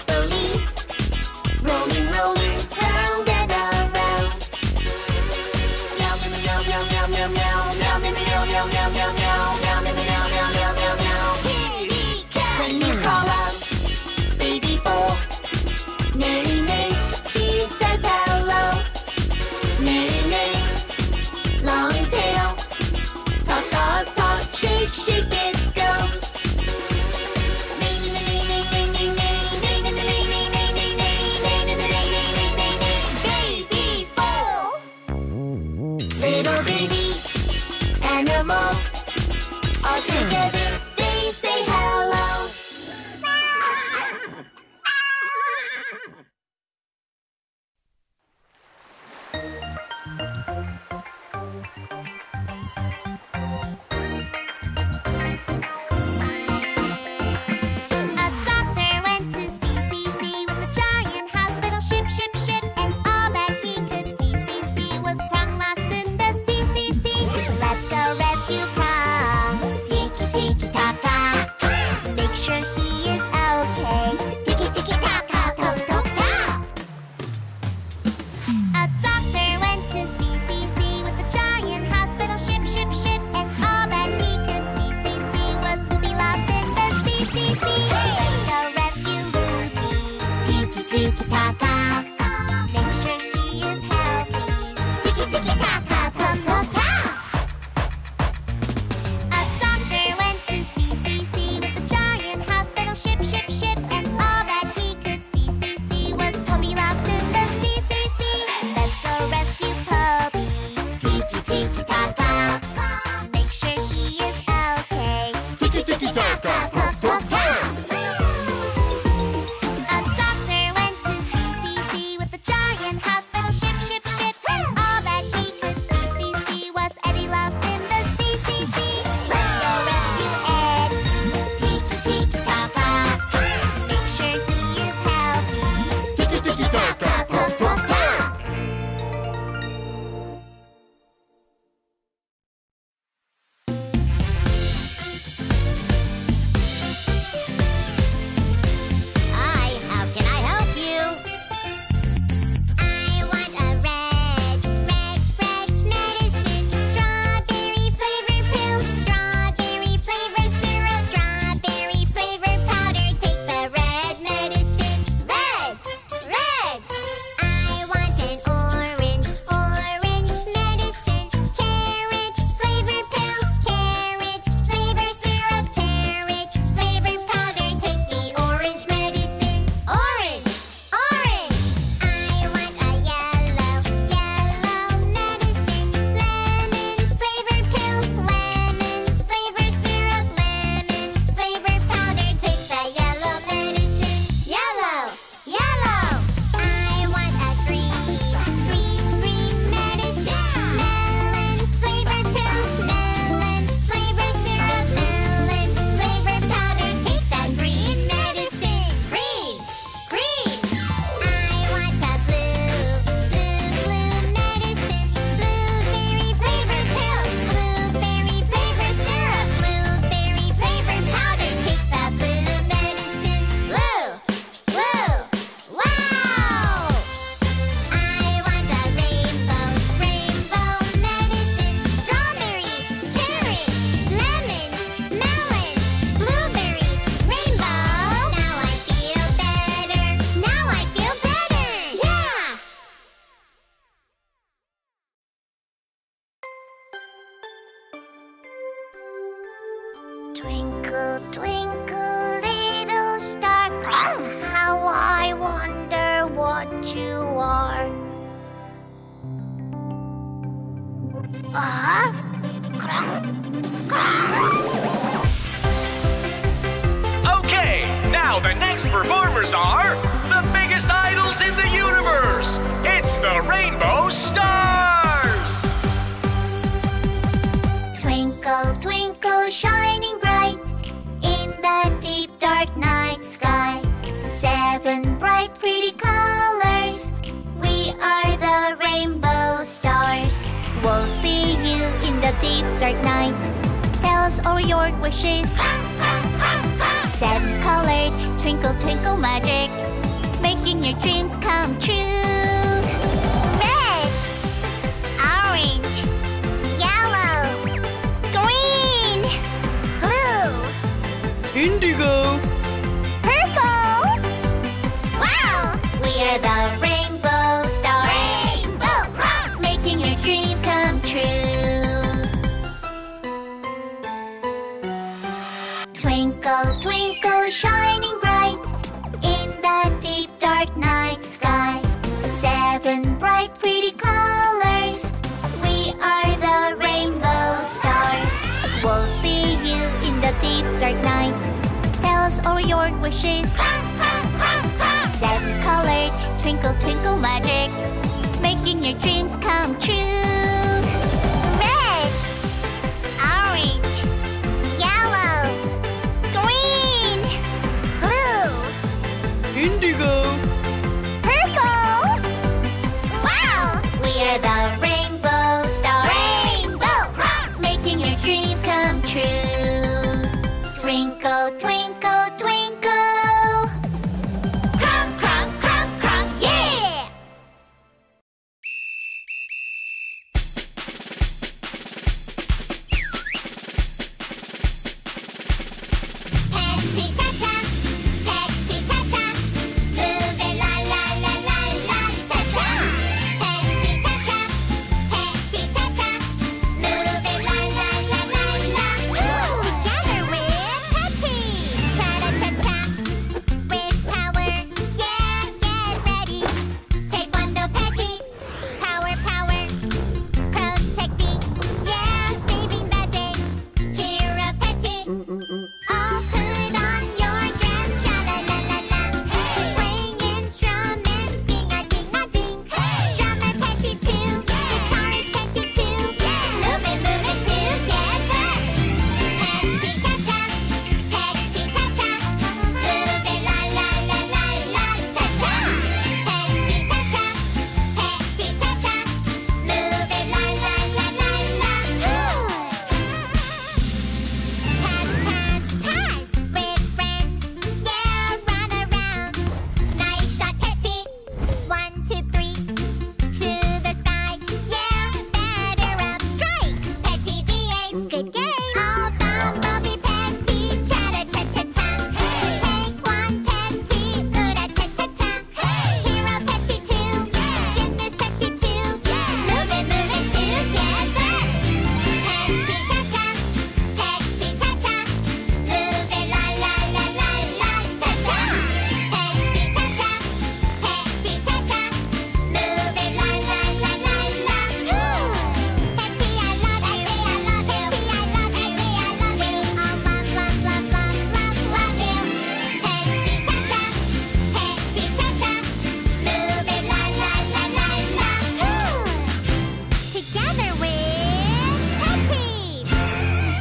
Twinkle, twinkle, little star, Crong, how I wonder what you are. Crong, Crong. Okay, now the next performers are the biggest idols in the universe. It's the Rainbow Stars. Twinkle, twinkle, shining bright in the deep dark night sky. 7 bright, pretty colors. We are the rainbow stars. We'll see you in the deep dark night. Tell us all your wishes. Seven-colored, twinkle, twinkle magic, making your dreams come true. Red, orange, yellow, green, blue, indigo, purple. Wow! We are the rainbow stars. Rainbow! Making your dreams come true. Twinkle, twinkle, shining bright in the deep dark night sky. 7 bright, pretty colors. We are the rainbow stars. We'll see you in the deep dark night. Tell us all your wishes. 7-colored, twinkle, twinkle magic, making your dreams come true. Red, orange, yellow, green, blue, indigo, purple. Wow! We are the rainbow stars. Rainbow! Making your dreams come true. Twinkle, twinkle, twinkle. Crong, crong, crong, crong, yeah! Petty tata, petty tata, move it la la la la la tata. Petty tata, petty tata, move it la la la la la. Together with Petty. Tata tata, with power, yeah, get ready. Taekwondo Petty, power power, protecting, yeah, saving the day. Hero Petty. Oh, put on your dress, sha la la la la. Playing instruments, ding a ding a ding. Drummer Petty too, guitarist Petty too. Move it together. Petty ta ta, petty ta ta, move it la la la la la ta ta. Petty ta ta, petty ta ta, move it la la la la la. Pass, pass, pass with friends. Yeah, run around. Nice shot, Petty. 1, 2, 3, to the sky. Yeah, better up, strike. Petty the ace, good game. All bumblebee Petty, chatter cha cha cha. Take one Petty, Uda cha cha cha. Hero Petty two, gymnast Petty two. Move it together. Petty cha cha. Petty tata, move it la la la la la tata. Petty tata, petty tata, move it la la la la la. Petty, I love you. Petty, I love you. Petty, I love you. Petty, I love you. Oh, love, love, love, love, love you. Petty tata, petty tata, move it la la la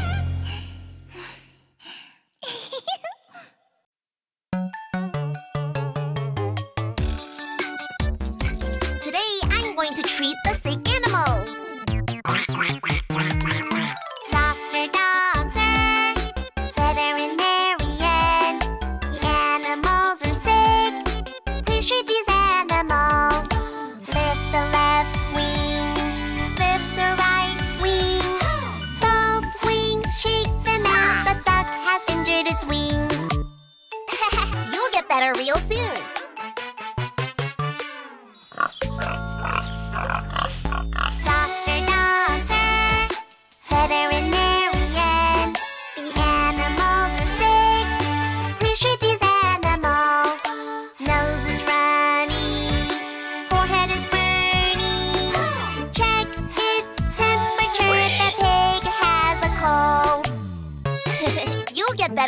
la la. Together with Petty. Today I'm going to treat the sick animals. Doctor, doctor, veterinarian, the animals are sick. Please treat these animals. Lift the left wing, lift the right wing. Both wings, shake them out. The duck has injured its wings. You'll get better real soon.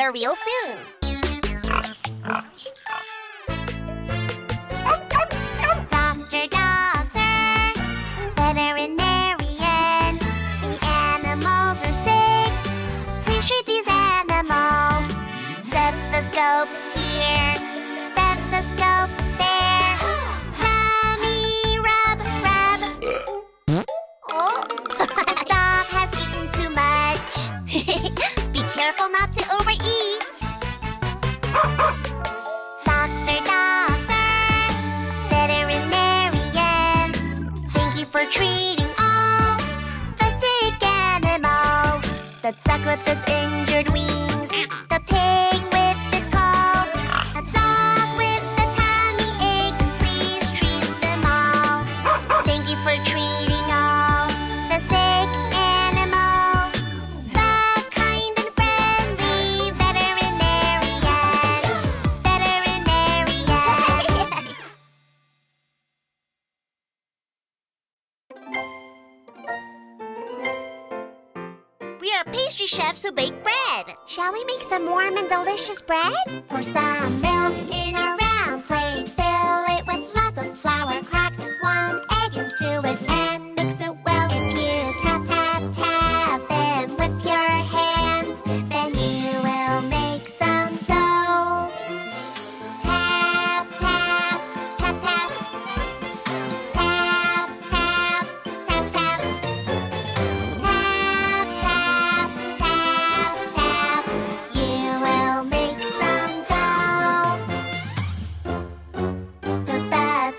better real soon. Doctor, doctor, veterinarian, the animals are sick. Please treat these animals. Stethoscope here, stethoscope there. Tummy rub, rub. Oh, dog has eaten too much. Be careful not to overeat. Doctor, doctor, veterinarian, thank you for treating all the sick animals. The duck with its injured wings, the pig with its cold, a dog with a tummy ache. Please treat them all. Thank you for treating all the sick animals. The kind and friendly veterinarian. We are pastry chefs who bake bread. Shall we make some warm and delicious bread? Pour some milk in a round plate. Fill it with lots of flour. Crack 1 egg into it and mix it well. You tap, tap, tap it with your hands. Then you will make some dough. Tap, tap, tap, tap. Tap, tap, tap, tap. Tap, tap, tap, tap. You will make some dough. Put the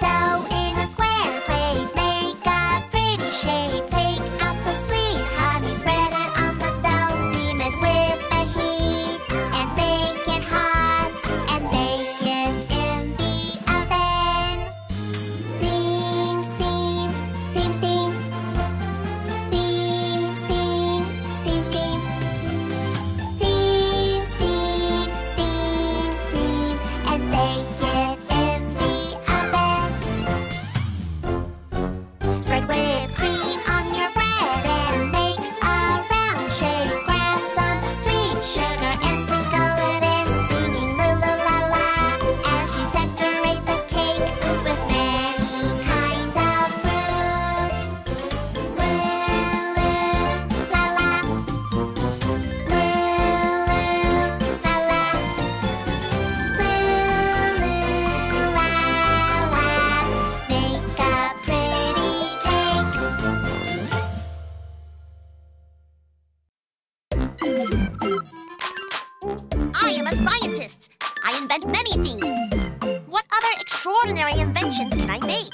dough in a square plate. Make a pretty shape. Take out some sweet honey. Spread it on the dough. Seam it with a heat. And bake it hot. And bake it in the oven. Steam, steam, steam, steam. Steam, steam, steam, steam. Steam, steam, steam, steam. And bake it in the oven. Spread whipped cream on your bread and make a round shape. Grab some sweet sugar and sprinkle it in, singing la la la la as you decorate the cake with many kinds of fruits. Loo la la, loo la la, loo la la. Make a pretty cake. I am a scientist. I invent many things. What other extraordinary inventions can I make?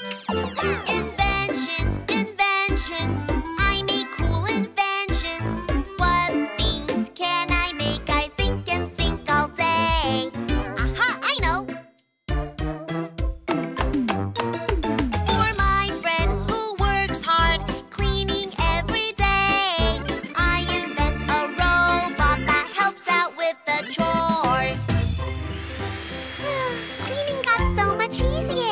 Inventions, inventions. I make cool inventions. What things can I make? I think and think all day. Aha, I know. For my friend who works hard cleaning every day, I invent a robot that helps out with the chores. Cleaning got so much easier.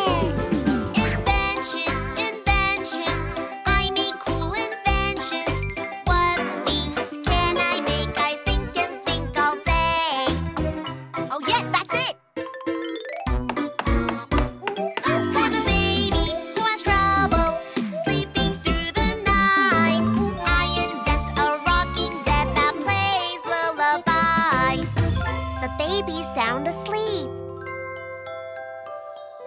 Inventions, inventions. I make cool inventions. What things can I make? I think and think all day. Oh yes, that's it. For the baby who has trouble sleeping through the night, I invent a rocking bed that plays lullabies. The baby's sound asleep.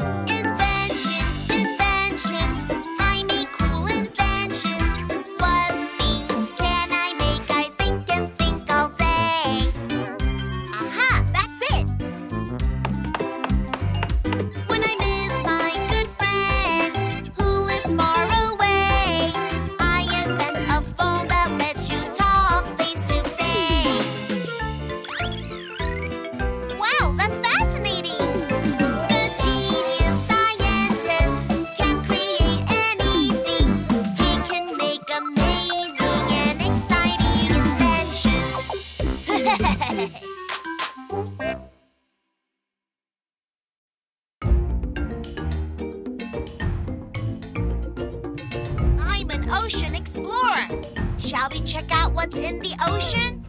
Inventions, inventions. I make cool inventions. What things can I make? I think and think all day. Aha, that's it. When I miss my good friend who lives far away, I invent a phone that lets you talk face to face. Wow, that's fascinating! The genius scientist can create anything. He can make amazing and exciting inventions. I'm an ocean explorer. Shall we check out what's in the ocean?